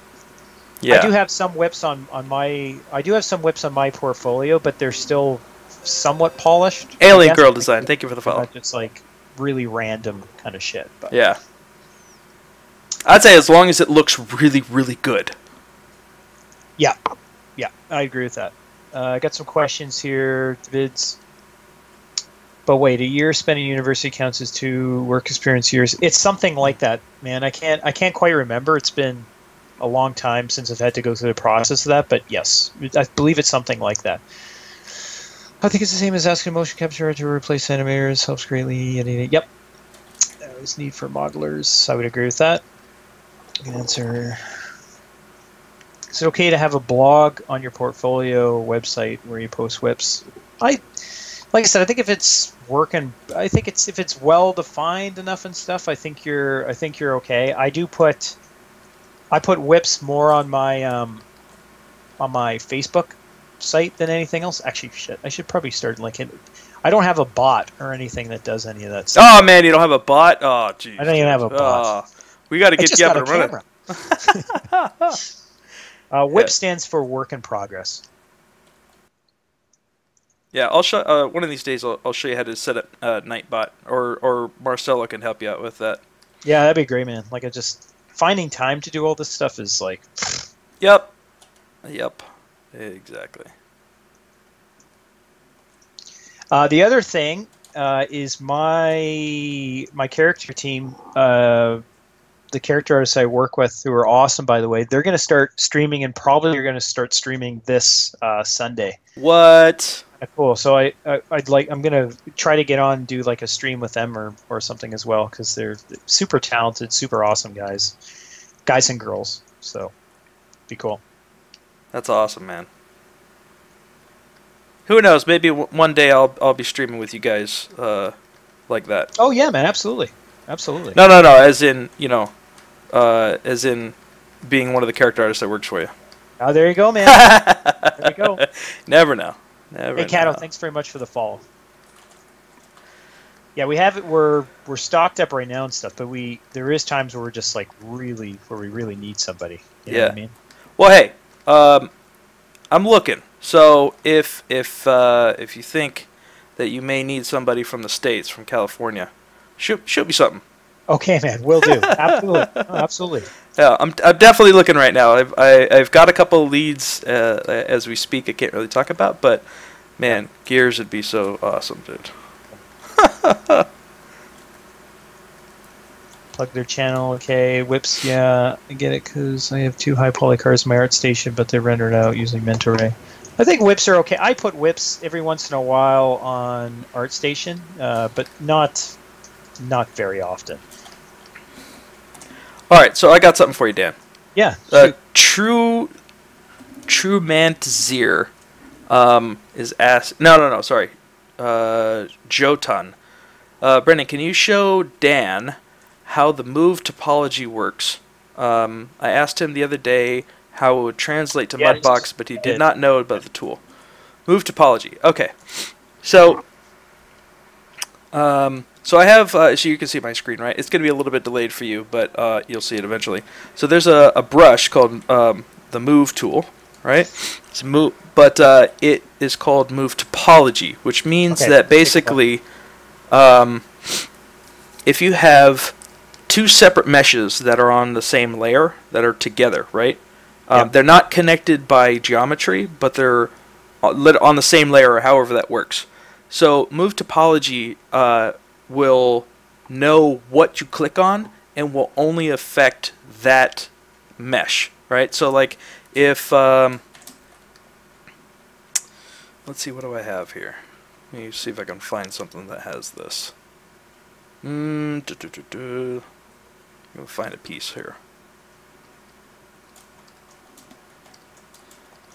Yeah. I do have some whips on, on my I do have some whips on my portfolio, but they're still somewhat polished. Alien Girl Design, thank you for the follow. It's like really random kind of shit. But. Yeah, I'd say as long as it looks really, really good. Yeah, yeah, I agree with that. Uh, I got some questions here, vids. But wait, a year spent in university counts as two work experience years. It's something like that, man. I can't I can't quite remember. It's been a long time since I've had to go through the process of that, but yes, I believe it's something like that. I think it's the same as asking a motion capture to replace animators, helps greatly. Yep. There's need for modelers. I would agree with that. Good answer. Is it okay to have a blog on your portfolio website where you post whips? I, like I said, I think if it's working, I think it's if it's well defined enough and stuff, I think you're, I think you're okay. I do put. I put whips more on my um, on my Facebook site than anything else. Actually, shit, I should probably start linking. I don't have a bot or anything that does any of that stuff. Oh man, you don't have a bot? Oh jeez. I don't even have a bot. Oh, we got to get you up and running. uh, whip yeah. stands for work in progress. Yeah, I'll show. Uh, one of these days, I'll, I'll show you how to set up uh, Nightbot, or or Marcella can help you out with that. Yeah, that'd be great, man. Like I just. Finding time to do all this stuff is like... Yep. Yep. Exactly. Uh, the other thing uh, is my my character team, uh, the character artists I work with, who are awesome, by the way, they're going to start streaming, and probably are going to start streaming this uh, Sunday. What? Cool. So I, I I'd like I'm gonna try to get on and do like a stream with them or or something as well, because they're super talented, super awesome guys, guys and girls. So, be cool. That's awesome, man. Who knows? Maybe w one day I'll I'll be streaming with you guys uh, like that. Oh yeah, man! Absolutely, absolutely. No, no, no. As in, you know, uh, as in being one of the character artists that works for you. Oh, there you go, man. There you go. Never know. Never hey, Cato, thanks very much for the follow. Yeah, we have it. We're we're stocked up right now and stuff, but we there is times where we're just like really where we really need somebody. You know yeah. What I mean? Well, hey, um, I'm looking. So if if uh, if you think that you may need somebody from the States, from California, shoot shoot me something. Okay, man, will do. Absolutely, oh, absolutely. Yeah, I'm I'm definitely looking right now. I've I, I've got a couple of leads uh, as we speak. I can't really talk about, but man, Gears would be so awesome, dude. Plug their channel, okay. Whips, yeah, I get it because I have two high poly cars in my art station, but they're rendered out using Mental Ray. I think whips are okay. I put whips every once in a while on art station, uh, but not not very often. All right, so I got something for you, Dan. Yeah. Uh, true, true Mantzir, um is asked. No, no, no. Sorry. Uh, Jotun. Uh, Brendon, can you show Dan how the move topology works? Um, I asked him the other day how it would translate to yeah, Mudbox, but he did not know about the tool. Move topology. Okay. So, um, so I have, uh, so you can see my screen, right? It's going to be a little bit delayed for you, but uh, you'll see it eventually. So there's a, a brush called um, the Move tool, right? It's move, but uh, it is called Move Topology, which means okay, that basically um, if you have two separate meshes that are on the same layer that are together, right? Um, yep. They're not connected by geometry, but they're on the same layer, or however that works. So Move Topology uh, will know what you click on and will only affect that mesh, right? So like if... Um, let's see, what do I have here? Let me see if I can find something that has this. Mm, doo -doo -doo -doo. I'm going to find a piece here.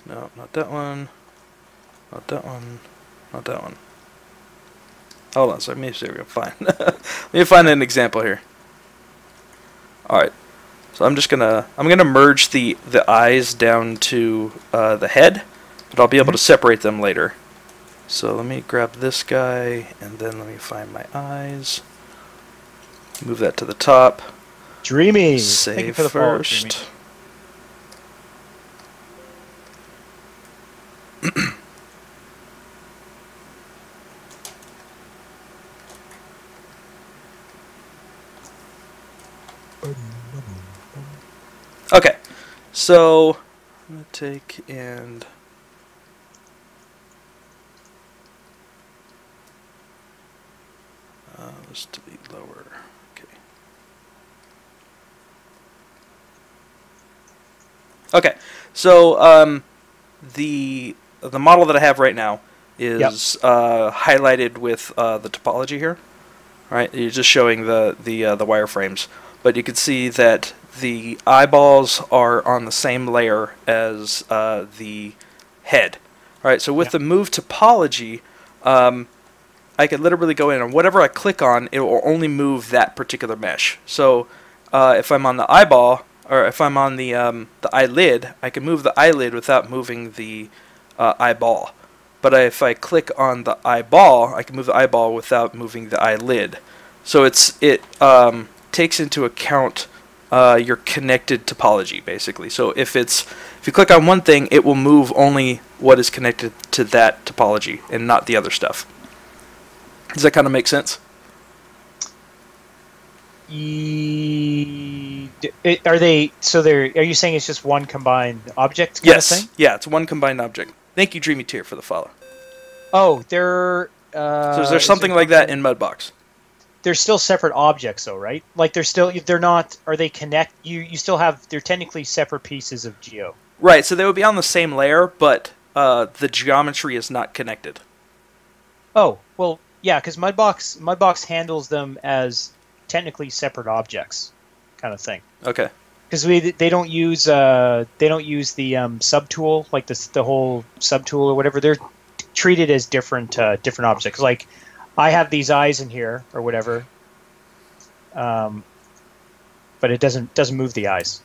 No, not that one. Not that one. Not that one. Hold on, so let me see if I can find. Let me find an example here. Alright. So I'm just gonna I'm gonna merge the, the eyes down to uh, the head. But I'll be able to separate them later. So let me grab this guy, and then let me find my eyes. Move that to the top. Dreamy. Save first. Forward, Dreamy. Okay. So I'm gonna take and. Uh, let's delete lower. Okay. Okay. So um, the the model that I have right now is yep. uh, highlighted with uh, the topology here. All right. You're just showing the the uh, the wireframes, but you can see that the eyeballs are on the same layer as uh, the head. All right. So with yep. the move topology. Um, I could literally go in and whatever I click on, it will only move that particular mesh. So uh, if I'm on the eyeball, or if I'm on the um, the eyelid, I can move the eyelid without moving the uh, eyeball. But if I click on the eyeball, I can move the eyeball without moving the eyelid. So it's it um, takes into account uh, your connected topology, basically. So if it's if you click on one thing, it will move only what is connected to that topology and not the other stuff. Does that kind of make sense? E are they so? They're are you saying it's just one combined object? Kind yes. Of thing? Yeah, it's one combined object. Thank you, Dreamy Tear, for the follow. Oh, there. Uh, so is there something is there, like that in Mudbox? They're still separate objects, though, right? Like they're still they're not. Are they connect? You you still have they're technically separate pieces of Geo. Right. So they would be on the same layer, but uh, the geometry is not connected. Oh well. Yeah, because Mudbox Mudbox handles them as technically separate objects, kind of thing. Okay. Because we they don't use uh they don't use the um, subtool like the the whole subtool or whatever. They're treated as different uh, different objects. Like I have these eyes in here or whatever. Um, but it doesn't doesn't move the eyes,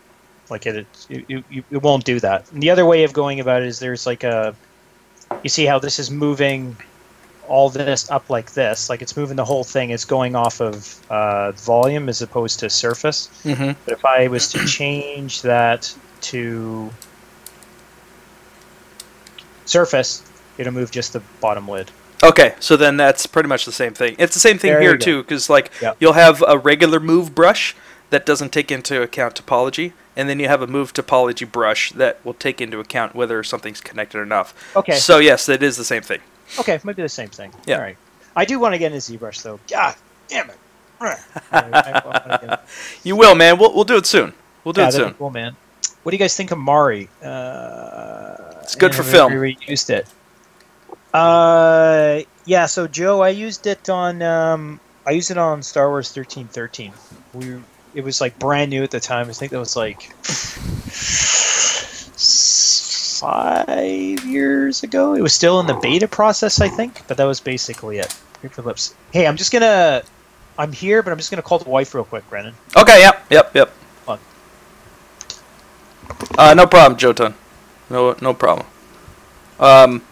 like it it it, it won't do that. And the other way of going about it is there's like a, you see how this is moving. all this up like this, like it's moving the whole thing, it's going off of uh, volume as opposed to surface. Mm-hmm. But if I was to change that to surface, it'll move just the bottom lid. Okay, so then that's pretty much the same thing. It's the same thing there here too, because like yep. you'll have a regular move brush that doesn't take into account topology, and then you have a move topology brush that will take into account whether something's connected or not. Okay. So yes, it is the same thing. Okay, it might be the same thing. Yeah. All right. I do want to get into ZBrush though. God damn it! I, I you will, man. We'll we'll do it soon. We'll do yeah, it soon. Cool, man. What do you guys think of Mari? Uh, it's good for film. We used it. Uh, yeah. So Joe, I used it on um, I used it on Star Wars thirteen thirteen. We it was like brand new at the time. I think that was like five years ago. It was still in the beta process, I think. But that was basically it. Paper lips. Hey, I'm just gonna I'm here, but I'm just gonna call the wife real quick, Brendon. Okay. Yep. Yep. Yep. Uh, no problem, Jotun. No, no problem. Um,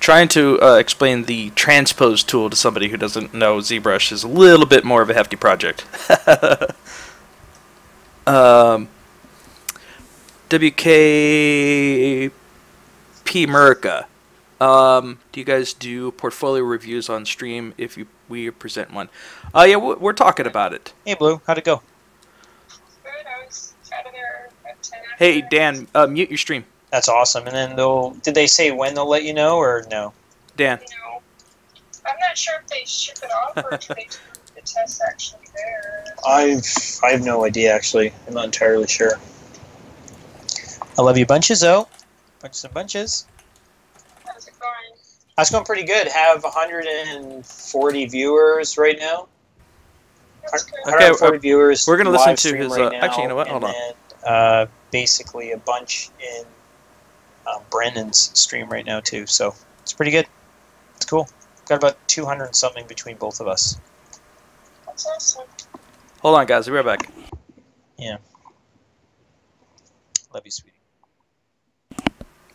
trying to uh, explain the transpose tool to somebody who doesn't know ZBrush is a little bit more of a hefty project. um, W K P Murica. Um, do you guys do portfolio reviews on stream if you we present one? Uh, yeah, we're talking about it. Hey, Blue, how'd it go? Hey, Dan, uh, mute your stream. That's awesome. And then they'll... Did they say when they'll let you know, or no? Dan. No. I'm not sure if they ship it off, or if they do the test actually there. I've, I have no idea, actually. I'm not entirely sure. I love you bunches, though. Bunches and bunches. How's it going? That's going pretty good. Have one hundred forty viewers right now. That's good. one hundred forty okay, viewers we're going to listen to his... Right uh, actually, you know what? Hold on. Then, uh, basically a bunch in uh, Brennan's stream right now too, so it's pretty good. It's cool. Got about two hundred and something between both of us. That's awesome. Hold on, guys. We'll be right back. Yeah. Love you, sweetie.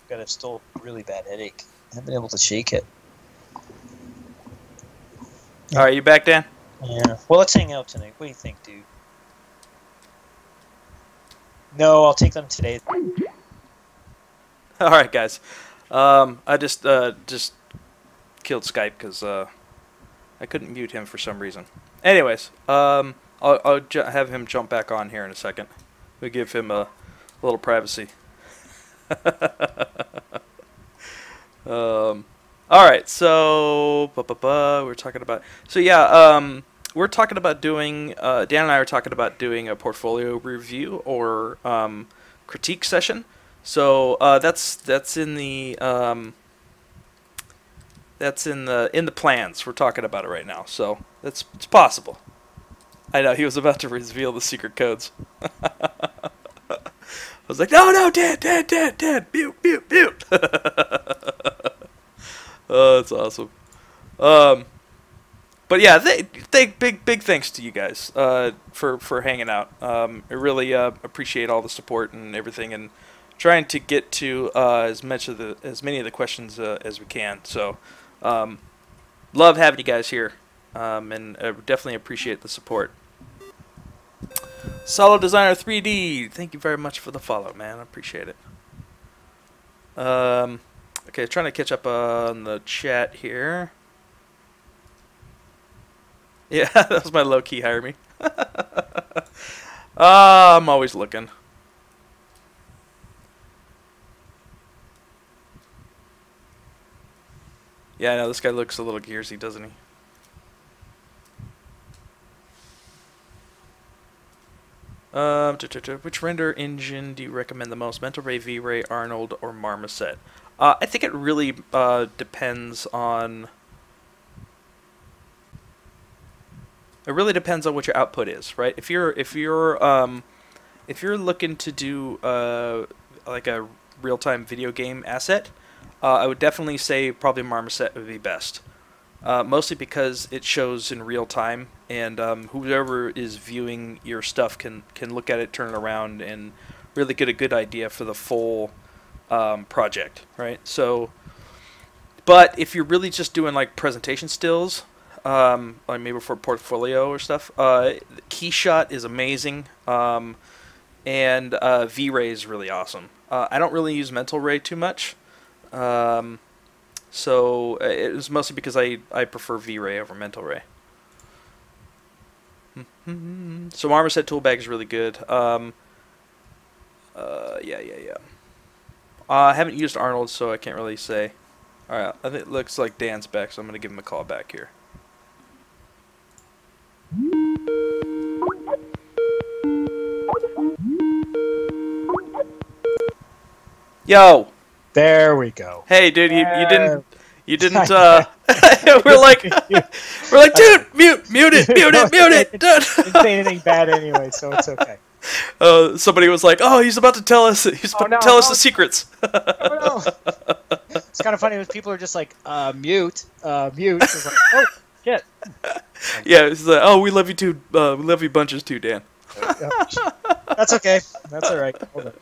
Got a still really bad headache. I haven't been able to shake it. Yeah. All right, you back, Dan? Yeah. Well, let's hang out tonight. What do you think, dude? No, I'll take them today. All right, guys. Um, I just uh, just killed Skype because uh, I couldn't mute him for some reason. Anyways, um, I'll, I'll ju have him jump back on here in a second. We'll give him a little privacy. um, all right, so bu bu bu, we're talking about... So, yeah... Um, We're talking about doing, uh, Dan and I are talking about doing a portfolio review or um, critique session. So uh, that's that's in the um, that's in the in the plans. We're talking about it right now, so that's it's possible. I know he was about to reveal the secret codes. I was like, no, no, Dan, Dan, Dan, Dan, mute, mute, mute. Oh, that's awesome. Um. But yeah, they, they, big big thanks to you guys uh, for for hanging out. Um, I really uh, appreciate all the support and everything, and trying to get to uh, as much of the as many of the questions uh, as we can. So, um, love having you guys here, um, and I definitely appreciate the support. Solid Designer three D, thank you very much for the follow, man. I appreciate it. Um, okay, trying to catch up on the chat here. Yeah, that was my low-key hire me. uh, I'm always looking. Yeah, I know, this guy looks a little Gearsy, doesn't he? Um, which render engine do you recommend the most? Mental Ray, V-Ray, Arnold, or Marmoset? Uh, I think it really uh, depends on... It really depends on what your output is, right? If you're if you're um, if you're looking to do uh, like a real-time video game asset, uh, I would definitely say probably Marmoset would be best, uh, mostly because it shows in real time, and um, whoever is viewing your stuff can can look at it, turn it around, and really get a good idea for the full um, project, right? So. But if you're really just doing like presentation stills, um, like maybe for portfolio or stuff, uh, Keyshot is amazing, um, and uh, V-Ray is really awesome. Uh, I don't really use Mental Ray too much, um, so it was mostly because I, I prefer V-Ray over Mental Ray. So Marmoset Toolbag is really good. Um, uh, yeah, yeah, yeah. Uh, I haven't used Arnold, so I can't really say. All right, I think it looks like Dan's back, so I'm going to give him a call back here. Yo. There we go. Hey, dude, you, you didn't... You didn't, uh, we're like, we're like, dude, mute, mute it, mute it, mute it. Dude. It didn't say anything bad anyway, so it's okay. Uh, somebody was like, oh, he's about to tell us, he's about oh, no, to tell no. us the secrets. Oh, no. It's kind of funny when people are just like, uh, mute, uh, mute. It's like, oh, shit. Yeah, it's like, oh, we love you too, uh, we love you bunches too, Dan. That's okay. That's all right. Hold on.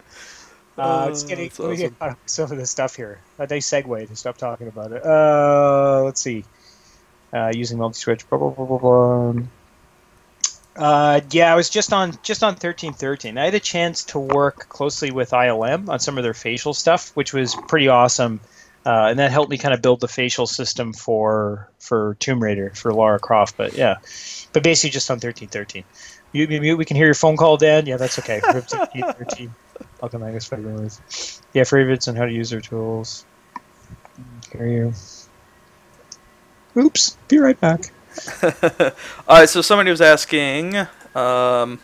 Uh, it's getting, let me awesome. get caught up with some of this stuff here. Uh, they segued to stop talking about it. Uh, let's see. Uh, using multi-switch. Blah, blah, blah, blah, blah. Uh, yeah, I was just on just on thirteen thirteen. I had a chance to work closely with I L M on some of their facial stuff, which was pretty awesome. Uh, and that helped me kind of build the facial system for for Tomb Raider, for Lara Croft. But yeah, but basically just on thirteen thirteen. Mute, mute, mute. We can hear your phone call, Dan. Yeah, that's okay. thirteen thirteen. Welcome, I guess, for everyone's. Yeah, free vids on how to use their tools. Hear you. Oops, be right back. All right, so somebody was asking. Um,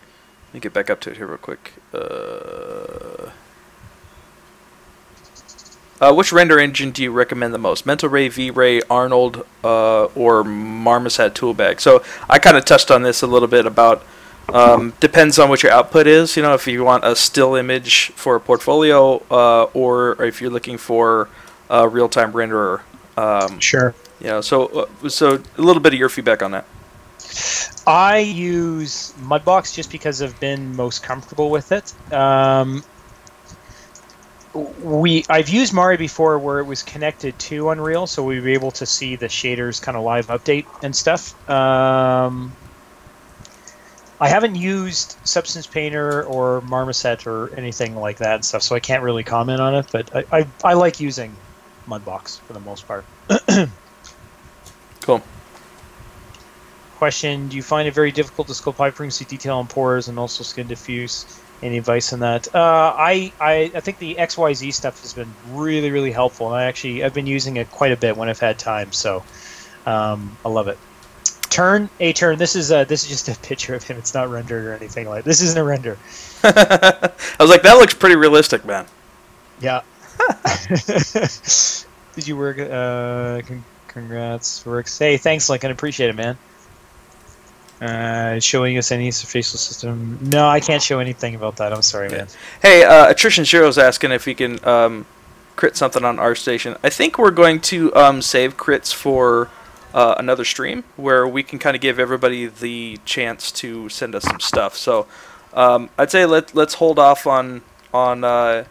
let me get back up to it here real quick. Uh, uh, which render engine do you recommend the most? Mental Ray, V-Ray, Arnold, uh, or Marmoset Toolbag? So I kind of touched on this a little bit about. Um, depends on what your output is. You know, if you want a still image for a portfolio, uh, or, or if you're looking for a real-time renderer. Um, sure. You know, so uh, so a little bit of your feedback on that. I use Mudbox just because I've been most comfortable with it. Um, we I've used Mari before where it was connected to Unreal, so we were able to see the shaders kind of live update and stuff. Um, I haven't used Substance Painter or Marmoset or anything like that and stuff, so I can't really comment on it, but I, I, I like using Mudbox for the most part. Cool. Question, do you find it very difficult to sculpt high frequency detail on pores and also skin diffuse? Any advice on that? Uh, I, I, I think the X Y Z stuff has been really, really helpful, and I actually, I've been using it quite a bit when I've had time, so um, I love it. Turn a turn. This is a, this is just a picture of him. It's not rendered or anything like. This isn't a render. I was like, that looks pretty realistic, man. Yeah. Did you work? Uh, congrats, works. Hey, thanks, Lincoln. Appreciate it, man. Uh, showing us any facial system? No, I can't show anything about that. I'm sorry, yeah. man. Hey, uh, Attrition Zero's asking if he can um, crit something on our station. I think we're going to um, save crits for. Uh, another stream where we can kind of give everybody the chance to send us some stuff. So um, I'd say let let's hold off on on uh,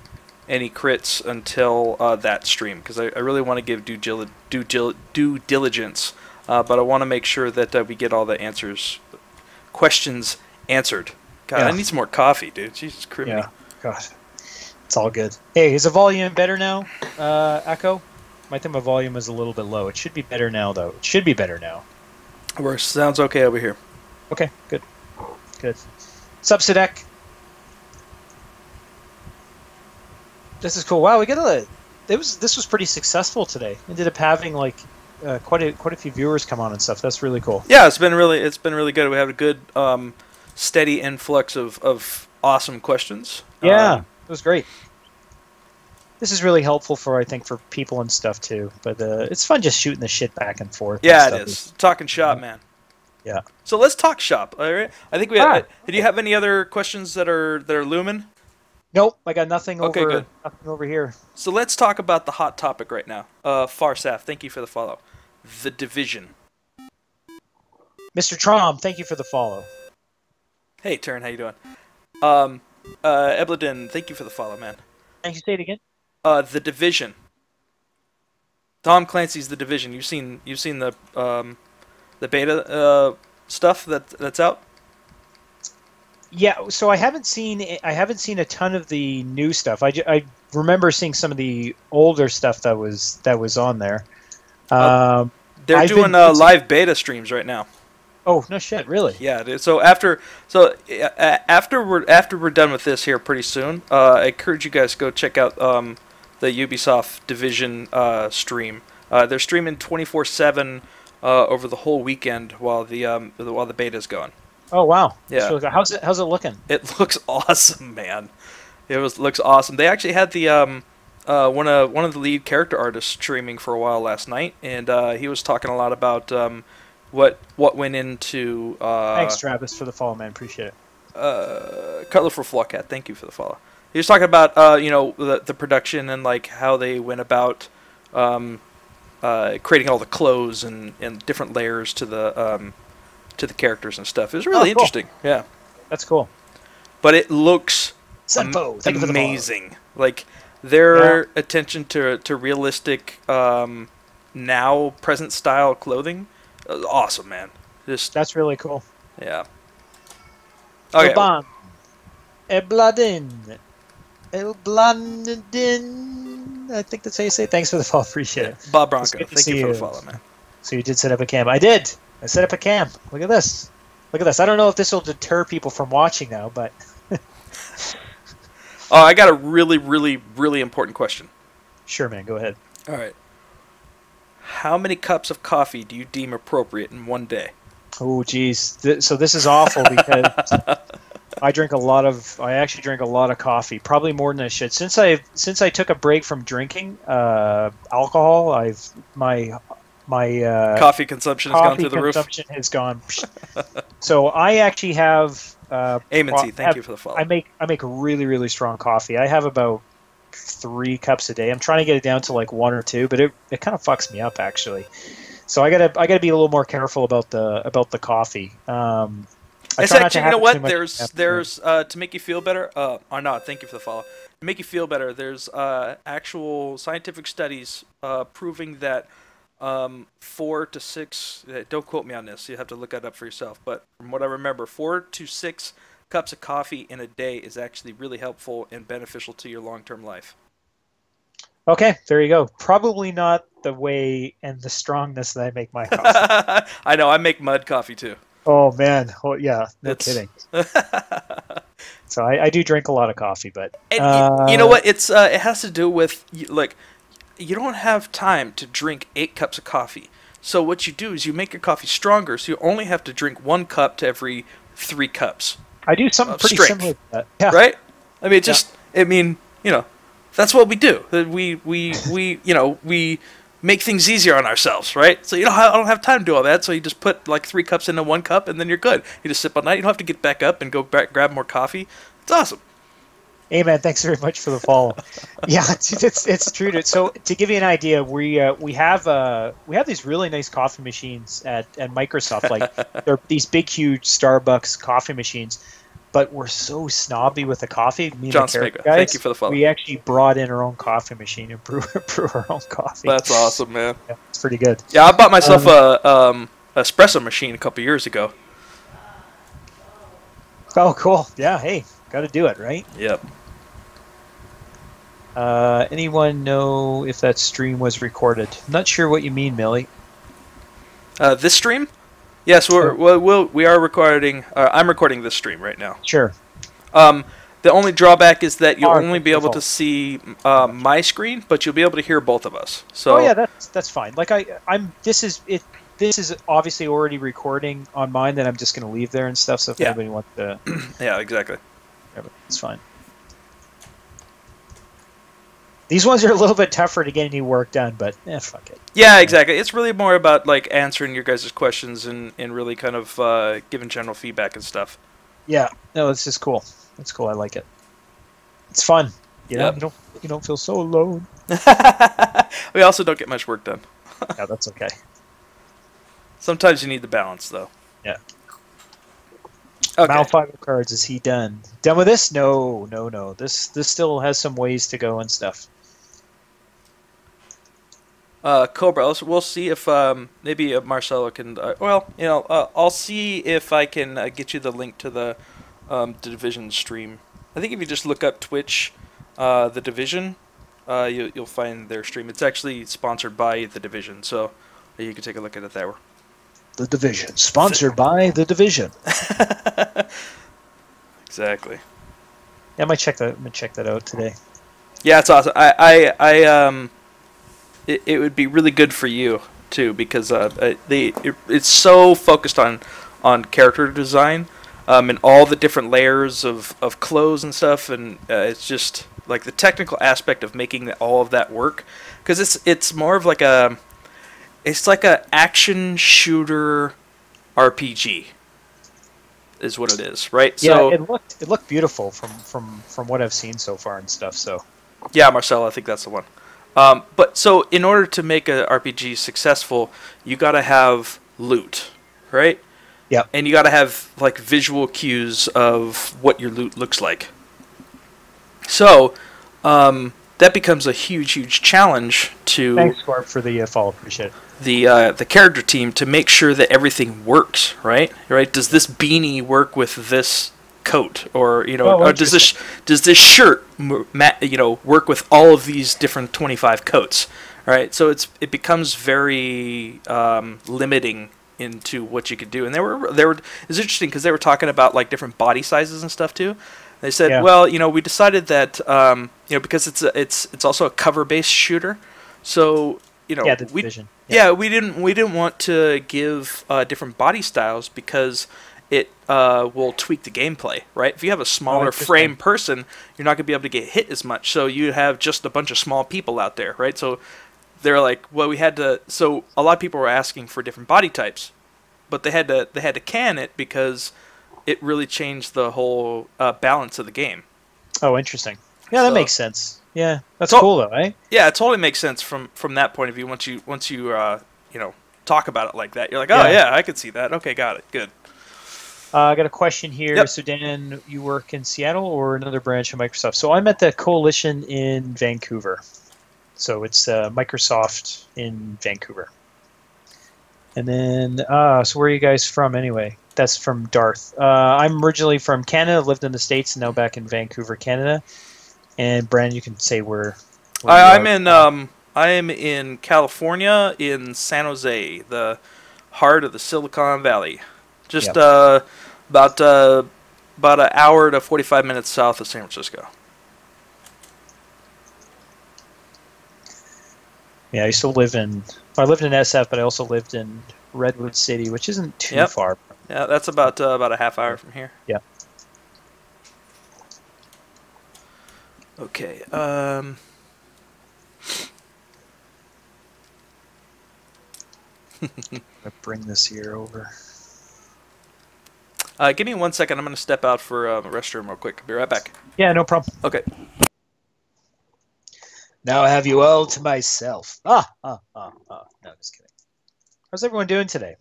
any crits until uh, that stream, because I, I really want to give due due due, due diligence, uh, but I want to make sure that uh, we get all the answers, questions answered. God, yeah. I need some more coffee, dude. Jesus Christ. Yeah. God, it's all good. Hey, is the volume better now, uh, Echo? I think my volume is a little bit low. It should be better now, though. It should be better now. Works. Sounds okay over here. Okay, good. Good. Subsidec. This is cool. Wow, we got a. It was this was pretty successful today. We ended up having like uh, quite a quite a few viewers come on and stuff. That's really cool. Yeah, it's been really it's been really good. We have a good um, steady influx of of awesome questions. Yeah, um, it was great. This is really helpful for, I think, for people and stuff, too. But uh, it's fun just shooting the shit back and forth. Yeah, and stuff. It is. Talking shop, man. Yeah. So let's talk shop, all right? I think we ah, have... Okay. Do you have any other questions that are that are looming? Nope. I got nothing, okay, over, good. nothing over here. So let's talk about the hot topic right now. Uh, Farsaf, thank you for the follow. The Division. Mister Trom, thank you for the follow. Hey, Turn, how you doing? Um, uh, Ebledin, thank you for the follow, man. Thank you. Say it again. Uh, The Division. Tom Clancy's The Division. You've seen you've seen the um, the beta uh, stuff that that's out. Yeah, so I haven't seen I haven't seen a ton of the new stuff. I, j I remember seeing some of the older stuff that was that was on there. Um, They're I've doing been, uh, live beta streams right now. Oh no shit! Really? Yeah. So after so after we're after we're done with this here pretty soon, uh, I encourage you guys to go check out um, the Ubisoft Division uh, stream. Uh, they're streaming twenty-four seven uh, over the whole weekend while the um, while the beta's going. Oh wow! Yeah. So how's it how's it looking? It looks awesome, man. It was looks awesome. They actually had the um, uh, one of one of the lead character artists streaming for a while last night, and uh, he was talking a lot about. Um, What what went into? Uh, Thanks, Travis, for the follow, man. Appreciate it. Uh, Cutler for Flawcat, thank you for the follow. He was talking about uh, you know the, the production and like how they went about um, uh, creating all the clothes and, and different layers to the um, to the characters and stuff. It was really oh, cool. interesting. Yeah, that's cool. But it looks am amazing. The like their yeah. attention to to realistic um, now present style clothing. Awesome, man. Just that's really cool. Yeah. Okay. Well. Ebladin. Ebladin. I think that's how you say it. Thanks for the follow. Appreciate it. Bob Bronco. Thank you for you. the follow, man. So you did set up a cam. I did. I set up a cam. Look at this. Look at this. I don't know if this will deter people from watching now, but. Oh, I got a really, really, really important question. Sure, man. Go ahead. All right. How many cups of coffee do you deem appropriate in one day? Oh, geez. Th so this is awful because I drink a lot of. I actually drink a lot of coffee, probably more than I should. Since I since I took a break from drinking uh, alcohol, I've my my uh, coffee consumption has coffee gone through the roof. Consumption has gone. So I actually have. Uh, Amen. Thank have, you for the follow. I make I make really really strong coffee. I have about. Three cups a day. I'm trying to get it down to like one or two, but it, it kind of fucks me up actually. So I gotta I gotta be a little more careful about the about the coffee. Um, I it's actually you know what there's there's uh, to make you feel better. Uh, or not. Thank you for the follow. To make you feel better. There's uh, actual scientific studies uh, proving that um, four to six. Uh, don't quote me on this. You have to look that up for yourself. But from what I remember, four to six. Cups of coffee in a day is actually really helpful and beneficial to your long-term life. Okay, there you go. Probably not the way and the strongness that I make my coffee. I know, I make mud coffee too. Oh man, oh, yeah, no it's... kidding. So I, I do drink a lot of coffee, but and, uh... you know what? It's uh, it has to do with like you don't have time to drink eight cups of coffee. So what you do is you make your coffee stronger, so you only have to drink one cup to every three cups. I do something pretty strength. similar to that. Yeah. Right? I mean, just, yeah. I mean, you know, that's what we do. We, we, we, you know, we make things easier on ourselves, right? So you don't have, I don't have time to do all that, so you just put like three cups into one cup, and then you're good. You just sip all night. You don't have to get back up and go back, grab more coffee. It's awesome. Hey, man, thanks very much for the follow. Yeah, it's, it's true. Dude. So to give you an idea, we uh, we have uh, we have these really nice coffee machines at, at Microsoft. Like they're these big, huge Starbucks coffee machines, but we're so snobby with the coffee. Me John Spiegel, thank you for the follow. We actually brought in our own coffee machine and brew, brew our own coffee. That's awesome, man. Yeah, it's pretty good. Yeah, I bought myself um, a um, espresso machine a couple years ago. Oh, cool. Yeah, hey, got to do it, right? Yep. Uh, anyone know if that stream was recorded? I'm not sure what you mean, Millie. Uh, this stream? Yes, we're, we're, we're, we are recording. Uh, I'm recording this stream right now. Sure. Um, the only drawback is that you'll Our only be able default. to see uh, my screen, but you'll be able to hear both of us. So. Oh yeah, that's that's fine. Like I, I'm. This is it. This is obviously already recording on mine. That I'm just going to leave there and stuff. So if yeah. anybody wants to. Yeah, exactly. It's fine. These ones are a little bit tougher to get any work done, but eh, fuck it. Yeah, exactly. It's really more about like answering your guys' questions and, and really kind of uh, giving general feedback and stuff. Yeah. No, it's just cool. It's cool. I like it. It's fun. You know, yep. you don't you don't feel so alone. We also don't get much work done. Yeah, that's okay. Sometimes you need the balance, though. Yeah. Okay. Malphite cards, is he done? Done with this? No, no, no. This this still has some ways to go and stuff. uh, Cobra. Also, we'll see if um, maybe uh, Marcelo can. Uh, well, you know, uh, I'll see if I can uh, get you the link to the um, Division stream. I think if you just look up Twitch, uh, The Division, uh, you, you'll find their stream. It's actually sponsored by The Division, so you can take a look at it there. The Division, sponsored by The Division. Exactly. Yeah, I might check that. I might check that out today. Yeah, it's awesome. I, I, I um, it, it would be really good for you too, because uh, they it, it's so focused on on character design, um, and all the different layers of of clothes and stuff, and uh, it's just like the technical aspect of making all of that work, because it's it's more of like a It's like a action shooter R P G, is what it is, right? Yeah, so, it looked it looked beautiful from from from what I've seen so far and stuff. So, yeah, Marcel, I think that's the one. Um, but so, in order to make an R P G successful, you gotta have loot, right? Yeah, and you gotta have like visual cues of what your loot looks like. So, um, that becomes a huge, huge challenge to. Thanks, Corp, for the uh, follow. Appreciate it. the uh, the character team to make sure that everything works, right? Right? Does this beanie work with this coat, or you know, oh, or does this does this shirt, you know, work with all of these different twenty-five coats, right? So it's it becomes very um, limiting into what you could do. And they were they were it's interesting because they were talking about like different body sizes and stuff too. They said, yeah. well, you know, we decided that um, you know because it's a, it's it's also a cover-based shooter, so. You know, yeah, the Division. We, yeah. yeah, we didn't we didn't want to give uh, different body styles because it uh, will tweak the gameplay, right? If you have a smaller oh, frame person, you're not going to be able to get hit as much. So you have just a bunch of small people out there, right? So they're like, well, we had to. So a lot of people were asking for different body types, but they had to they had to can it because it really changed the whole uh, balance of the game. Oh, interesting. Yeah, that so, makes sense. Yeah, that's so, cool though, right? Yeah, it totally makes sense from from that point of view. Once you once you uh, you know talk about it like that, you're like, oh yeah, yeah I could see that. Okay, got it, good. Uh, I got a question here. Yep. So Dan, you work in Seattle or another branch of Microsoft? So I'm at the Coalition in Vancouver. So it's uh, Microsoft in Vancouver. And then, uh, so where are you guys from anyway? That's from Darth. Uh, I'm originally from Canada. Lived in the States and now back in Vancouver, Canada. And Brandon, you can say where. where I, I'm in. Um, I am in California, in San Jose, the heart of the Silicon Valley, just yep. uh, about uh, about an hour to forty-five minutes south of San Francisco. Yeah, I used to live in. I lived in S F, but I also lived in Redwood City, which isn't too yep. far. Yeah, that's about uh, about a half hour from here. Yeah. Okay. Um, bring this here over. Uh, give me one second. I'm going to step out for a uh, restroom real quick. I'll be right back. Yeah, no problem. Okay. Now I have you all to myself. Ah, ah, ah, ah. No, just kidding. How's everyone doing today?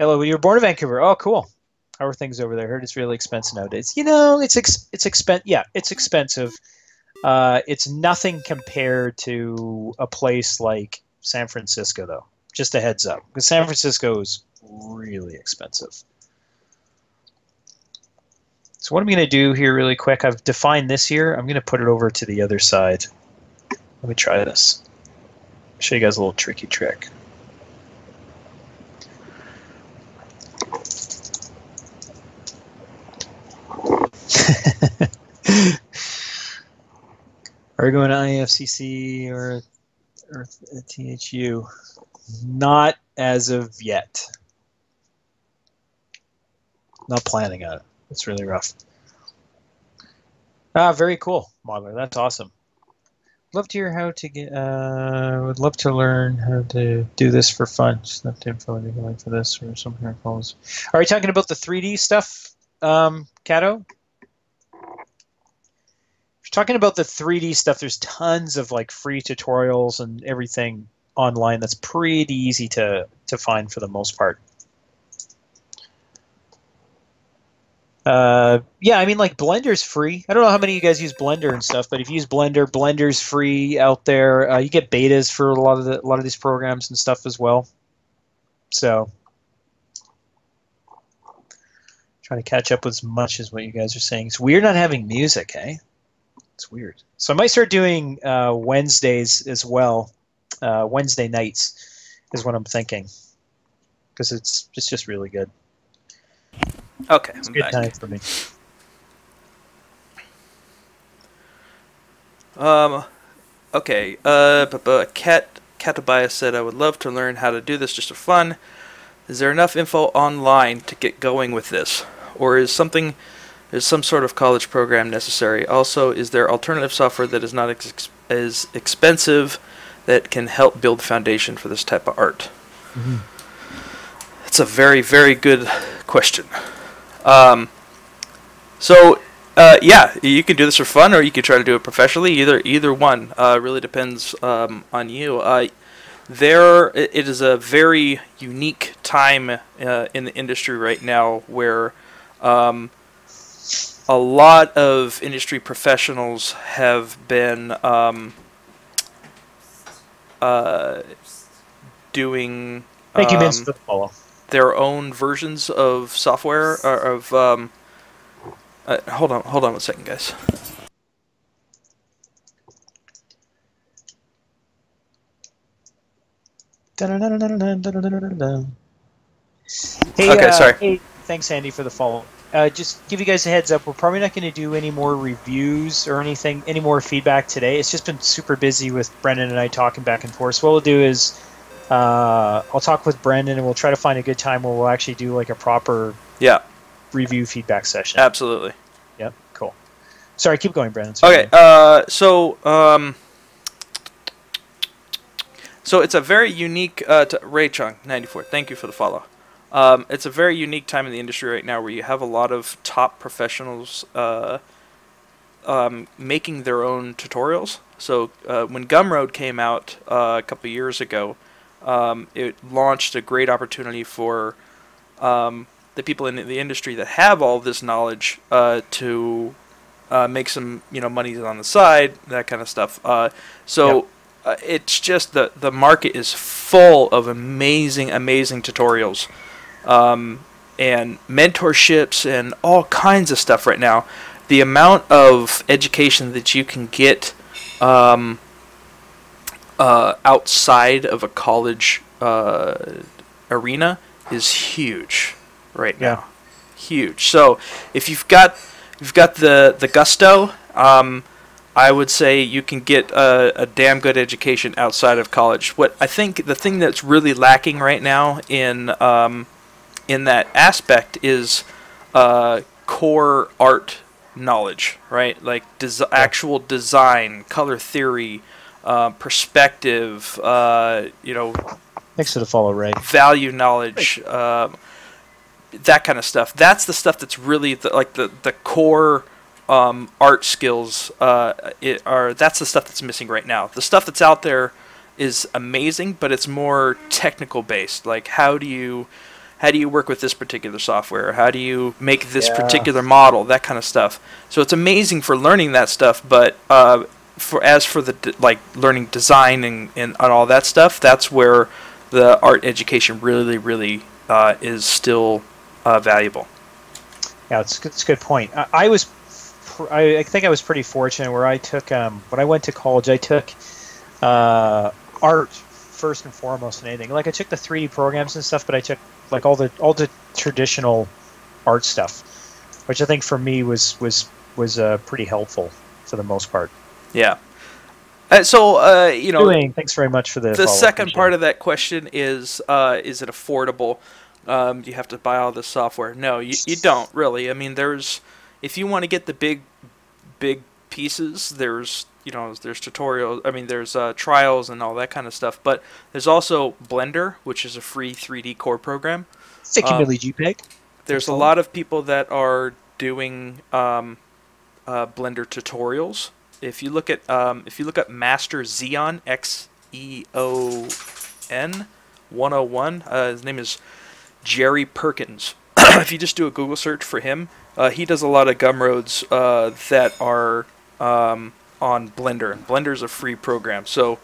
Hello, you were born in Vancouver. Oh, cool. How are things over there? I heard it's really expensive nowadays. You know, it's ex it's expen yeah, it's expensive. Uh, it's nothing compared to a place like San Francisco, though. Just a heads up, because San Francisco is really expensive. So what I'm going to do here really quick, I've defined this here. I'm going to put it over to the other side. Let me try this. I'll show you guys a little tricky trick. Are you going to I F C C or, or T H U? Not as of yet. Not planning on it. It's really rough. Ah, very cool, Modeler. That's awesome. Love to hear how to get. Uh, would love to learn how to do this for fun. Just not to info anything for this or something or calls. Are you talking about the three D stuff, um, Kato? Talking about the three D stuff, there's tons of like free tutorials and everything online that's pretty easy to to find for the most part. Uh, yeah, I mean, like, Blender's free. I don't know how many of you guys use Blender and stuff, but if you use Blender, Blender's free out there. Uh, you get betas for a lot of the, a lot of these programs and stuff as well. So, trying to catch up with as much as what you guys are saying. It's weird not having music, eh? It's weird. So I might start doing uh, Wednesdays as well. Uh, Wednesday nights is what I'm thinking, because it's it's just really good. Okay, it's a good time for me. Um, okay. Uh, but but Cat Catabia said, "I would love to learn how to do this just for fun. Is there enough info online to get going with this, or is something is some sort of college program necessary? Also, is there alternative software that is not ex as expensive that can help build foundation for this type of art?" Mm-hmm. That's a very, very good question. Um, so, uh, yeah, you can do this for fun, or you can try to do it professionally. Either, either one uh, really depends um, on you. Uh, there, it is a very unique time uh, in the industry right now, where um, a lot of industry professionals have been um, uh, doing. Thank you, um, Vince, for the follow. Their own versions of software, or of, um, uh, hold on, hold on one second, guys. Hey, okay, uh, sorry. Hey, thanks, Andy, for the follow. Uh, just give you guys a heads up, we're probably not going to do any more reviews or anything, any more feedback today. It's just been super busy with Brendon and I talking back and forth. So what we'll do is, Uh, I'll talk with Brendon, and we'll try to find a good time where we'll actually do like a proper yeah review feedback session. Absolutely. Yep. Cool. Sorry, keep going, Brendon. Sorry. Okay. Uh, so um, so it's a very unique uh, t Ray Chung ninety-four. Thank you for the follow. Um, it's a very unique time in the industry right now, where you have a lot of top professionals uh, um, making their own tutorials. So uh, when Gumroad came out uh, a couple years ago, Um, it launched a great opportunity for um, the people in the industry that have all this knowledge uh, to uh, make some, you know, money on the side, that kind of stuff. Uh, so yeah. uh, it's just the the market is full of amazing, amazing tutorials um, and mentorships and all kinds of stuff right now. The amount of education that you can get Um, Uh, outside of a college uh, arena is huge right now. Yeah. Huge. So if you've got you've got the the gusto, um, I would say you can get a, a damn good education outside of college. What I think the thing that's really lacking right now in um, in that aspect is uh, core art knowledge, right? Like des actual design, color theory, Uh, perspective, uh, you know, thanks for the follow, Ray. Value knowledge, um, that kind of stuff. That's the stuff that's really the, like the the core um, art skills. Uh, it are that's the stuff that's missing right now. The stuff that's out there is amazing, but it's more technical based. Like how do you how do you work with this particular software? How do you make this yeah. particular model? That kind of stuff. So it's amazing for learning that stuff, but uh, For as for the like learning design and, and and all that stuff, that's where the art education really, really uh, is still uh, valuable. Yeah, it's it's a good point. I, I was, I, I think I was pretty fortunate where I took um, when I went to college, I took uh, art first and foremost in anything. Like I took the three D programs and stuff, but I took like all the all the traditional art stuff, which I think for me was was was uh, pretty helpful for the most part. Yeah. Uh, so, uh, you know, Doing. thanks very much for the The second question. part of that question is, uh, is it affordable? Um, do you have to buy all this software? No, you, you don't really. I mean, there's, if you want to get the big, big pieces, there's, you know, there's tutorials. I mean, there's uh, trials and all that kind of stuff. But there's also Blender, which is a free three D core program. sixty milli JPEG. There's a lot of people that are doing um, uh, Blender tutorials. If you look at um, if you look up Master Xeon X E O N one oh one, uh, his name is Jerry Perkins. If you just do a Google search for him, Uh, he does a lot of Gumroads uh, that are um, on Blender. And Blender's a free program, so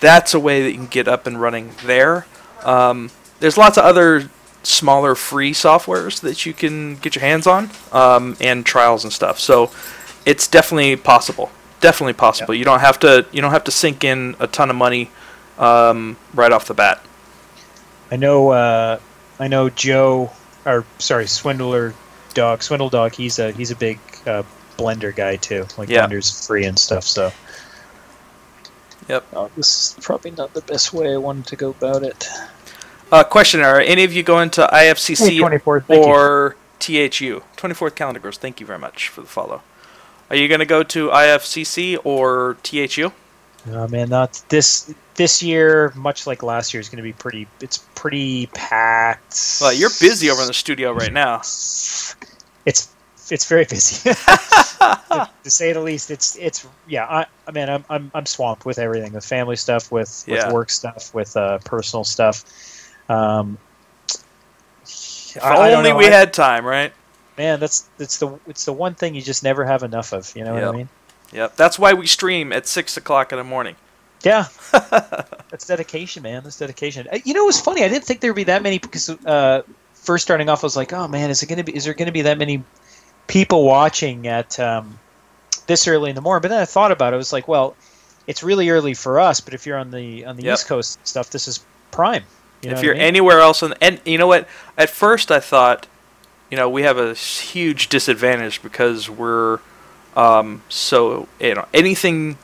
that's a way that you can get up and running there. Um, there's lots of other smaller free softwares that you can get your hands on, um, and trials and stuff. So it's definitely possible. Definitely possible. Yeah. You don't have to. You don't have to sink in a ton of money um, right off the bat. I know. Uh, I know Joe. Or sorry, Swindler Dog. Swindle Dog. He's a he's a big uh, Blender guy too. Like yeah. Blender's free and stuff. So. Yep. Oh, this is probably not the best way I wanted to go about it. Uh, question: are any of you going to I F C C or you. T H U? twenty-fourth Calendar Girls. Thank you very much for the follow. Are you going to go to I F C C or T H U? Oh man, not this this year. Much like last year, is going to be pretty. It's pretty packed. Well, you're busy over in the studio right now. It's it's very busy, to, to say the least. It's it's yeah. I I mean, I'm I'm I'm swamped with everything. With family stuff, with with yeah. work stuff, with uh, personal stuff. Um, if I, only I we I, had time, right? Man, that's it's the it's the one thing you just never have enough of. You know yep. what I mean? Yep. That's why we stream at six o'clock in the morning. Yeah, that's dedication, man. That's dedication. You know, it was funny. I didn't think there'd be that many because uh, first starting off, I was like, oh man, is it gonna be? Is there gonna be that many people watching at um, this early in the morning? But then I thought about it. I was like, well, it's really early for us. But if you're on the on the yep. East Coast and stuff, this is prime. You if you're I mean? anywhere else, in, and you know what? At first, I thought, you know, we have a huge disadvantage because we're um, so you know anything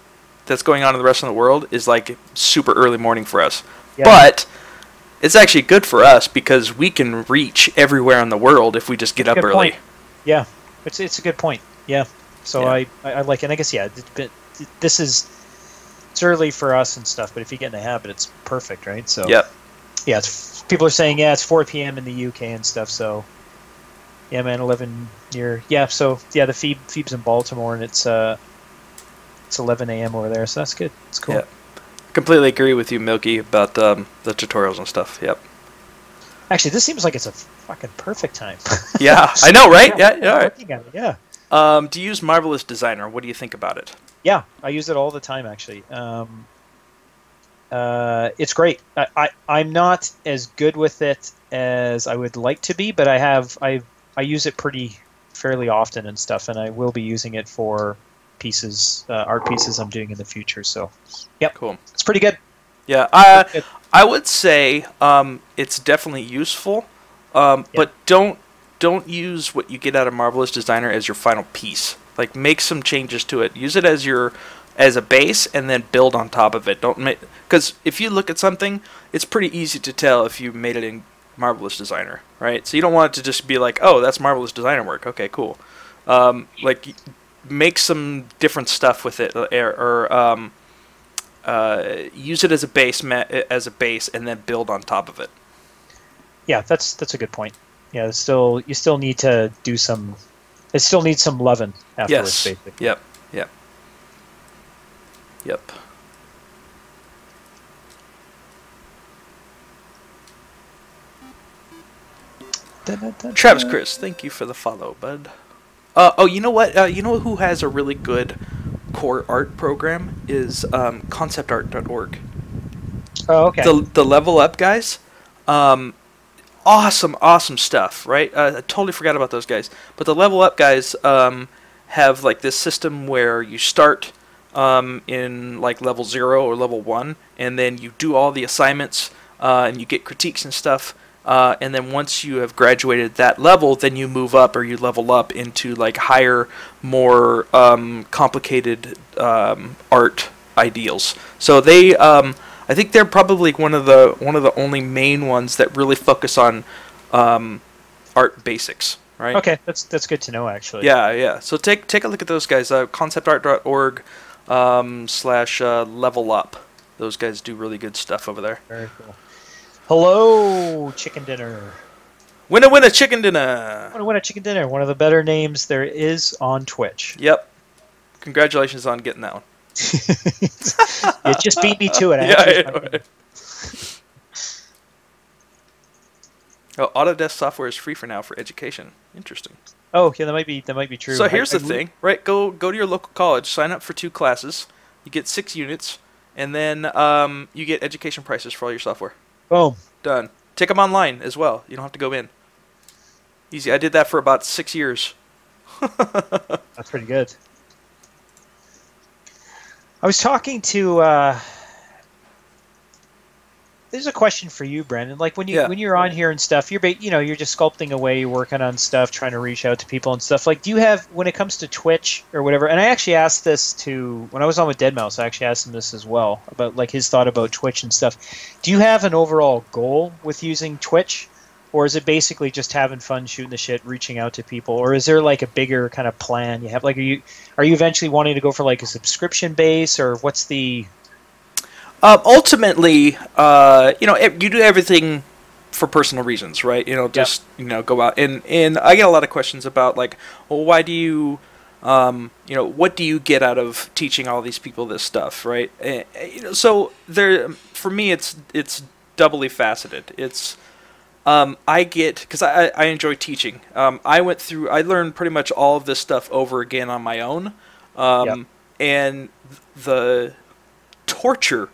that's going on in the rest of the world is like super early morning for us. Yeah. But it's actually good for us because we can reach everywhere in the world if we just get that's up early. Point. Yeah, it's it's a good point. Yeah, so yeah. I, I I like, and I guess yeah, it, it, this is it's early for us and stuff. But if you get in the habit, it's perfect, right? So yeah. Yeah, it's, people are saying, yeah, it's four P M in the U K and stuff, so... Yeah, man, eleven near... Yeah, so, yeah, the Phoebe, Phoebe's in Baltimore, and it's uh, it's eleven A M over there, so that's good. It's cool. Yeah. Completely agree with you, Milky, about um, the tutorials and stuff, yep. Actually, this seems like it's a fucking perfect time. Yeah, I know, right? Yeah, yeah, all right. Yeah. Um, do you use Marvelous Designer? What do you think about it? Yeah, I use it all the time, actually. Um... Uh, it's great. I, I I'm not as good with it as I would like to be, but I have I I use it pretty fairly often and stuff, and I will be using it for pieces, uh, art pieces I'm doing in the future. So, yep, cool. It's pretty good. Yeah, I I would say um, it's definitely useful, um, yep. but don't don't use what you get out of Marvelous Designer as your final piece. Like, make some changes to it. Use it as your as a base, and then build on top of it. Don't make, because if you look at something, it's pretty easy to tell if you made it in Marvelous Designer, right? So you don't want it to just be like, oh, that's Marvelous Designer work. Okay, cool. Um, like, make some different stuff with it, or, or um, uh, use it as a base, ma as a base, and then build on top of it. Yeah, that's that's a good point. Yeah, it's still you still need to do some. It still needs some loving afterwards, yes. basically. Yep. Yep. Yep. Da, da, da, Travis da. Chris, thank you for the follow, bud. Uh, oh, you know what? Uh, you know who has a really good core art program is um, concept art dot org. Oh, okay. The the Level Up guys, um, awesome, awesome stuff, right? Uh, I totally forgot about those guys, but the Level Up guys um, have like this system where you start. Um, in like level zero or level one, and then you do all the assignments uh, and you get critiques and stuff, uh, and then once you have graduated that level, then you move up or you level up into like higher, more um, complicated um, art ideals. So they um, I think they're probably one of the one of the only main ones that really focus on um, art basics, right? Okay, that's that's good to know, actually. Yeah, yeah, so take take a look at those guys, uh, concept art dot org Um, slash uh, Level Up. Those guys do really good stuff over there. Very cool. Hello, Chicken Dinner. Winna Winna Chicken Dinner. Winna Winna Chicken Dinner. One of the better names there is on Twitch. Yep. Congratulations on getting that one. It just beat me to it. I yeah, yeah, right. Oh, Autodesk software is free for now for education. Interesting. Oh, yeah, that might be that might be true. So here's I, the I, thing, right? Go go to your local college, sign up for two classes, you get six units, and then um, you get education prices for all your software. Boom. Done. Take them online as well. You don't have to go in. Easy. I did that for about six years. That's pretty good. I was talking to. Uh, There's a question for you, Brendon. Like when you yeah. when you're on here and stuff, you're you know you're just sculpting away, you're working on stuff, trying to reach out to people and stuff. Like, do you have when it comes to Twitch or whatever? And I actually asked this to when I was on with Deadmau five. I actually asked him this as well about like his thought about Twitch and stuff. Do you have an overall goal with using Twitch, or is it basically just having fun, shooting the shit, reaching out to people, or is there like a bigger kind of plan you have? Like, are you are you eventually wanting to go for like a subscription base, or what's the Um, ultimately, uh, you know, you do everything for personal reasons, right? You know, just, yep. you know, go out. And, and I get a lot of questions about, like, well, why do you, um, you know, what do you get out of teaching all these people this stuff, right? And, you know, so there, for me, it's it's doubly faceted. It's, um, I get, because I, I enjoy teaching. Um, I went through, I learned pretty much all of this stuff over again on my own. Um, yep. And the torture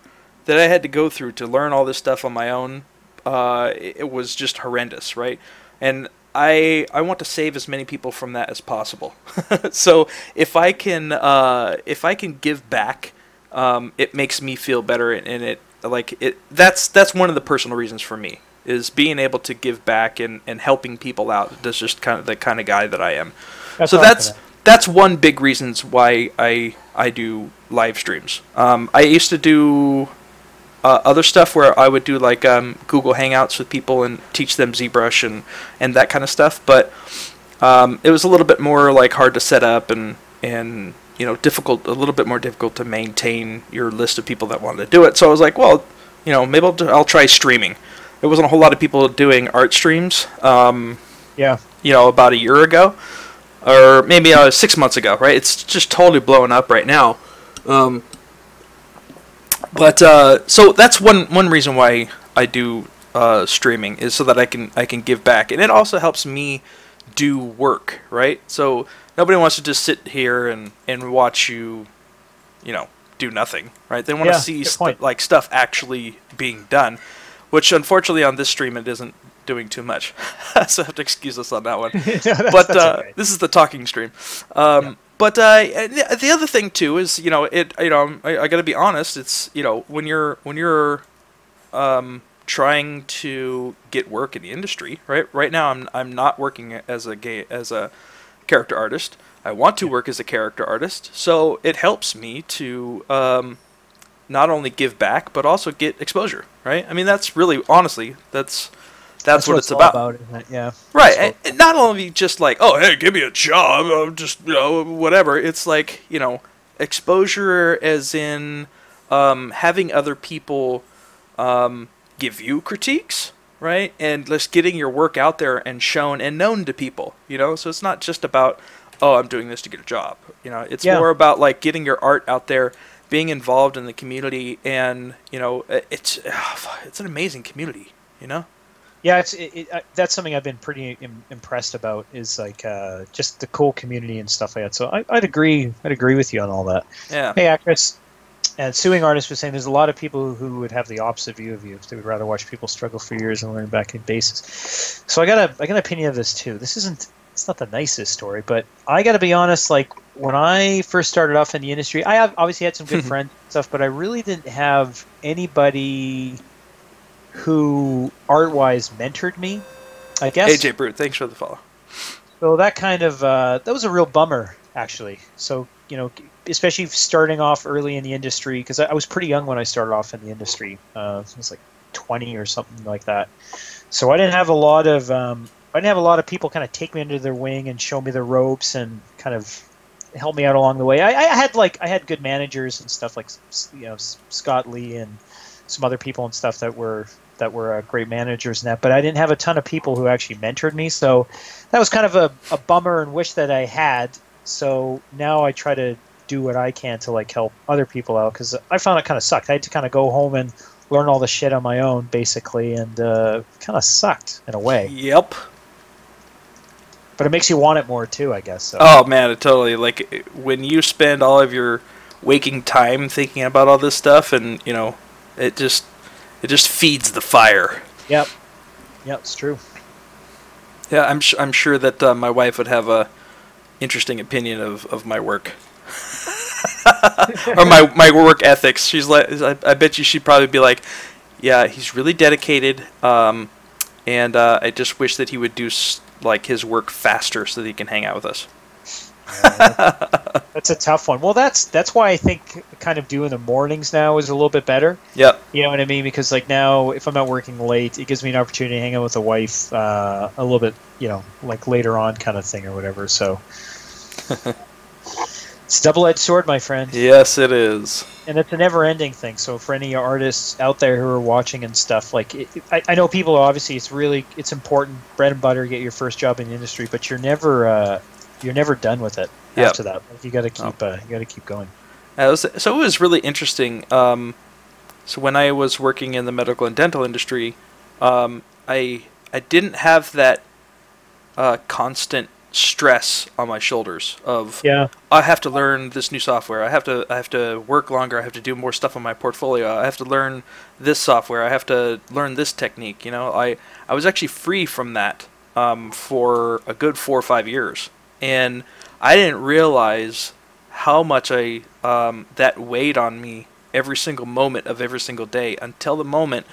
that I had to go through to learn all this stuff on my own, uh, it was just horrendous, right? And I I want to save as many people from that as possible. So if I can uh, if I can give back, um, it makes me feel better, and, and it like it that's that's one of the personal reasons for me is being able to give back and, and helping people out. That's just kind of the kind of guy that I am. That's so that's. That's one big reason why I I do live streams. Um, I used to do uh, other stuff where I would do like um, Google Hangouts with people and teach them ZBrush and, and that kind of stuff. But um, it was a little bit more like hard to set up and and you know difficult a little bit more difficult to maintain your list of people that wanted to do it. So I was like, well, you know, maybe I'll, do, I'll try streaming. There wasn't a whole lot of people doing art streams. Um, yeah, you know, about a year ago. Or maybe uh, six months ago, right? It's just totally blowing up right now. Um, but uh, so that's one one reason why I do uh, streaming is so that I can I can give back, and it also helps me do work, right? So nobody wants to just sit here and, and watch you, you know, do nothing, right? They want yeah, to see st like stuff actually being done, which unfortunately on this stream it isn't. Doing too much, so I have to excuse us on that one. no, that's, but that's uh, okay. This is the talking stream. Um, yeah. But uh, the, the other thing too is you know it you know I, I got to be honest. It's you know when you're when you're um, trying to get work in the industry, right? Right now I'm I'm not working as a gay as a character artist. I want to yeah. work as a character artist, so it helps me to. Um, not only give back but also get exposure, right? I mean that's really honestly that's. That's, That's what, what it's about. about isn't it? Yeah. Right. And, and not only just like, oh, hey, give me a job. I'm just, you know, whatever. It's like, you know, exposure as in um, having other people um, give you critiques, right? And just getting your work out there and shown and known to people, you know? So it's not just about, oh, I'm doing this to get a job. You know, it's yeah. more about like getting your art out there, being involved in the community. And, you know, it's, it's an amazing community, you know? Yeah, it's, it, it, uh, that's something I've been pretty im impressed about is like uh, just the cool community and stuff like that. So I, I'd agree. I'd agree with you on all that. Yeah. Hey, actress, and suing artist was saying there's a lot of people who would have the opposite view of you. They would rather watch people struggle for years and learn back in bases. So I got a I got an opinion of this too. This isn't it's not the nicest story, but I got to be honest. Like when I first started off in the industry, I obviously had some good friends and stuff, but I really didn't have anybody who art-wise mentored me, I guess. A J Brute, thanks for the follow. So that kind of, uh, that was a real bummer, actually. So, you know, especially starting off early in the industry, because I, I was pretty young when I started off in the industry. Uh, I was like twenty or something like that. So I didn't have a lot of, um, I didn't have a lot of people kind of take me under their wing and show me the ropes and kind of help me out along the way. I, I had like, I had good managers and stuff like, you know, Scott Lee and some other people and stuff that were that were uh, great managers and that, but I didn't have a ton of people who actually mentored me, so that was kind of a, a bummer and wish that I had. So now I try to do what I can to like help other people out because I found it kind of sucked. I had to kind of go home and learn all the shit on my own basically, and uh, kind of sucked in a way. Yep. But it makes you want it more too, I guess. So. Oh man, it totally. Like when you spend all of your waking time thinking about all this stuff, and you know, it just it just feeds the fire. Yep. Yep, it's true. Yeah, I'm sh I'm sure that uh, my wife would have a interesting opinion of of my work. Or my my work ethics. She's like, I, I bet you she'd probably be like, yeah, he's really dedicated, um, and uh, I just wish that he would do s like his work faster so that he can hang out with us. Yeah, that's a tough one. Well, that's that's why I think kind of doing the mornings now is a little bit better. Yep. You know what I mean? Because like now, if I'm not working late, it gives me an opportunity to hang out with the wife uh, a little bit, you know, like later on kind of thing or whatever. So. It's a double-edged sword, my friend. Yes, it is. And it's a never-ending thing. So for any artists out there who are watching and stuff, like it, I, I know people, obviously, it's really it's important. Bread and butter, get your first job in the industry, but you're never uh, you're never done with it. Yep. After that, like, you got to keep oh. uh, you got to keep going. Uh, so it was really interesting. Um, so when I was working in the medical and dental industry, um, I I didn't have that uh, constant stress on my shoulders of yeah. I have to learn this new software. I have to I have to work longer. I have to do more stuff on my portfolio. I have to learn this software. I have to learn this technique. You know, I I was actually free from that um, for a good four or five years, and I didn't realize how much I um, that weighed on me every single moment of every single day until the moment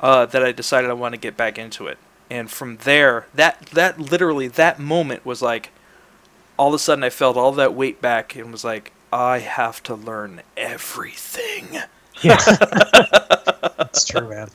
uh, that I decided I want to get back into it. And from there, that that literally that moment was like, all of a sudden I felt all that weight back and was like, I have to learn everything. Yeah, that's true, man.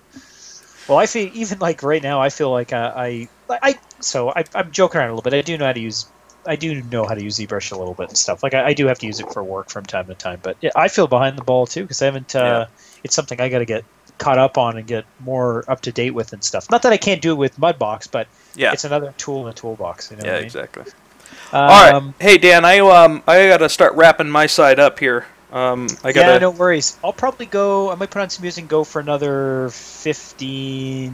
Well, I feel even like right now, I feel like uh, I I so I, I'm joking around a little bit. I do know how to use I do know how to use ZBrush a little bit and stuff. Like I, I do have to use it for work from time to time, but yeah, I feel behind the ball too because I haven't. Uh, yeah. It's something I got to get caught up on and get more up to date with and stuff. Not that I can't do it with Mudbox, but yeah, it's another tool in the toolbox. You know yeah, what I mean? Exactly. Um, All right, hey Dan, I um I gotta start wrapping my side up here. Um, I gotta. Yeah, no worries. I'll probably go. I might put on some music and go for another fifteen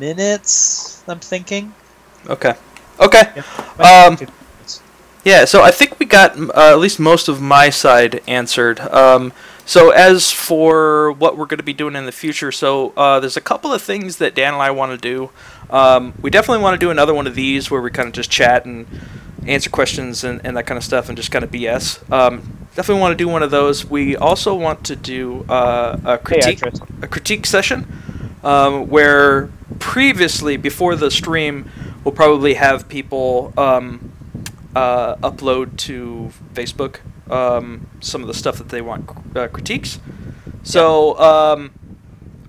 minutes. I'm thinking. Okay. Okay. Yeah, um. Yeah. So I think we got uh, at least most of my side answered. Um. So as for what we're going to be doing in the future, so uh, there's a couple of things that Dan and I want to do. Um, we definitely want to do another one of these where we kind of just chat and answer questions and, and that kind of stuff and just kind of B S. Um, definitely want to do one of those. We also want to do uh, a critique hey, a critique session um, where previously, before the stream, we'll probably have people um, uh, upload to Facebook Um, some of the stuff that they want uh, critiques. So um,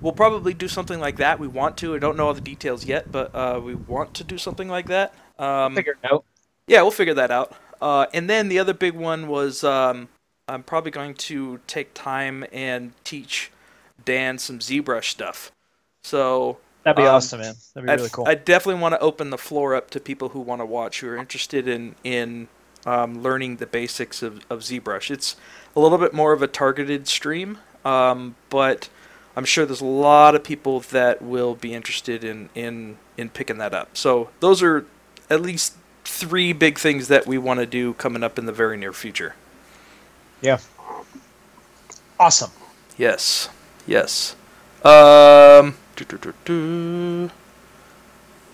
we'll probably do something like that. We want to. I don't know all the details yet, but uh, we want to do something like that. Um, figure it out. Yeah, we'll figure that out. Uh, and then the other big one was um, I'm probably going to take time and teach Dan some ZBrush stuff. So that'd be um, awesome, man. That'd be I'd, really cool. I definitely want to open the floor up to people who want to watch, who are interested in in. Um, learning the basics of, of ZBrush. It's a little bit more of a targeted stream, um, but I'm sure there's a lot of people that will be interested in, in, in picking that up. So those are at least three big things that we want to do coming up in the very near future. Yeah. Awesome. Yes. Yes. Um, doo -doo -doo -doo.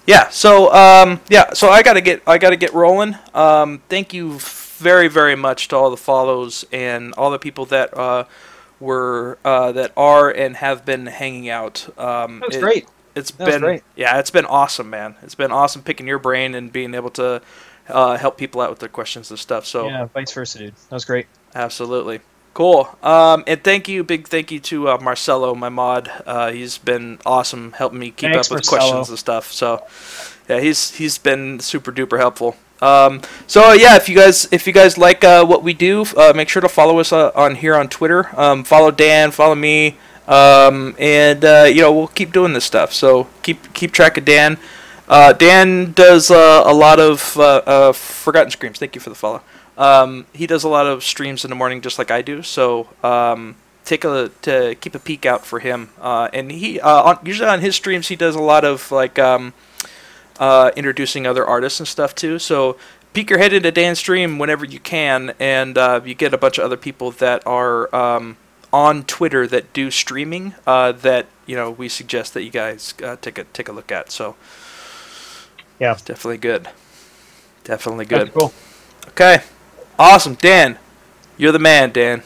Yeah, so um, yeah, so I gotta get I gotta get rolling. Um, thank you very very much to all the follows and all the people that uh, were uh, that are and have been hanging out. Um, that was it, great. It's that been was great. Yeah, it's been awesome, man. It's been awesome picking your brain and being able to uh, help people out with their questions and stuff. So yeah, vice versa, dude. That was great. Absolutely. Cool. Um, and thank you, big thank you to uh, Marcelo, my mod. Uh, he's been awesome helping me keep Thanks, up with Marcelo. questions and stuff. So, yeah, he's he's been super duper helpful. Um, so yeah, if you guys if you guys like uh, what we do, uh, make sure to follow us uh, on here on Twitter. Um, follow Dan, follow me, um, and uh, you know we'll keep doing this stuff. So keep keep track of Dan. Uh, Dan does uh, a lot of uh, uh, Forgotten Screams. Thank you for the follow. Um, he does a lot of streams in the morning, just like I do. So um, take a to keep a peek out for him. Uh, and he uh, on, usually on his streams, he does a lot of like um, uh, introducing other artists and stuff too. So peek your head into Dan's stream whenever you can, and uh, you get a bunch of other people that are um, on Twitter that do streaming uh, that, you know, we suggest that you guys uh, take a take a look at. So yeah, it's definitely good. Definitely good. That's cool. Okay, awesome, Dan. You're the man, Dan.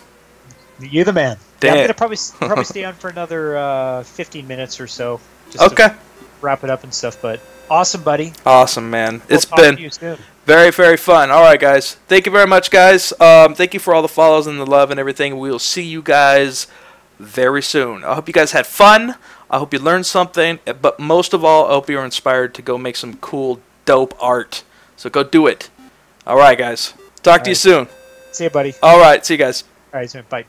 You're the man. Dan. Yeah, I'm gonna probably probably stay on for another uh, fifteen minutes or so. Just okay. To wrap it up and stuff, but awesome, buddy. Awesome, man. We'll it's been very, very fun. All right, guys. Thank you very much, guys. Um, thank you for all the follows and the love and everything. We'll see you guys very soon. I hope you guys had fun. I hope you learned something, but most of all, I hope you're inspired to go make some cool, dope art. So go do it. All right, guys. Talk all to right. you soon. See you, buddy. All right. See you guys. All right. So bye.